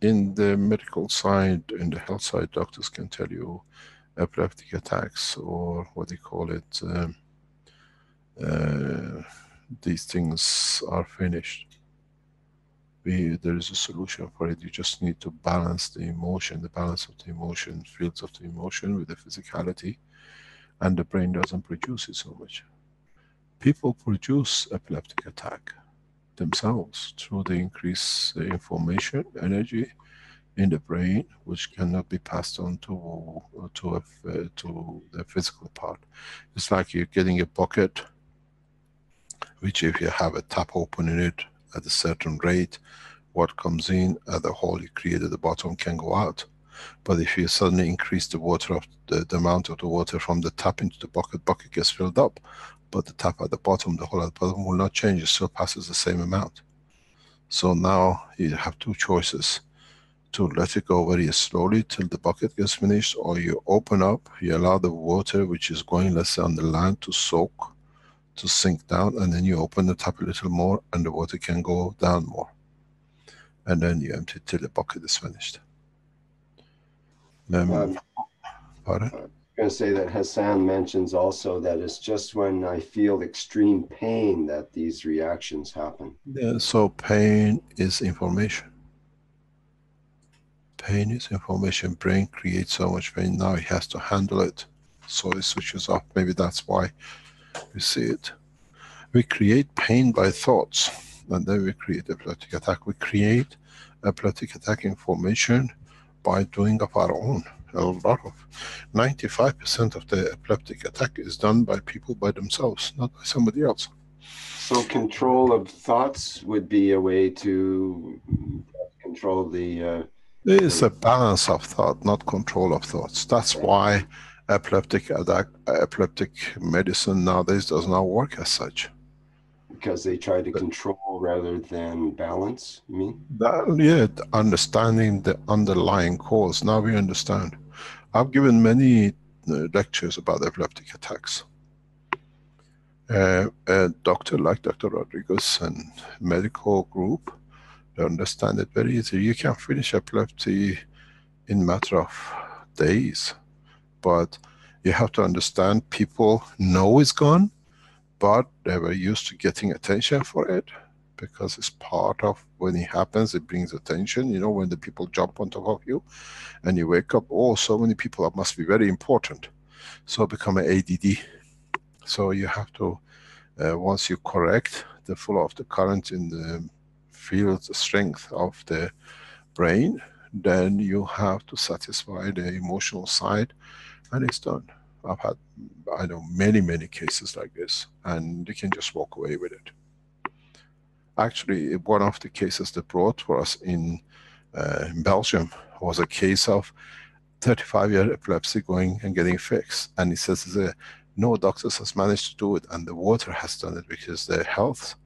In the medical side, in the health side, doctors can tell you epileptic attacks, or what they call it, these things are finished. There is a solution for it. You just need to balance the emotion, the balance of the emotion, fields of the emotion with the physicality, and the brain doesn't produce it so much. People produce epileptic attack themselves through the increase in information, energy in the brain, which cannot be passed on to the physical part. It's like you're getting a bucket, which if you have a tap open in it, at a certain rate, what comes in at the hole you create at the bottom can go out. But if you suddenly increase the water of the amount of the water from the tap into the bucket, bucket gets filled up. But the tap at the bottom, the hole at the bottom will not change, it still passes the same amount. So now you have two choices: to let it go very slowly till the bucket gets finished, or you open up, you allow the water which is going, let's say, on the land to soak, to sink down, and then you open the tap a little more, and the water can go down more. And then you empty till the bucket is finished. Pardon? I was going to say that Hassan mentions also that it's just when I feel extreme pain that these reactions happen. Yeah, so pain is information. Pain is information. Brain creates so much pain, now it has to handle it. So it switches off. Maybe that's why we see it. We create pain by thoughts, and then we create epileptic attack. We create epileptic attack information by doing of our own. A lot of 95% of the epileptic attack is done by people by themselves, not by somebody else. So control of thoughts would be a way to control the... there is a balance of thought, not control of thoughts. That's why epileptic attack, epileptic medicine nowadays does not work as such. Because they try to control rather than balance, you mean? That, yeah, understanding the underlying cause. Now we understand. I've given many lectures about epileptic attacks. A doctor like Dr. Rodriguez and medical group, they understand it very easily. You can finish epilepsy in a matter of days. But you have to understand, people know it's gone, but they were used to getting attention for it, because it's part of, when it happens, it brings attention. You know, when the people jump on top of you, and you wake up, oh, so many people, I must be very important. So become an ADD. So you have to, once you correct the flow of the current in the field, the strength of the brain, then you have to satisfy the emotional side, and it's done. I've had, I know, many, many cases like this, and you can just walk away with it. Actually, one of the cases they brought for us in Belgium was a case of 35-year epilepsy going and getting fixed. And he says, no doctors has managed to do it, and the water has done it, because their health,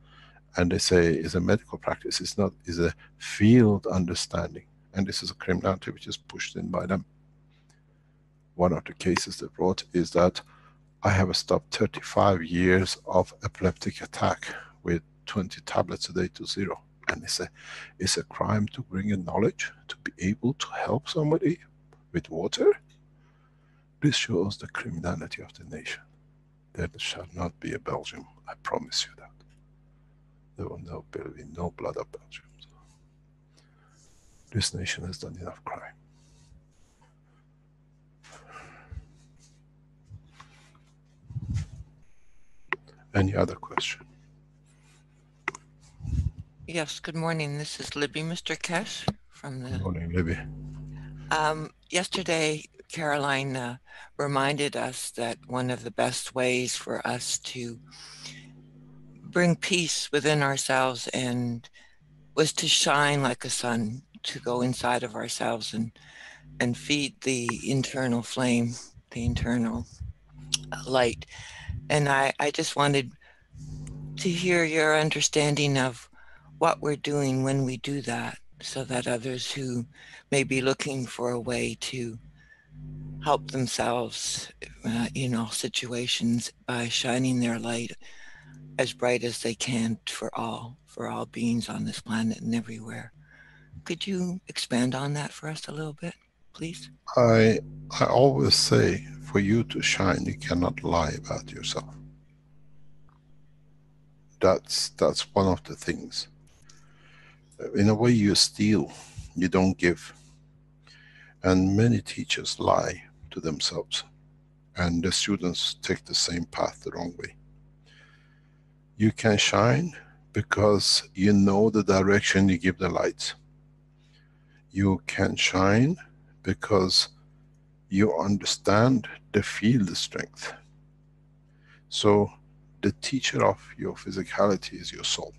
and they say, is a medical practice. It's not, is a field understanding. And this is a criminality which is pushed in by them. One of the cases they brought is that I have stopped 35 years of epileptic attack with 20 tablets a day to 0. And they say, it's a crime to bring in knowledge, to be able to help somebody with water. This shows the criminality of the nation. There shall not be a Belgium, I promise you that. There will not be no blood of Belgium. This nation has done enough crime. Any other question? Yes, good morning. This is Libby, Mr. Keshe from the... Good morning, Libby. Yesterday, Caroline reminded us that one of the best ways for us to bring peace within ourselves and was to shine like a sun, to go inside of ourselves and feed the internal flame, the internal light. And I just wanted to hear your understanding of what we're doing when we do that, so that others who may be looking for a way to help themselves in all situations by shining their light as bright as they can for all beings on this planet and everywhere. Could you expand on that for us a little bit, please? I always say, for you to shine, you cannot lie about yourself. That's one of the things. In a way, you steal, you don't give. And many teachers lie to themselves. And the students take the same path the wrong way. You can shine because you know the direction you give the light. You can shine because you understand the field strength. So the teacher of your physicality is your soul.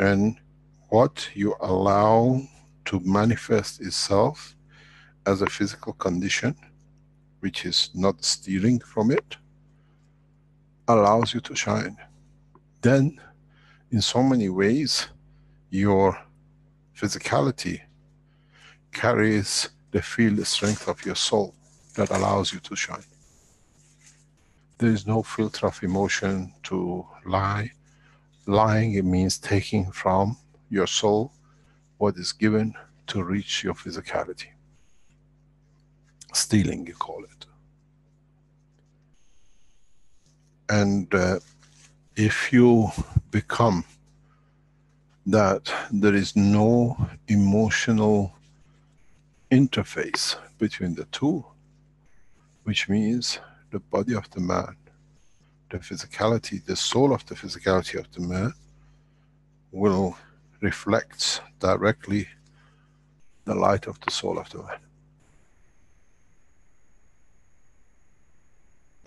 And what you allow to manifest itself as a physical condition, which is not stealing from it, allows you to shine. Then, in so many ways, your physicality carries the field strength of your soul that allows you to shine. There is no filter of emotion to lie. Lying, it means taking from your soul what is given to reach your physicality. Stealing, you call it. And if you become that there is no emotional interface between the two, which means the body of the man, the physicality, the soul of the physicality of the man will reflect directly the light of the soul of the man.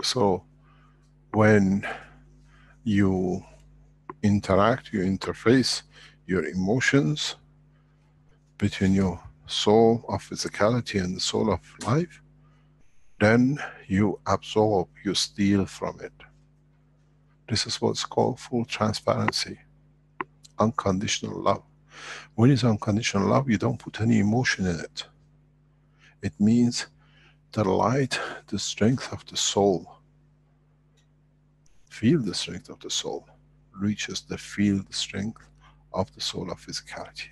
So when you interact, you interface your emotions between your soul of physicality and the soul of life, then you absorb, you steal from it. This is what's called full transparency, unconditional love. When it's unconditional love, you don't put any emotion in it. It means the light, the strength of the soul, feel the strength of the soul, reaches the field strength of the soul of physicality.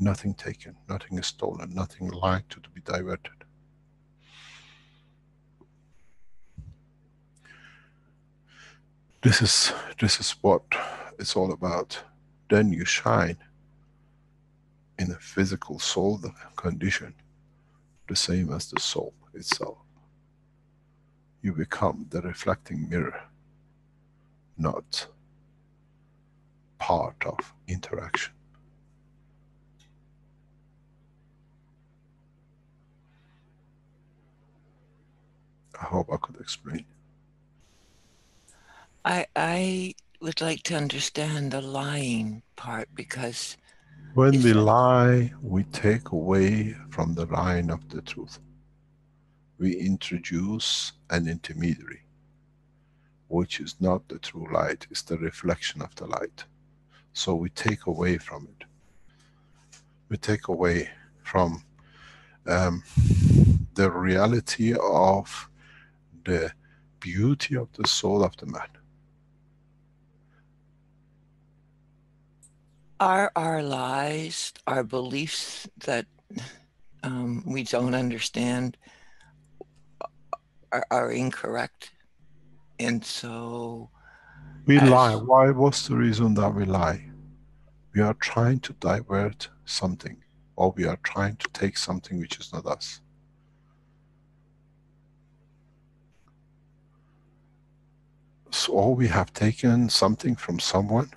Nothing taken, nothing is stolen, nothing lied to be diverted. This is what it's all about. Then you shine in a physical soul condition, the same as the soul itself. You become the reflecting mirror, not part of interaction. I hope I could explain. I would like to understand the lying part, because when we lie, we take away from the line of the truth. We introduce an intermediary, which is not the true light, it's the reflection of the light. So we take away from it. We take away from the reality of the beauty of the soul of the man. Are our lies, our beliefs that we don't understand are incorrect. And so we lie. Why? What's the reason that we lie? We are trying to divert something, or we are trying to take something which is not us. So, or we have taken something from someone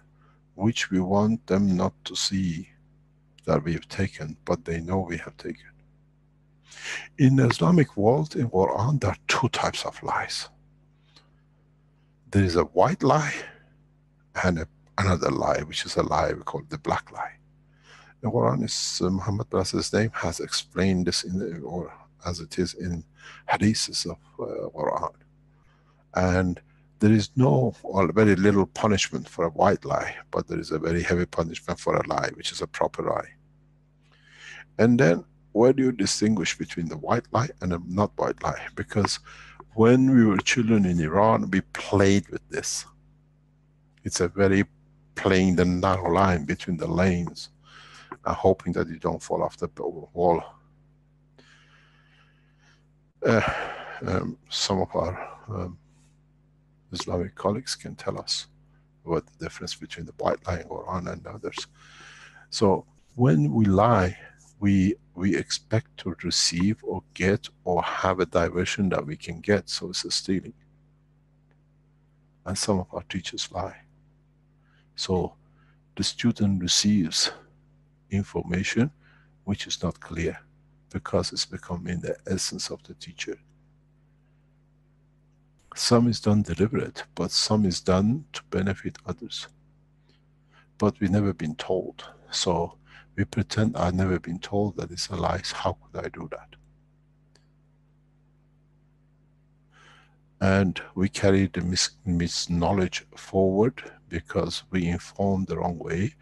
which we want them not to see that we've taken, but they know we have taken. In the Islamic world, in Quran, there are two types of lies. There is a white lie and another lie, which is a lie we call the black lie. The Quran is, Muhammad Blessed's name has explained this in the, or as it is in hadiths of Quran. And there is no or very little punishment for a white lie, but there is a very heavy punishment for a lie, which is a proper lie. And then, where do you distinguish between the white lie and a not white lie? Because when we were children in Iran, we played with this. It's a very playing the narrow line between the lanes, and hoping that you don't fall off the wall. Some of our Islamic colleagues can tell us what the difference between the white lie in Quran and others. So, when we lie, we expect to receive or get or have a diversion that we can get, so it's a stealing. And some of our teachers lie. So, the student receives information which is not clear, because it's becoming the essence of the teacher. Some is done deliberate, but some is done to benefit others. But we've never been told, so we pretend I've never been told that it's a lie, how could I do that? And we carry the misknowledge forward, because we inform the wrong way,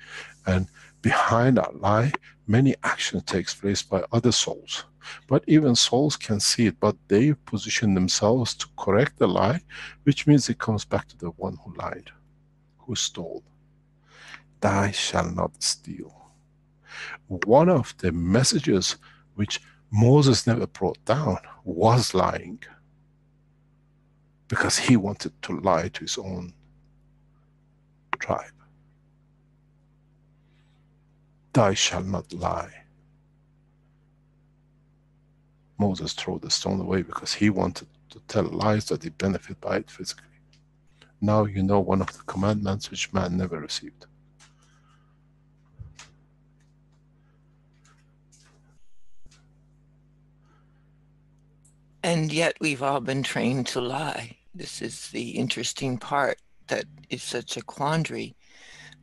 and behind that lie, many action takes place by other souls. But even souls can see it, but they position themselves to correct the lie, which means it comes back to the one who lied, who stole. Thou shalt not steal. One of the messages which Moses never brought down was lying, because he wanted to lie to his own tribe. Thou shalt not lie. Moses threw the stone away because he wanted to tell lies that he benefit by it physically. Now you know one of the commandments which man never received. And yet we've all been trained to lie. This is the interesting part that is such a quandary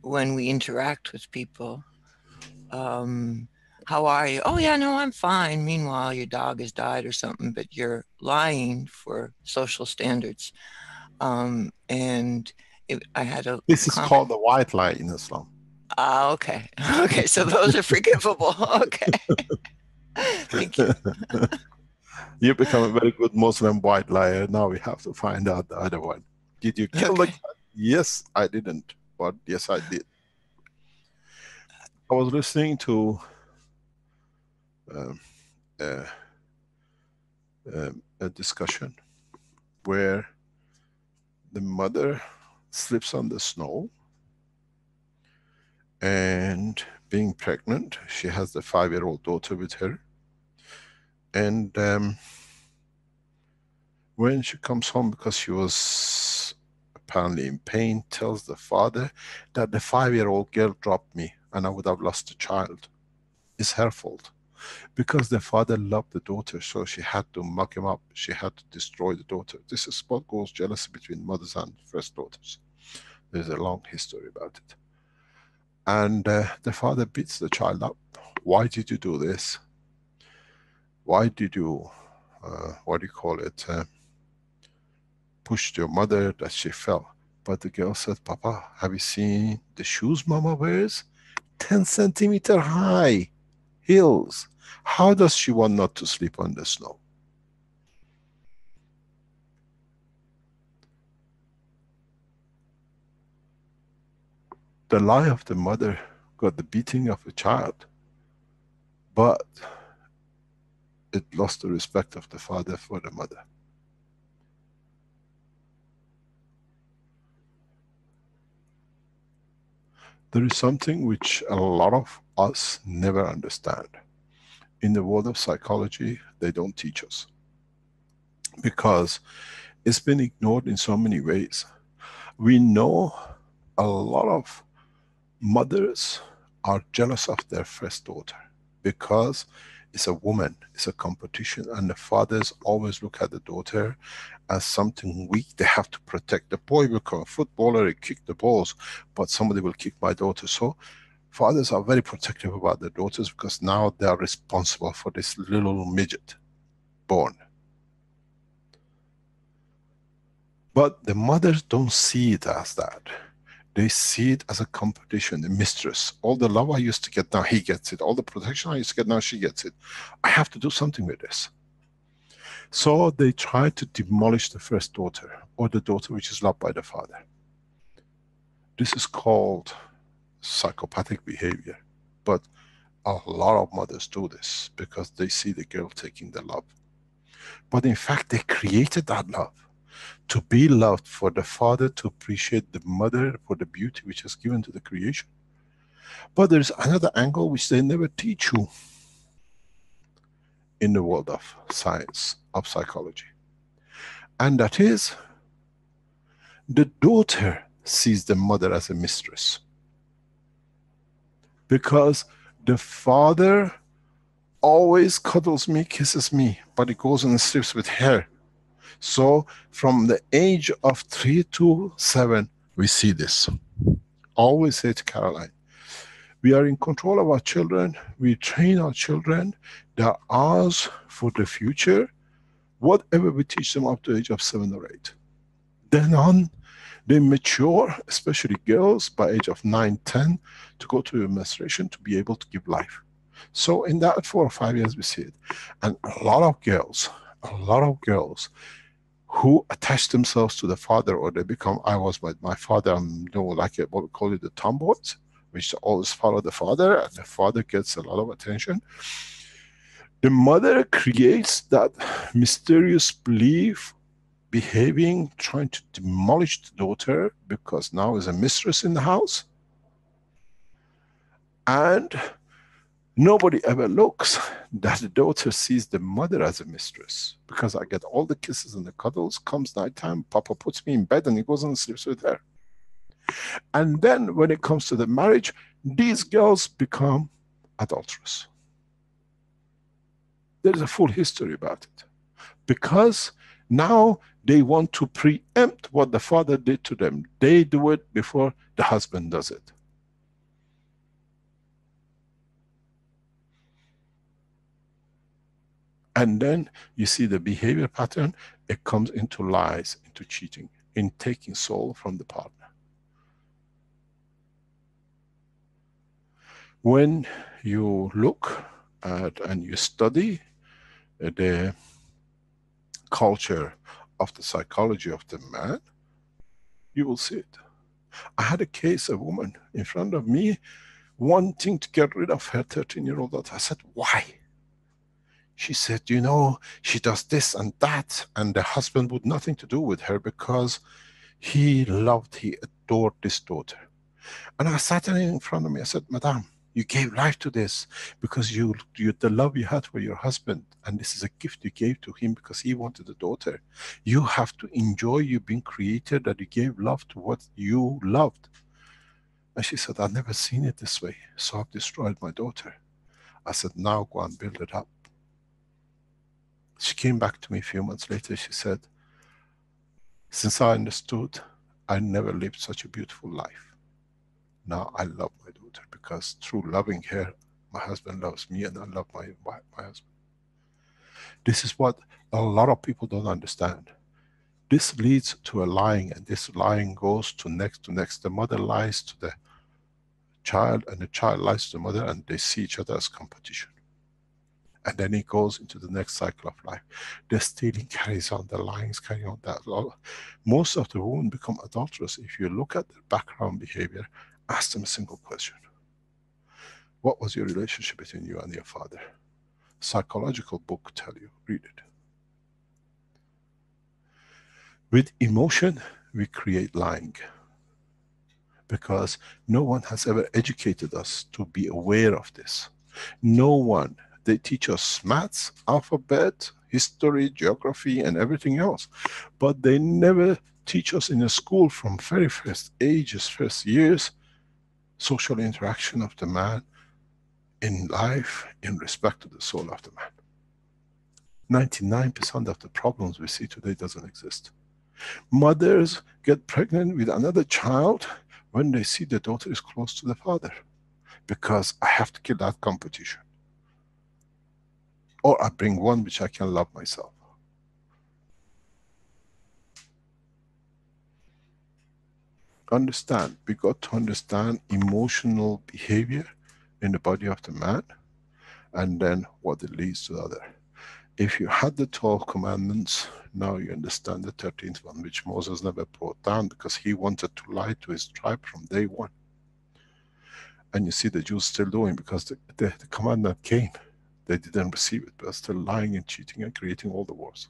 when we interact with people. How are you? Oh yeah, no, I'm fine. Meanwhile, your dog has died or something, but you're lying for social standards. I had a This is called the white lie in Islam. Ah, okay. Okay, so those are forgivable. Okay. Thank you. You become a very good Muslim white liar. Now we have to find out the other one. Did you kill the cat? Yes, I didn't. But yes, I did. I was listening to a discussion where the mother slips on the snow, and being pregnant, she has the 5-year-old daughter with her, and when she comes home, because she was apparently in pain, tells the father that the 5-year-old girl dropped me and I would have lost the child. It's her fault. Because the father loved the daughter, so she had to muck him up, she had to destroy the daughter. This is what goes jealousy between mothers and first daughters. There's a long history about it. And the father beats the child up. Why did you do this? Why did you, pushed your mother that she fell? But the girl said, Papa, have you seen the shoes Mama wears? 10 centimeter high heels. How does she want not to sleep on the snow? The lie of the mother got the beating of the child, but it lost the respect of the father for the mother. There is something which a lot of us never understand. In the world of psychology, they don't teach us. Because it's been ignored in so many ways. We know a lot of mothers are jealous of their first daughter, because it's a woman, it's a competition, and the fathers always look at the daughter as something weak. They have to protect. The boy will become a footballer, he kick the balls, but somebody will kick my daughter. So fathers are very protective about their daughters, because now they are responsible for this little midget born. But the mothers don't see it as that. They see it as a competition, the mistress. All the love I used to get, now he gets it. All the protection I used to get, now she gets it. I have to do something with this. So they try to demolish the first daughter, or the daughter which is loved by the father. This is called psychopathic behavior. But a lot of mothers do this, because they see the girl taking the love. But in fact, they created that love. To be loved, for the father to appreciate the mother for the beauty which is given to the creation. But there is another angle which they never teach you in the world of science, of psychology. And that is, the daughter sees the mother as a mistress. Because the father always cuddles me, kisses me, but he goes and sleeps with her. So, from the age of 3 to 7, we see this. Always say to Caroline, we are in control of our children, we train our children, they are ours for the future, whatever we teach them up to the age of 7 or 8. Then on, they mature, especially girls, by age of 9, 10, to go to menstruation, to be able to give life. So, in that 4 or 5 years, we see it. And a lot of girls, who attach themselves to the father, or they become, I was with my father, you know, like what we call it, the tomboys, which always follow the father, and the father gets a lot of attention. The mother creates that mysterious belief, behaving, trying to demolish the daughter, because now is a mistress in the house. And nobody ever looks that the daughter sees the mother as a mistress, because I get all the kisses and the cuddles, comes nighttime, Papa puts me in bed and he goes and sleeps with her. And then when it comes to the marriage, these girls become adulterous. There is a full history about it, because now they want to preempt what the father did to them. They do it before the husband does it. And then you see the behavior pattern, it comes into lies, into cheating, in taking soul from the partner. When you look at and you study the culture of the psychology of the man, you will see it. I had a case, a woman in front of me, wanting to get rid of her 13-year-old daughter. I said, why? She said, you know, she does this and that, and the husband would nothing to do with her, because he loved, he adored this daughter. And I sat her in front of me, I said, Madame, you gave life to this, because the love you had for your husband, and this is a gift you gave to him, because he wanted a daughter. You have to enjoy you being created, that you gave love to what you loved. And she said, I've never seen it this way, so I've destroyed my daughter. I said, now go and build it up. She came back to me a few months later, she said, since I understood, I never lived such a beautiful life. Now I love my daughter, because through loving her, my husband loves me, and I love my husband. This is what a lot of people don't understand. This leads to a lying, and this lying goes to next to next. The mother lies to the child, and the child lies to the mother, and they see each other as competition. And then it goes into the next cycle of life. The stealing carries on, the lying carry on, that. Most of the women become adulterous. If you look at their background behavior, ask them a single question. What was your relationship between you and your father? psychological book tell you, read it. With emotion, we create lying. Because no one has ever educated us to be aware of this. No one. They teach us maths, alphabet, history, geography and everything else. But they never teach us in a school from very first ages, first years, social interaction of the man in life, in respect to the soul of the man. 99% of the problems we see today doesn't exist. Mothers get pregnant with another child when they see the daughter is close to the father, because I have to kill that competition. Or I bring one which I can love myself. Understand, we got to understand emotional behavior in the body of the man, and then what it leads to the other. If you had the 12 commandments, now you understand the 13th one, which Moses never brought down, because he wanted to lie to his tribe from day one. And you see the Jews still doing, because the commandment came. They didn't receive it, but still lying and cheating and creating all the wars.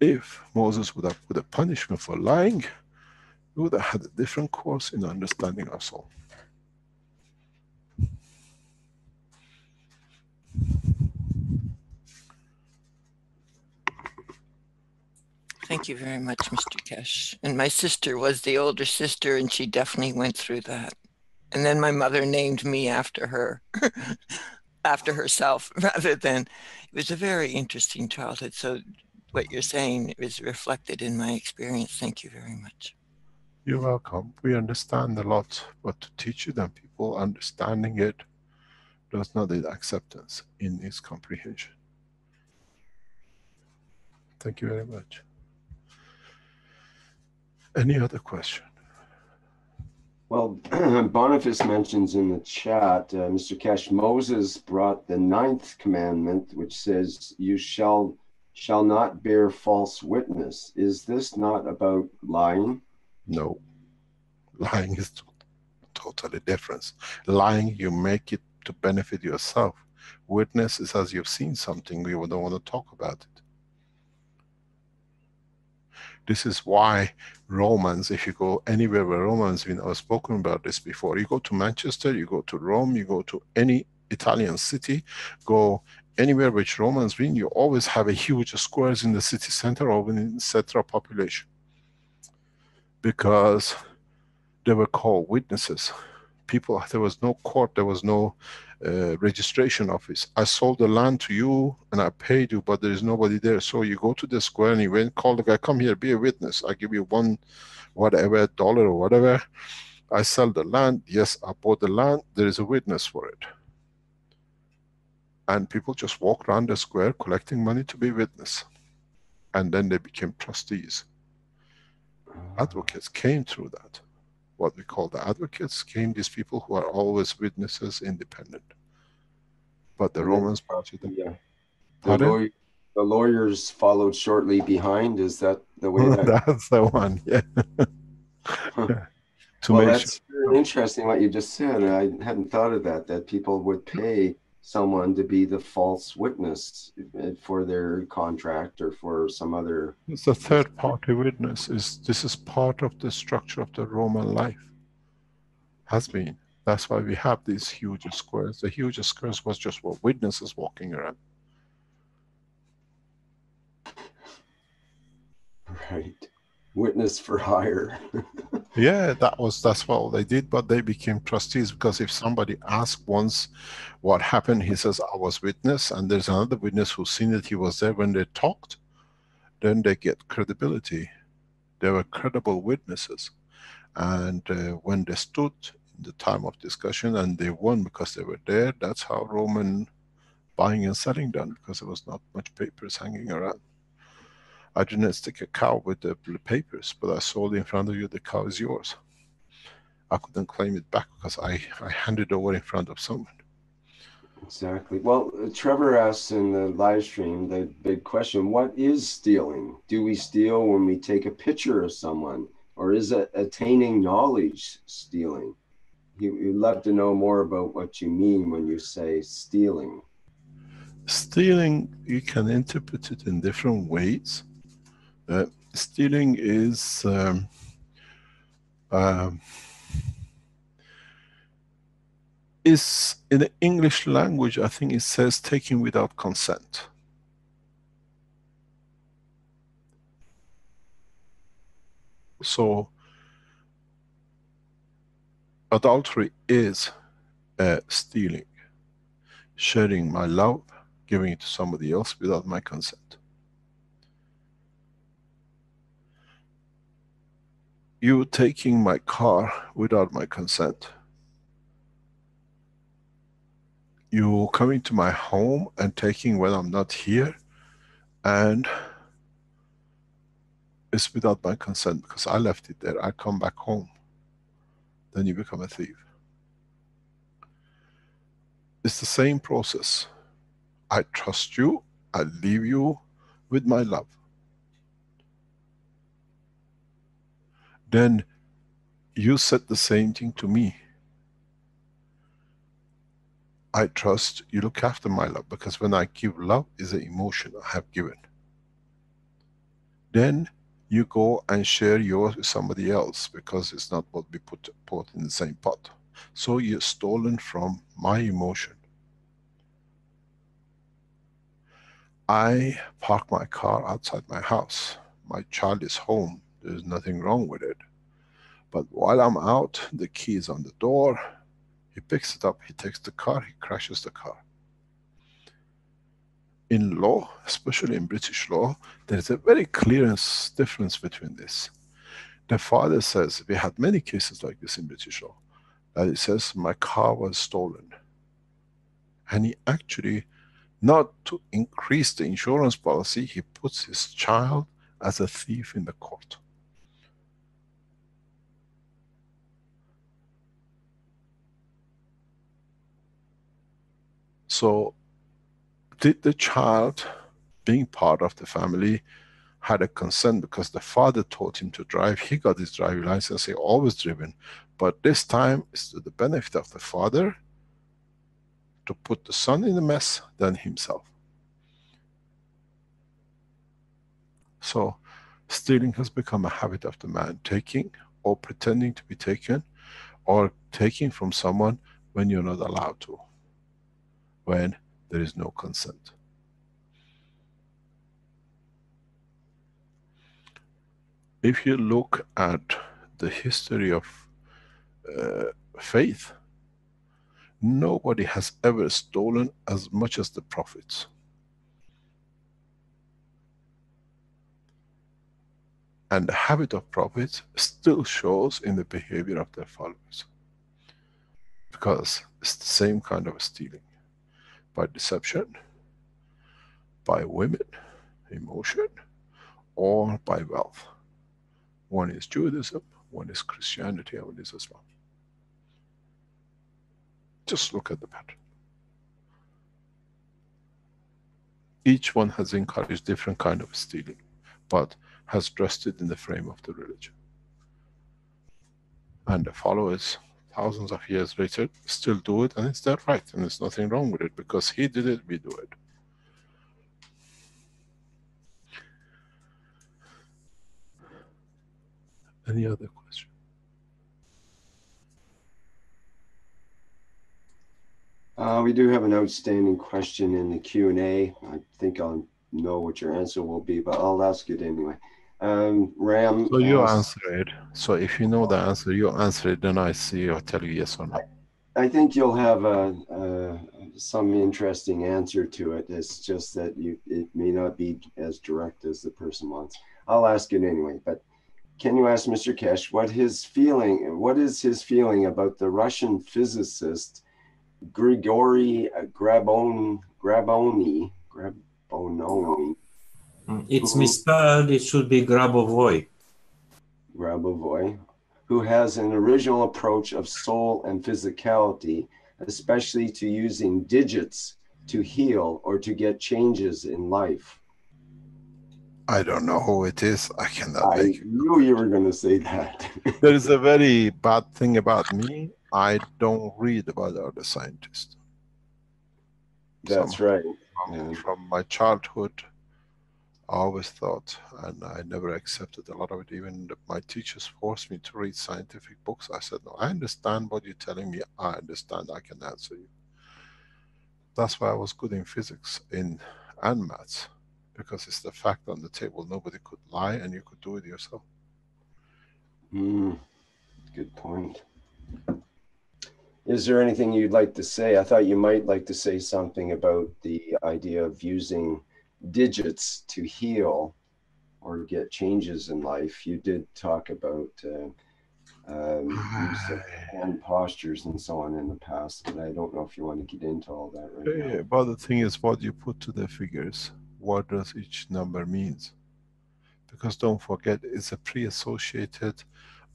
If Moses would have put a punishment for lying, we would have had a different course in understanding our soul. Thank you very much, Mr. Keshe. And my sister was the older sister, and she definitely went through that. And then my mother named me after her, after herself, rather than, it was a very interesting childhood. So what you're saying is reflected in my experience. Thank you very much. You're welcome. We understand a lot what to teach you, then people understanding it does not need acceptance in its comprehension. Thank you very much. Any other question? Well, Boniface mentions in the chat, Mr. Keshe, Moses brought the 9th commandment, which says, you shall not bear false witness. Is this not about lying? No. Lying is totally different. Lying, you make it to benefit yourself. Witness is as you've seen something, you don't want to talk about it. This is why Romans, if you go anywhere where Romans, we know, spoken about this before, you go to Manchester, you go to Rome, you go to any Italian city, go anywhere which Romans win, you always have a huge squares in the city center or in the central population. Because they were called witnesses. People, there was no court, there was no registration office. I sold the land to you and I paid you, but there is nobody there. So you go to the square and you went, call the guy, come here, be a witness. I give you one, whatever, dollar or whatever. I sell the land. Yes, I bought the land. There is a witness for it. And people just walk around the square collecting money to be witness. And then they became trustees. Advocates came through that. What we call the advocates came, these people who are always witnesses, independent. But the Romans brought it. Yeah. The lawyers followed shortly behind. Is that the way? That's the one. Yeah. Well, that's very interesting what you just said. I hadn't thought of that. That people would pay someone to be the false witness for their contract or for some other. It's a third party witness. This is part of the structure of the Roman life. Has been. That's why we have these huge squares. The huge squares was just what witnesses walking around. Right. Witness for hire. Yeah, that's what they did, but they became trustees, because if somebody asked once what happened, he says, I was witness, and there's another witness who's seen it, he was there when they talked, then they get credibility. They were credible witnesses. And when they stood in the time of discussion and they won because they were there, that's how Roman buying and selling done, because there was not much papers hanging around. I didn't stick a cow with the papers, but I sold in front of you, the cow is yours. I couldn't claim it back because I handed over in front of someone. Exactly. Well, Trevor asks in the live stream the big question, what is stealing? Do we steal when we take a picture of someone? Or is it attaining knowledge stealing? You'd love to know more about what you mean when you say stealing. Stealing, you can interpret it in different ways. Stealing is in the English language, I think it says taking without consent. So, adultery is stealing, sharing my love, giving it to somebody else without my consent. You taking my car without my consent. You coming to my home and taking when I'm not here, and it's without my consent because I left it there, I come back home. Then you become a thief. It's the same process. I trust you, I leave you with my love. Then you said the same thing to me. I trust you look after my love, because when I give love, is an emotion I have given. Then you go and share yours with somebody else, because it's not what we put in the same pot. So you're stolen from my emotion. I park my car outside my house. My child is home, there's nothing wrong with it. But while I'm out, the key is on the door. He picks it up, he takes the car, he crashes the car. In law, especially in British law, there is a very clear difference between this. The father says, we had many cases like this in British law, that it says, my car was stolen. And he actually, not to increase the insurance policy, he puts his child as a thief in the court. So, did the child, being part of the family, had a consent? Because the father taught him to drive, he got his driving license, he always driven. But this time, it's to the benefit of the father, to put the son in the mess, than himself. So, stealing has become a habit of the man, taking, or pretending to be taken, or taking from someone when you're not allowed to, when there is no consent. If you look at the history of faith, nobody has ever stolen as much as the prophets. And the habit of prophets still shows in the behavior of their followers, because it's the same kind of stealing. By deception, by women, emotion, or by wealth. One is Judaism, one is Christianity, and one is Islam. Just look at the pattern. Each one has encouraged different kind of stealing, but has dressed it in the frame of the religion. And the followers, thousands of years later, still do it, and it's their right, and there's nothing wrong with it, because he did it, we do it. Any other question? We do have an outstanding question in the Q&A. I think I'll know what your answer will be, but I'll ask it anyway. Ram. So you answer it. So if you know the answer, you answer it, then I see or tell you yes or no. I think you'll have some interesting answer to it. It's just that it may not be as direct as the person wants. I'll ask it anyway. But can you ask Mr. Keshe what is his feeling about the Russian physicist Grigori Grabovoi? It's misspelled, it should be Grabovoi. Grabovoi, who has an original approach of soul and physicality, especially to using digits to heal or to get changes in life. I don't know who it is, I cannot make it. I knew you were going to say that. There is a very bad thing about me, I don't read about the other scientists. That's right. From my childhood, I always thought, and I never accepted a lot of it, even my teachers forced me to read scientific books. I said, no, I understand what you're telling me, I understand, I can answer you. That's why I was good in physics and maths, because it's the fact on the table, nobody could lie, and you could do it yourself. Mm, good point. Is there anything you'd like to say? I thought you might like to say something about the idea of using digits to heal or get changes in life. You did talk about use of hand postures and so on in the past, but I don't know if you want to get into all that right now. Yeah, but the thing is, what you put to the figures, what does each number means? Because don't forget, it's a pre-associated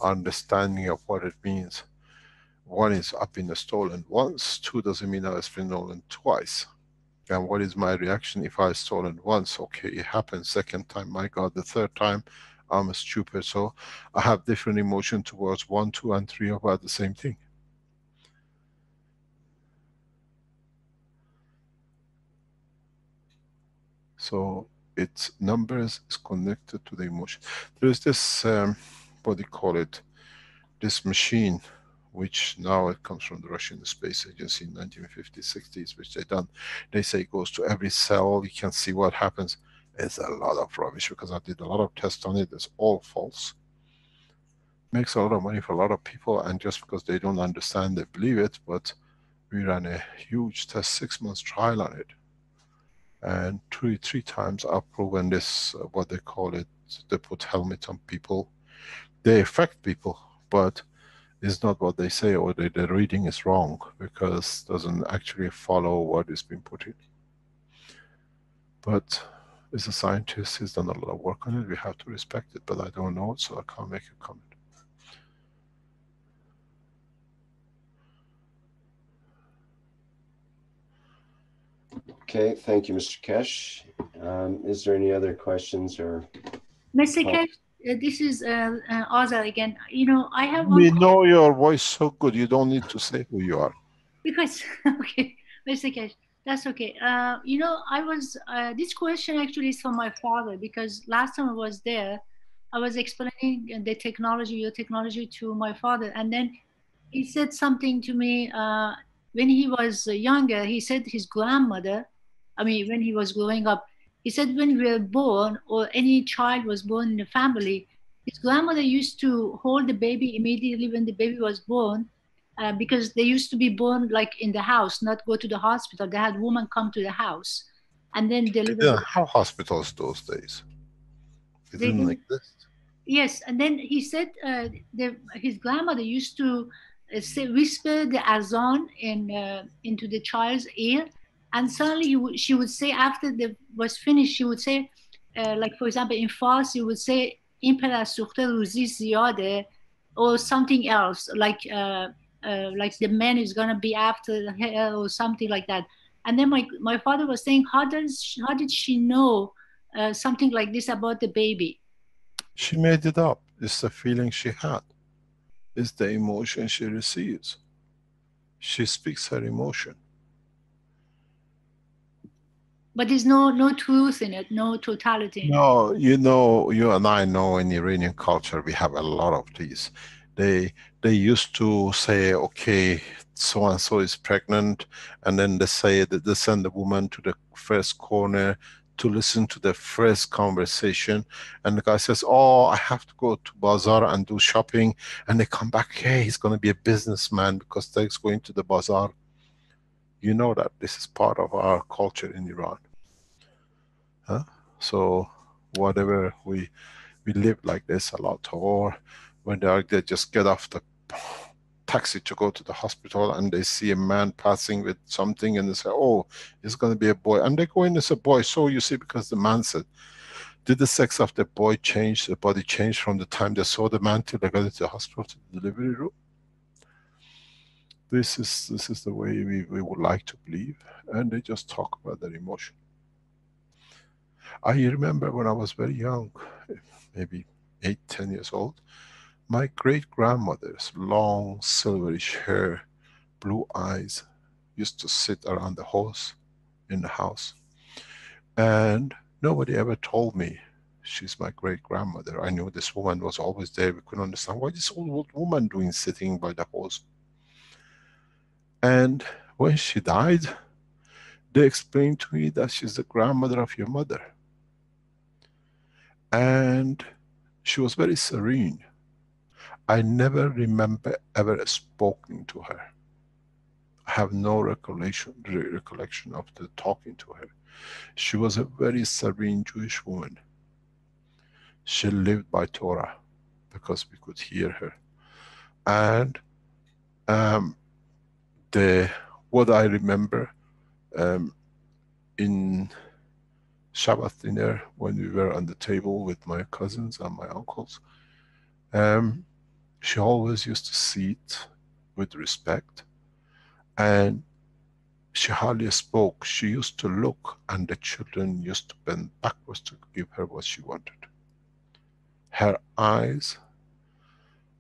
understanding of what it means. One is up in the stolen once, two doesn't mean I've stolen twice. And what is my reaction if I stolen once? Okay, it happened. Second time, my God, the third time, I'm stupid. So I have different emotion towards 1, 2 and 3 about the same thing. So it's numbers is connected to the emotion. There is this, what do you call it, this machine, which now it comes from the Russian Space Agency in 1950s, 60s, which they done. They say it goes to every cell, you can see what happens. It's a lot of rubbish, because I did a lot of tests on it, it's all false. Makes a lot of money for a lot of people, and just because they don't understand, they believe it, but we ran a huge test, 6 months trial on it. And 2 or 3 times I've proven this, what they call it, they put helmet on people. They affect people, but it's not what they say, or the reading is wrong, because doesn't actually follow what is being put in. But as a scientist, he's done a lot of work on it, we have to respect it, but I don't know, so I can't make a comment. Okay, thank you, Mr. Keshe. Is there any other questions or? Mr. Keshe, this is Oza again. You know, I have one. We know your voice so good, you don't need to say who you are. Because, okay, Mr. Keshe, that's okay. You know, I was, this question actually is from my father, because last time I was there, I was explaining the technology, your technology to my father. And then he said something to me, when he was younger, he said his grandmother, I mean, when he was growing up, he said when we were born, or any child was born in the family, his grandmother used to hold the baby immediately when the baby was born, because they used to be born like in the house, not go to the hospital. They had women come to the house and then deliver. They didn't have hospitals those days. It didn't exist. Yes, and then he said his grandmother used to whisper the Azan into the child's ear, and suddenly she would say, after the was finished, she would say, like for example in Farsi, you would say "In perasukte ruzi ziyade" or something else, like the man is gonna be after her or something like that. And then my father was saying, how did she know something like this about the baby? She made it up. It's the feeling she had. It's the emotion she receives. She speaks her emotion. But there's no truth in it, no totality. No, you know, you and I know in Iranian culture we have a lot of these. They used to say, okay, so and so is pregnant, and then they say that they send the woman to the first corner to listen to the first conversation, and the guy says, oh, I have to go to bazaar and do shopping, and they come back, hey, he's going to be a businessman because he's going to the bazaar. You know that this is part of our culture in Iran. Huh? So whatever, we live like this a lot, or when they just get off the taxi to go to the hospital and they see a man passing with something and they say, oh, it's going to be a boy, and they go in as a boy. So you see, because the man said, did the sex of the boy change, the body change from the time they saw the man till they got into the hospital to the delivery room? This is the way we would like to believe, and they just talk about their emotion. I remember when I was very young, maybe 8, 10 years old, My great-grandmother's long silverish hair, blue eyes, used to sit around the horse in the house. And nobody ever told me she's my great-grandmother. I knew this woman was always there. We couldn't understand why this old woman doing sitting by the horse. And when she died, they explained to me that she's the grandmother of your mother. And she was very serene. I never remember ever speaking to her. I have no recollection of the talking to her. She was a very serene Jewish woman. She lived by Torah, because we could hear her. And what I remember in Shabbat dinner, when we were on the table with my cousins and my uncles, she always used to sit with respect, and she hardly spoke. She used to look, and the children used to bend backwards to give her what she wanted. Her eyes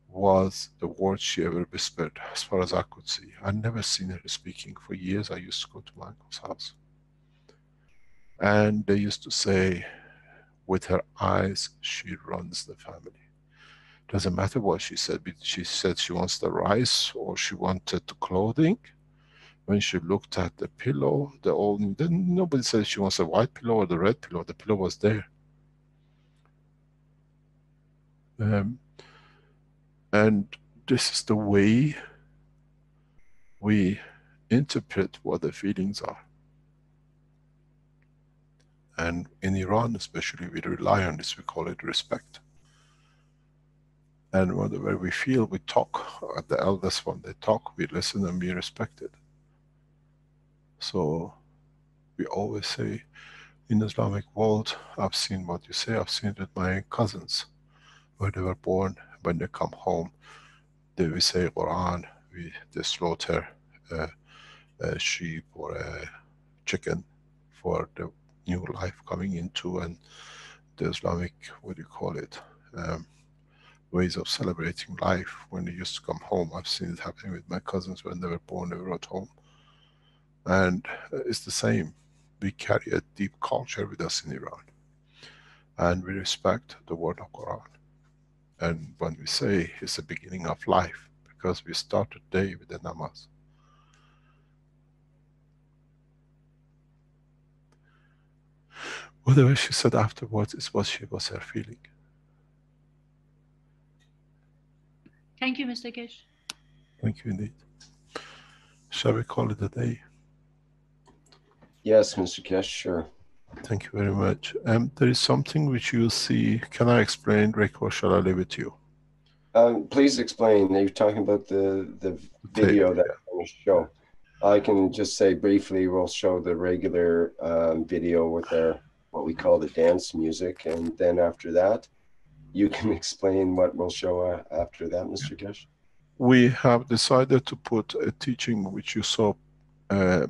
was the word she ever whispered, as far as I could see. I never seen her speaking. For years I used to go to my uncle's house, and they used to say, with her eyes she runs the family. Doesn't matter what she said. She said she wants the rice, or she wanted the clothing. When she looked at the pillow, then nobody said she wants the white pillow or the red pillow. The pillow was there. And this is the way we interpret what the feelings are. And in Iran especially, we rely on this. We call it respect. And whatever we feel, we talk. At the elders, when they talk, we listen and be respected. So, we always say, in the Islamic world, I've seen what you say, I've seen it with my cousins. When they were born, when they come home, they will say Quran, they slaughter a sheep or a chicken for the new life coming into, and the Islamic, what do you call it? Ways of celebrating life when they used to come home. I've seen it happening with my cousins. When they were born, they were at home. And it's the same. We carry a deep culture with us in Iran. And we respect the word of Quran. And when we say, it's the beginning of life, because we start the day with the namaz. Whatever she said afterwards is what she was her feeling. Thank you, Mr. Keshe. Thank you indeed. Shall we call it a day? Yes, Mr. Keshe, sure. Thank you very much. There is something which you see. Can I explain, Rick, or shall I leave it to you? Please explain. You're talking about the video that we show. I can just say briefly, we'll show the regular video with our, what we call the dance music, and then after that, you can explain what will show after that, Mr. Keshe. We have decided to put a teaching which you saw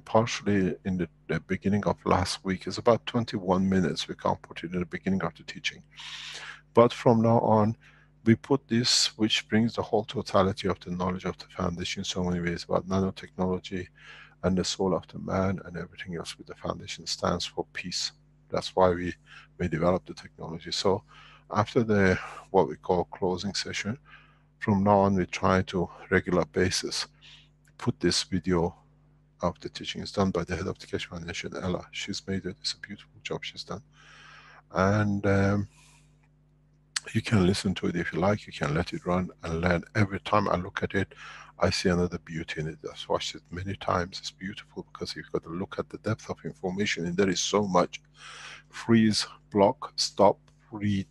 partially in the beginning of last week. It's about 21 minutes. We can't put it in the beginning of the teaching. But from now on, we put this, which brings the whole totality of the knowledge of the Foundation in so many ways, about nanotechnology and the soul of the man and everything else with the Foundation stands for peace. That's why we developed the technology. So, after the, what we call closing session, from now on we try to, regular basis, put this video of the teaching. It's done by the head of the Keshe Foundation, Ella. She's made it, it's a beautiful job she's done. And you can listen to it if you like, you can let it run and learn. Every time I look at it, I see another beauty in it. I've watched it many times, it's beautiful, because you've got to look at the depth of information, and there is so much. Freeze, block, stop, read.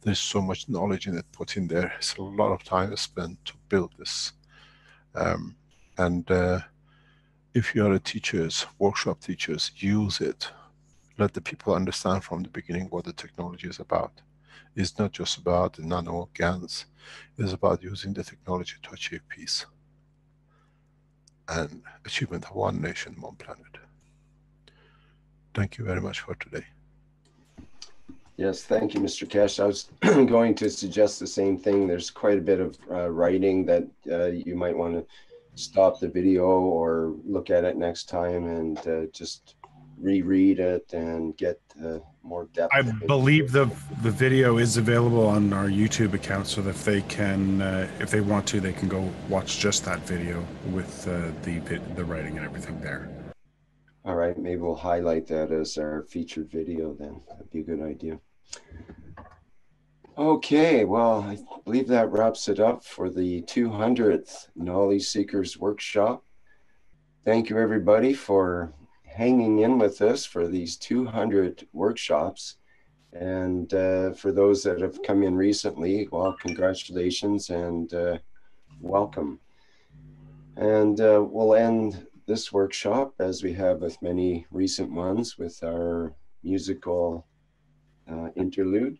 There's so much knowledge in it put in there. It's a lot of time spent to build this. If you are a teachers, workshop teachers, use it. Let the people understand from the beginning what the technology is about. It's not just about the nano GANs. It's about using the technology to achieve peace. And achievement of One Nation, One Planet. Thank you very much for today. Yes, thank you, Mr. Keshe. I was going to suggest the same thing. There's quite a bit of writing that you might want to stop the video or look at it next time and just reread it and get more depth. I believe the video is available on our YouTube account, so that they can, if they want to, they can go watch just that video with the writing and everything there. All right, maybe we'll highlight that as our featured video then. That'd be a good idea. Okay, well, I believe that wraps it up for the 200th Knowledge Seekers Workshop. Thank you everybody for hanging in with us for these 200 workshops. And for those that have come in recently, well, congratulations and welcome. And we'll end this workshop, as we have with many recent ones, with our musical interlude.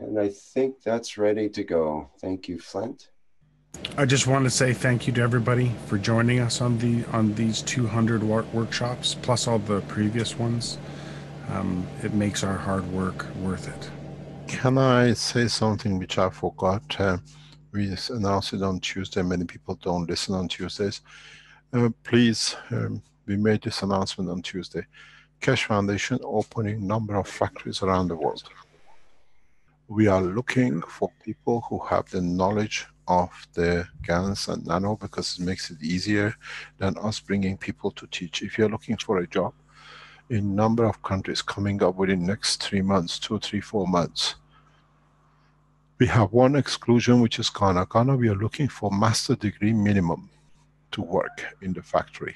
And I think that's ready to go. Thank you, Flint. I just want to say thank you to everybody for joining us on these 200 workshops, plus all the previous ones. It makes our hard work worth it. Can I say something which I forgot? We announced it on Tuesday. Many people don't listen on Tuesdays. Please, we made this announcement on Tuesday. Keshe Foundation opening number of factories around the world. We are looking for people who have the knowledge of the GANS and nano, because it makes it easier than us bringing people to teach. If you're looking for a job in number of countries coming up within next 3 months, 2, 3, 4 months, we have one exclusion, which is Ghana. Ghana, we are looking for master degree minimum to work in the factory.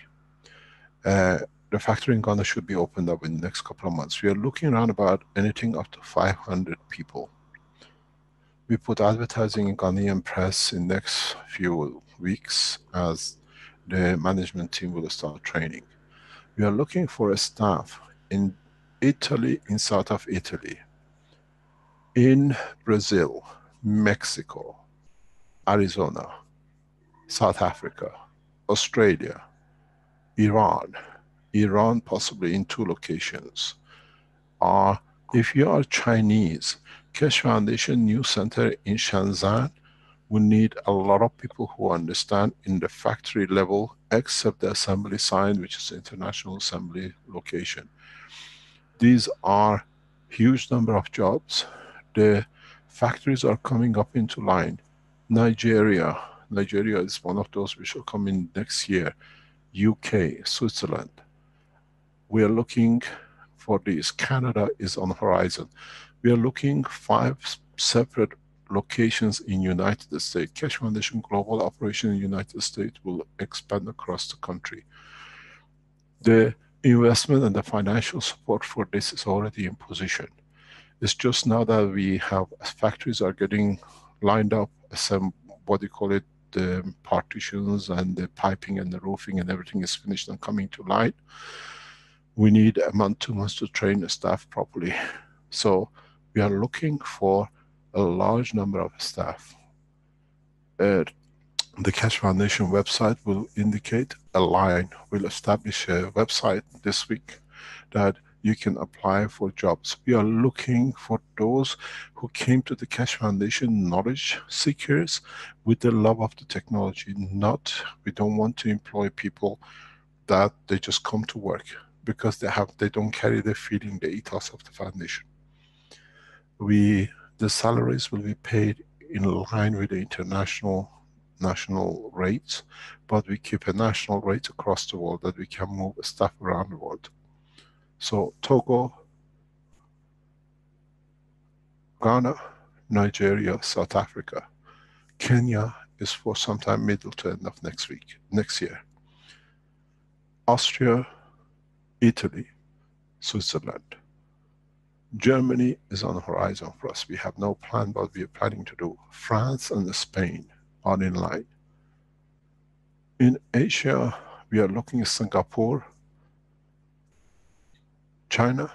The factory in Ghana should be opened up in the next couple of months. We are looking around about anything up to 500 people. We put advertising in Ghanaian press in next few weeks, as the management team will start training. We are looking for a staff in Italy, in south of Italy, in Brazil, Mexico, Arizona, South Africa, Australia, Iran possibly in 2 locations. If you are Chinese, Keshe Foundation New Center in Shenzhen will need a lot of people who understand in the factory level, except the assembly side, which is international assembly location. These are huge number of jobs. The factories are coming up into line. Nigeria is one of those which will come in next year. UK, Switzerland. We are looking for these. Canada is on the horizon. We are looking 5 separate locations in United States. Keshe Foundation Global Operation in United States will expand across the country. The investment and the financial support for this is already in position. It's just now that we have factories are getting lined up, some, what do you call it, the partitions and the piping and the roofing and everything is finished and coming to light. We need a month, 2 months to train the staff properly. So we are looking for a large number of staff. The Keshe Foundation website will indicate a line. We'll establish a website this week that you can apply for jobs. We are looking for those who came to the Keshe Foundation knowledge seekers with the love of the technology. Not, we don't want to employ people that they just come to work, because they don't carry the feeling, the ethos of the foundation. The salaries will be paid in line with the international, national rates, but we keep a national rate across the world that we can move staff around the world. So, Togo, Ghana, Nigeria, South Africa. Kenya is for sometime middle to end of next year. Austria, Italy, Switzerland. Germany is on the horizon for us. We have no plan, but we are planning to do. France and Spain are in line. In Asia, we are looking at Singapore, China,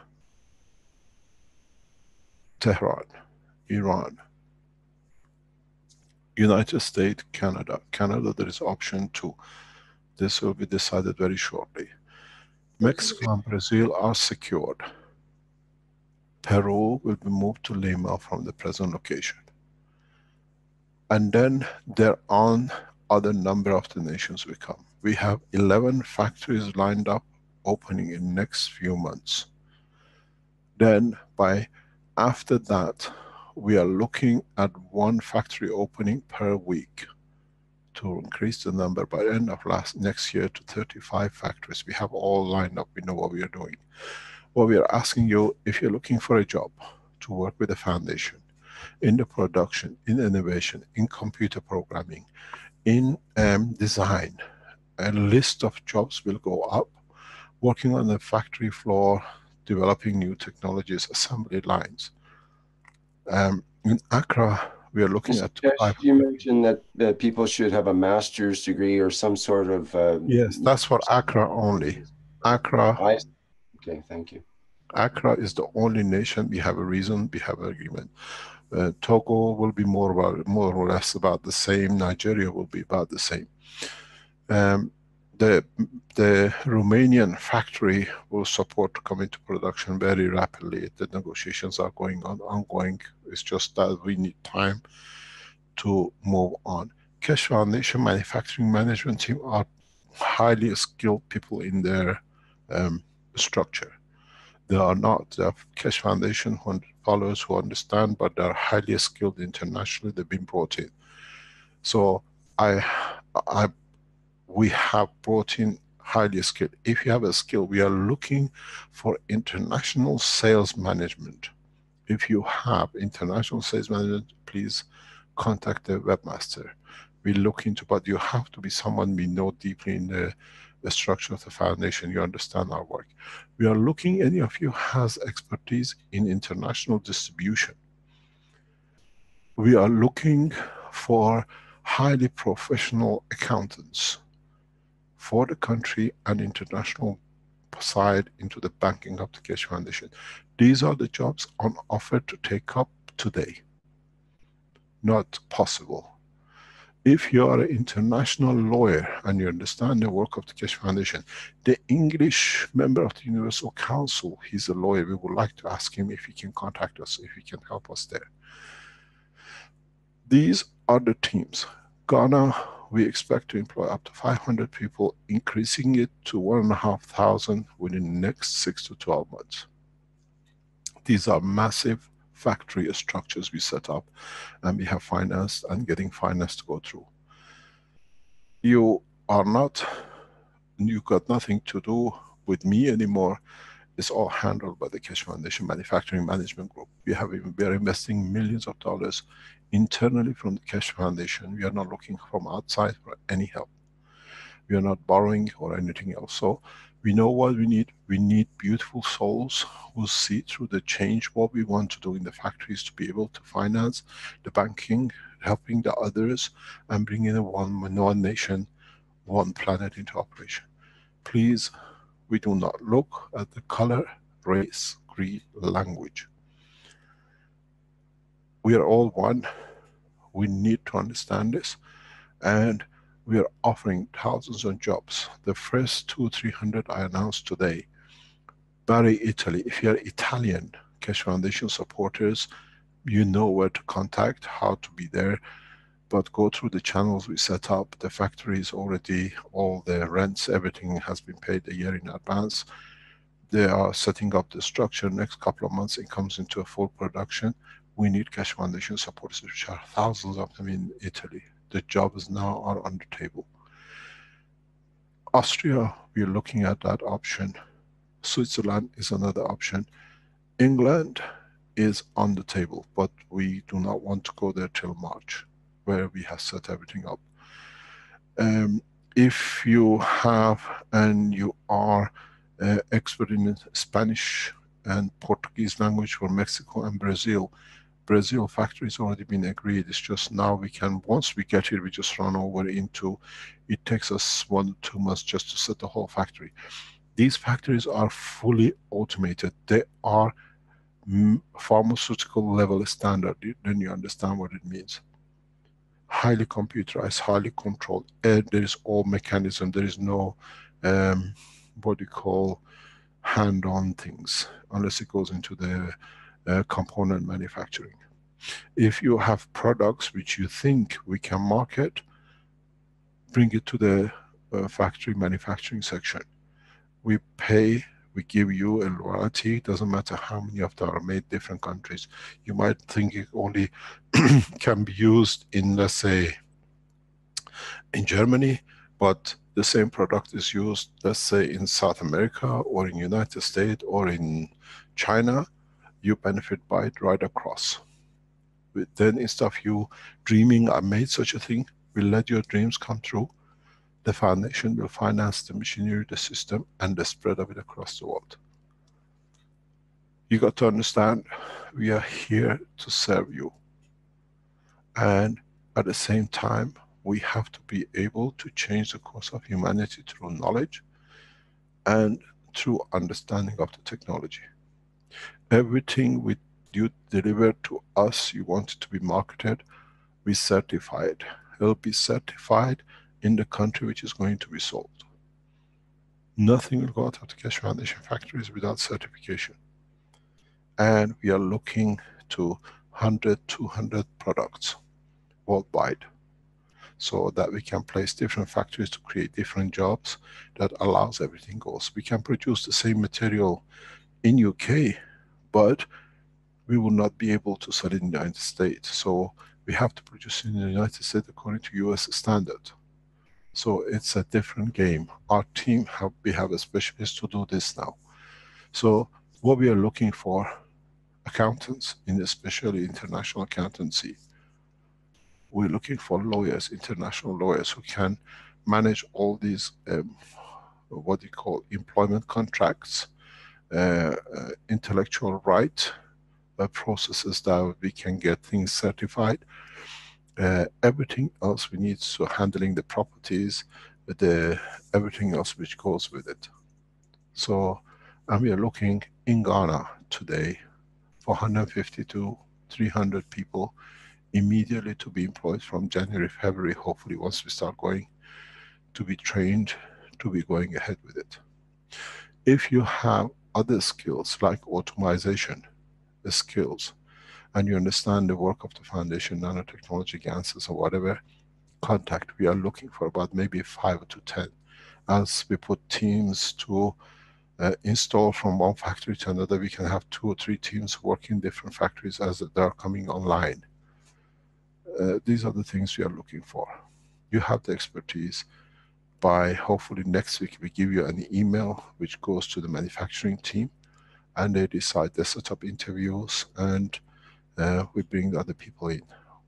Tehran, Iran, United States, Canada. Canada, there is option 2. This will be decided very shortly. Mexico and Brazil are secured. Peru will be moved to Lima from the present location. And then there on other number of the nations we come. We have 11 factories lined up, opening in next few months. Then by after that, we are looking at one factory opening per week to increase the number by the end of next year to 35 factories. We have all lined up, we know what we are doing. What we are asking you, if you're looking for a job to work with the Foundation, in the production, in innovation, in computer programming, in design, a list of jobs will go up, working on the factory floor, developing new technologies, assembly lines. In Accra, we are looking at... You mentioned that, people should have a master's degree or some sort of... yes, that's for Accra only. Accra... okay, thank you. Accra is the only nation, we have a reason, we have an agreement. Togo will be more or less about the same, Nigeria will be about the same. The Romanian factory will support come into production very rapidly. The negotiations are going on, ongoing. It's just that we need time to move on. Keshe Foundation manufacturing management team are highly skilled people in their structure. They are not, they have Keshe Foundation followers who understand, but they are highly skilled internationally, they've been brought in. So we have brought in highly skilled. If you have a skill, we are looking for international sales management. If you have international sales management, please contact the webmaster. We're looking to, but you have to be someone we know deeply in the structure of the Foundation, you understand our work. We are looking, any of you has expertise in international distribution. We are looking for highly professional accountants for the country and international side into the banking of the Keshe Foundation. These are the jobs on offer to take up today. Not possible. If you are an international lawyer and you understand the work of the Keshe Foundation, the English member of the Universal Council, he's a lawyer, we would like to ask him if he can contact us, if he can help us there. These are the teams. Ghana, we expect to employ up to 500 people, increasing it to 1,500 within the next 6 to 12 months. These are massive factory structures we set up, and we have financed and getting finance to go through. You are not, you got nothing to do with me anymore. It's all handled by the Keshe Foundation Manufacturing Management Group. We are investing millions of dollars internally from the Keshe Foundation. We are not looking from outside for any help. We are not borrowing or anything else. So we know what we need. We need beautiful souls who see through the change what we want to do in the factories to be able to finance the banking, helping the others, and bringing the one nation, one planet into operation. Please, we do not look at the color, race, creed, language. We are all one. We need to understand this, and we are offering thousands of jobs. The first 200-300 I announced today. Bari, Italy. If you are Italian Keshe Foundation supporters, you know where to contact, how to be there, but go through the channels we set up. The factory is already, all the rents, everything has been paid a year in advance. They are setting up the structure. Next couple of months it comes into a full production. We need Keshe Foundation supporters, which are thousands of them in Italy. The jobs now are on the table. Austria, we are looking at that option. Switzerland is another option. England is on the table, but we do not want to go there till March, where we have set everything up. If you have, and you are expert in Spanish and Portuguese language for Mexico and Brazil, Brazil factory has already been agreed. It's just now we can, once we get here, we just run over into, it takes us 1 or 2 months just to set the whole factory. These factories are fully automated. They are pharmaceutical level standard, then you understand what it means. Highly computerized, highly controlled, and there is all mechanism, there is no, what you call, hand-on things, unless it goes into the component manufacturing. If you have products which you think we can market, bring it to the factory manufacturing section. We pay, we give you a royalty, doesn't matter how many of them are made in different countries. You might think it only can be used in, let's say, in Germany, but the same product is used, let's say, in South America, or in United States, or in China. You benefit by it right across. But then, instead of you dreaming, I made such a thing, we let your dreams come true. The foundation will finance the machinery, the system, and the spread of it across the world. You got to understand, we are here to serve you. And at the same time, we have to be able to change the course of humanity through knowledge and through understanding of the technology. Everything you deliver to us, you want it to be marketed, we certify it. It will be certified in the country which is going to be sold. Nothing will go out of the Keshe Foundation factories without certification. And we are looking to 100, 200 products worldwide, so that we can place different factories to create different jobs that allows everything goes. We can produce the same material in UK, but we will not be able to sell it in the United States. So we have to produce in the United States according to US standard. So it's a different game. Our team, we have a specialist to do this now. So what we are looking for, accountants, in especially international accountancy. We're looking for lawyers, international lawyers, who can manage all these, what you call, employment contracts, intellectual right, processes that we can get things certified. Everything else we need, so handling the properties, everything else which goes with it. So, and we are looking in Ghana today for 150 to 300 people, immediately to be employed from January, February, hopefully once we start going, to be trained, to be going ahead with it. If you have other skills like automation skills, and you understand the work of the Foundation, nanotechnology, GANSes or whatever, contact. We are looking for about maybe 5 to 10, as we put teams to install from one factory to another. We can have 2 or 3 teams working different factories as they are coming online. These are the things we are looking for. You have the expertise. By hopefully next week we give you an email which goes to the manufacturing team, and they decide, they set up interviews, and we bring the other people in.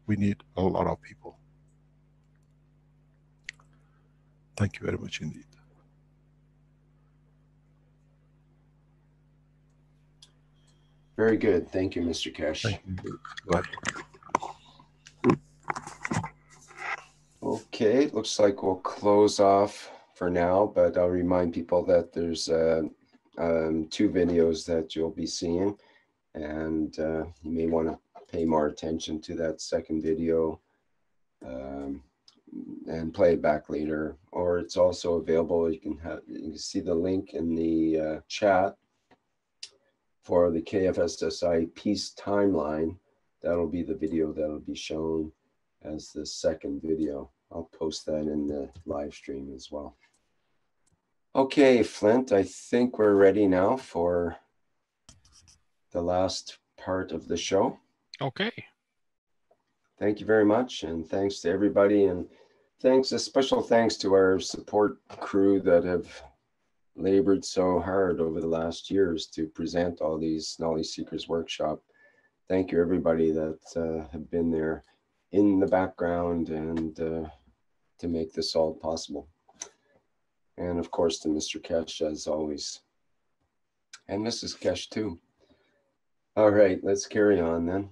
We need a lot of people. Thank you very much indeed. Very good. Thank you, Mr. Keshe. Bye. Okay, it looks like we'll close off for now, but I'll remind people that there's 2 videos that you'll be seeing, and you may want to pay more attention to that second video and play it back later, or it's also available. You can see the link in the chat for the KFSSI Peace Timeline. That'll be the video that'll be shown as the second video. I'll post that in the live stream as well. Okay, Flint, I think we're ready now for the last part of the show. Okay. Thank you very much, and thanks to everybody, and thanks, a special thanks to our support crew that have labored so hard over the last years to present all these Knowledge Seekers Workshop. Thank you everybody that have been there in the background and to make this all possible. And of course to Mr. Keshe as always. And Mrs. Keshe too. All right, let's carry on then.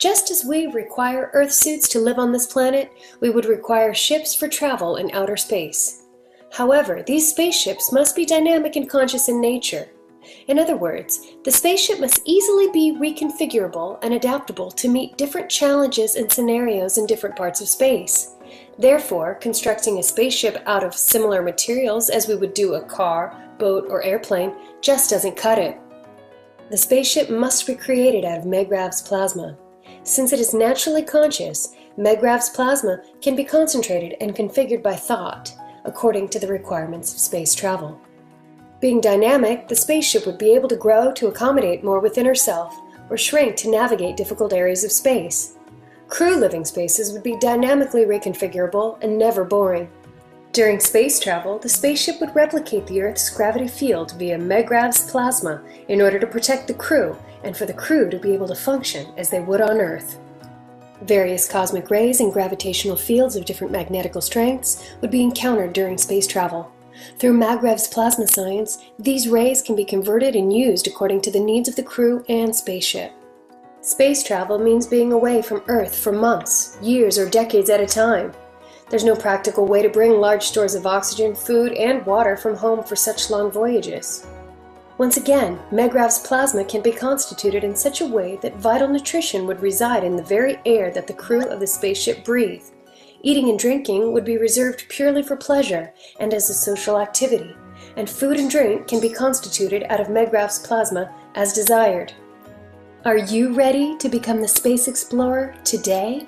Just as we require Earth suits to live on this planet, we would require ships for travel in outer space. However, these spaceships must be dynamic and conscious in nature. In other words, the spaceship must easily be reconfigurable and adaptable to meet different challenges and scenarios in different parts of space. Therefore, constructing a spaceship out of similar materials as we would do a car, boat, or airplane just doesn't cut it. The spaceship must be created out of MaGrav's plasma. Since it is naturally conscious, MaGrav's plasma can be concentrated and configured by thought, according to the requirements of space travel. Being dynamic, the spaceship would be able to grow to accommodate more within herself, or shrink to navigate difficult areas of space. Crew living spaces would be dynamically reconfigurable and never boring. During space travel, the spaceship would replicate the Earth's gravity field via MaGrav's plasma in order to protect the crew and for the crew to be able to function as they would on Earth. Various cosmic rays and gravitational fields of different magnetical strengths would be encountered during space travel. Through MaGrav's plasma science, these rays can be converted and used according to the needs of the crew and spaceship. Space travel means being away from Earth for months, years, or decades at a time. There's no practical way to bring large stores of oxygen, food, and water from home for such long voyages. Once again, MaGrav's plasma can be constituted in such a way that vital nutrition would reside in the very air that the crew of the spaceship breathe. Eating and drinking would be reserved purely for pleasure and as a social activity, and food and drink can be constituted out of MaGrav's plasma as desired. Are you ready to become the space explorer today?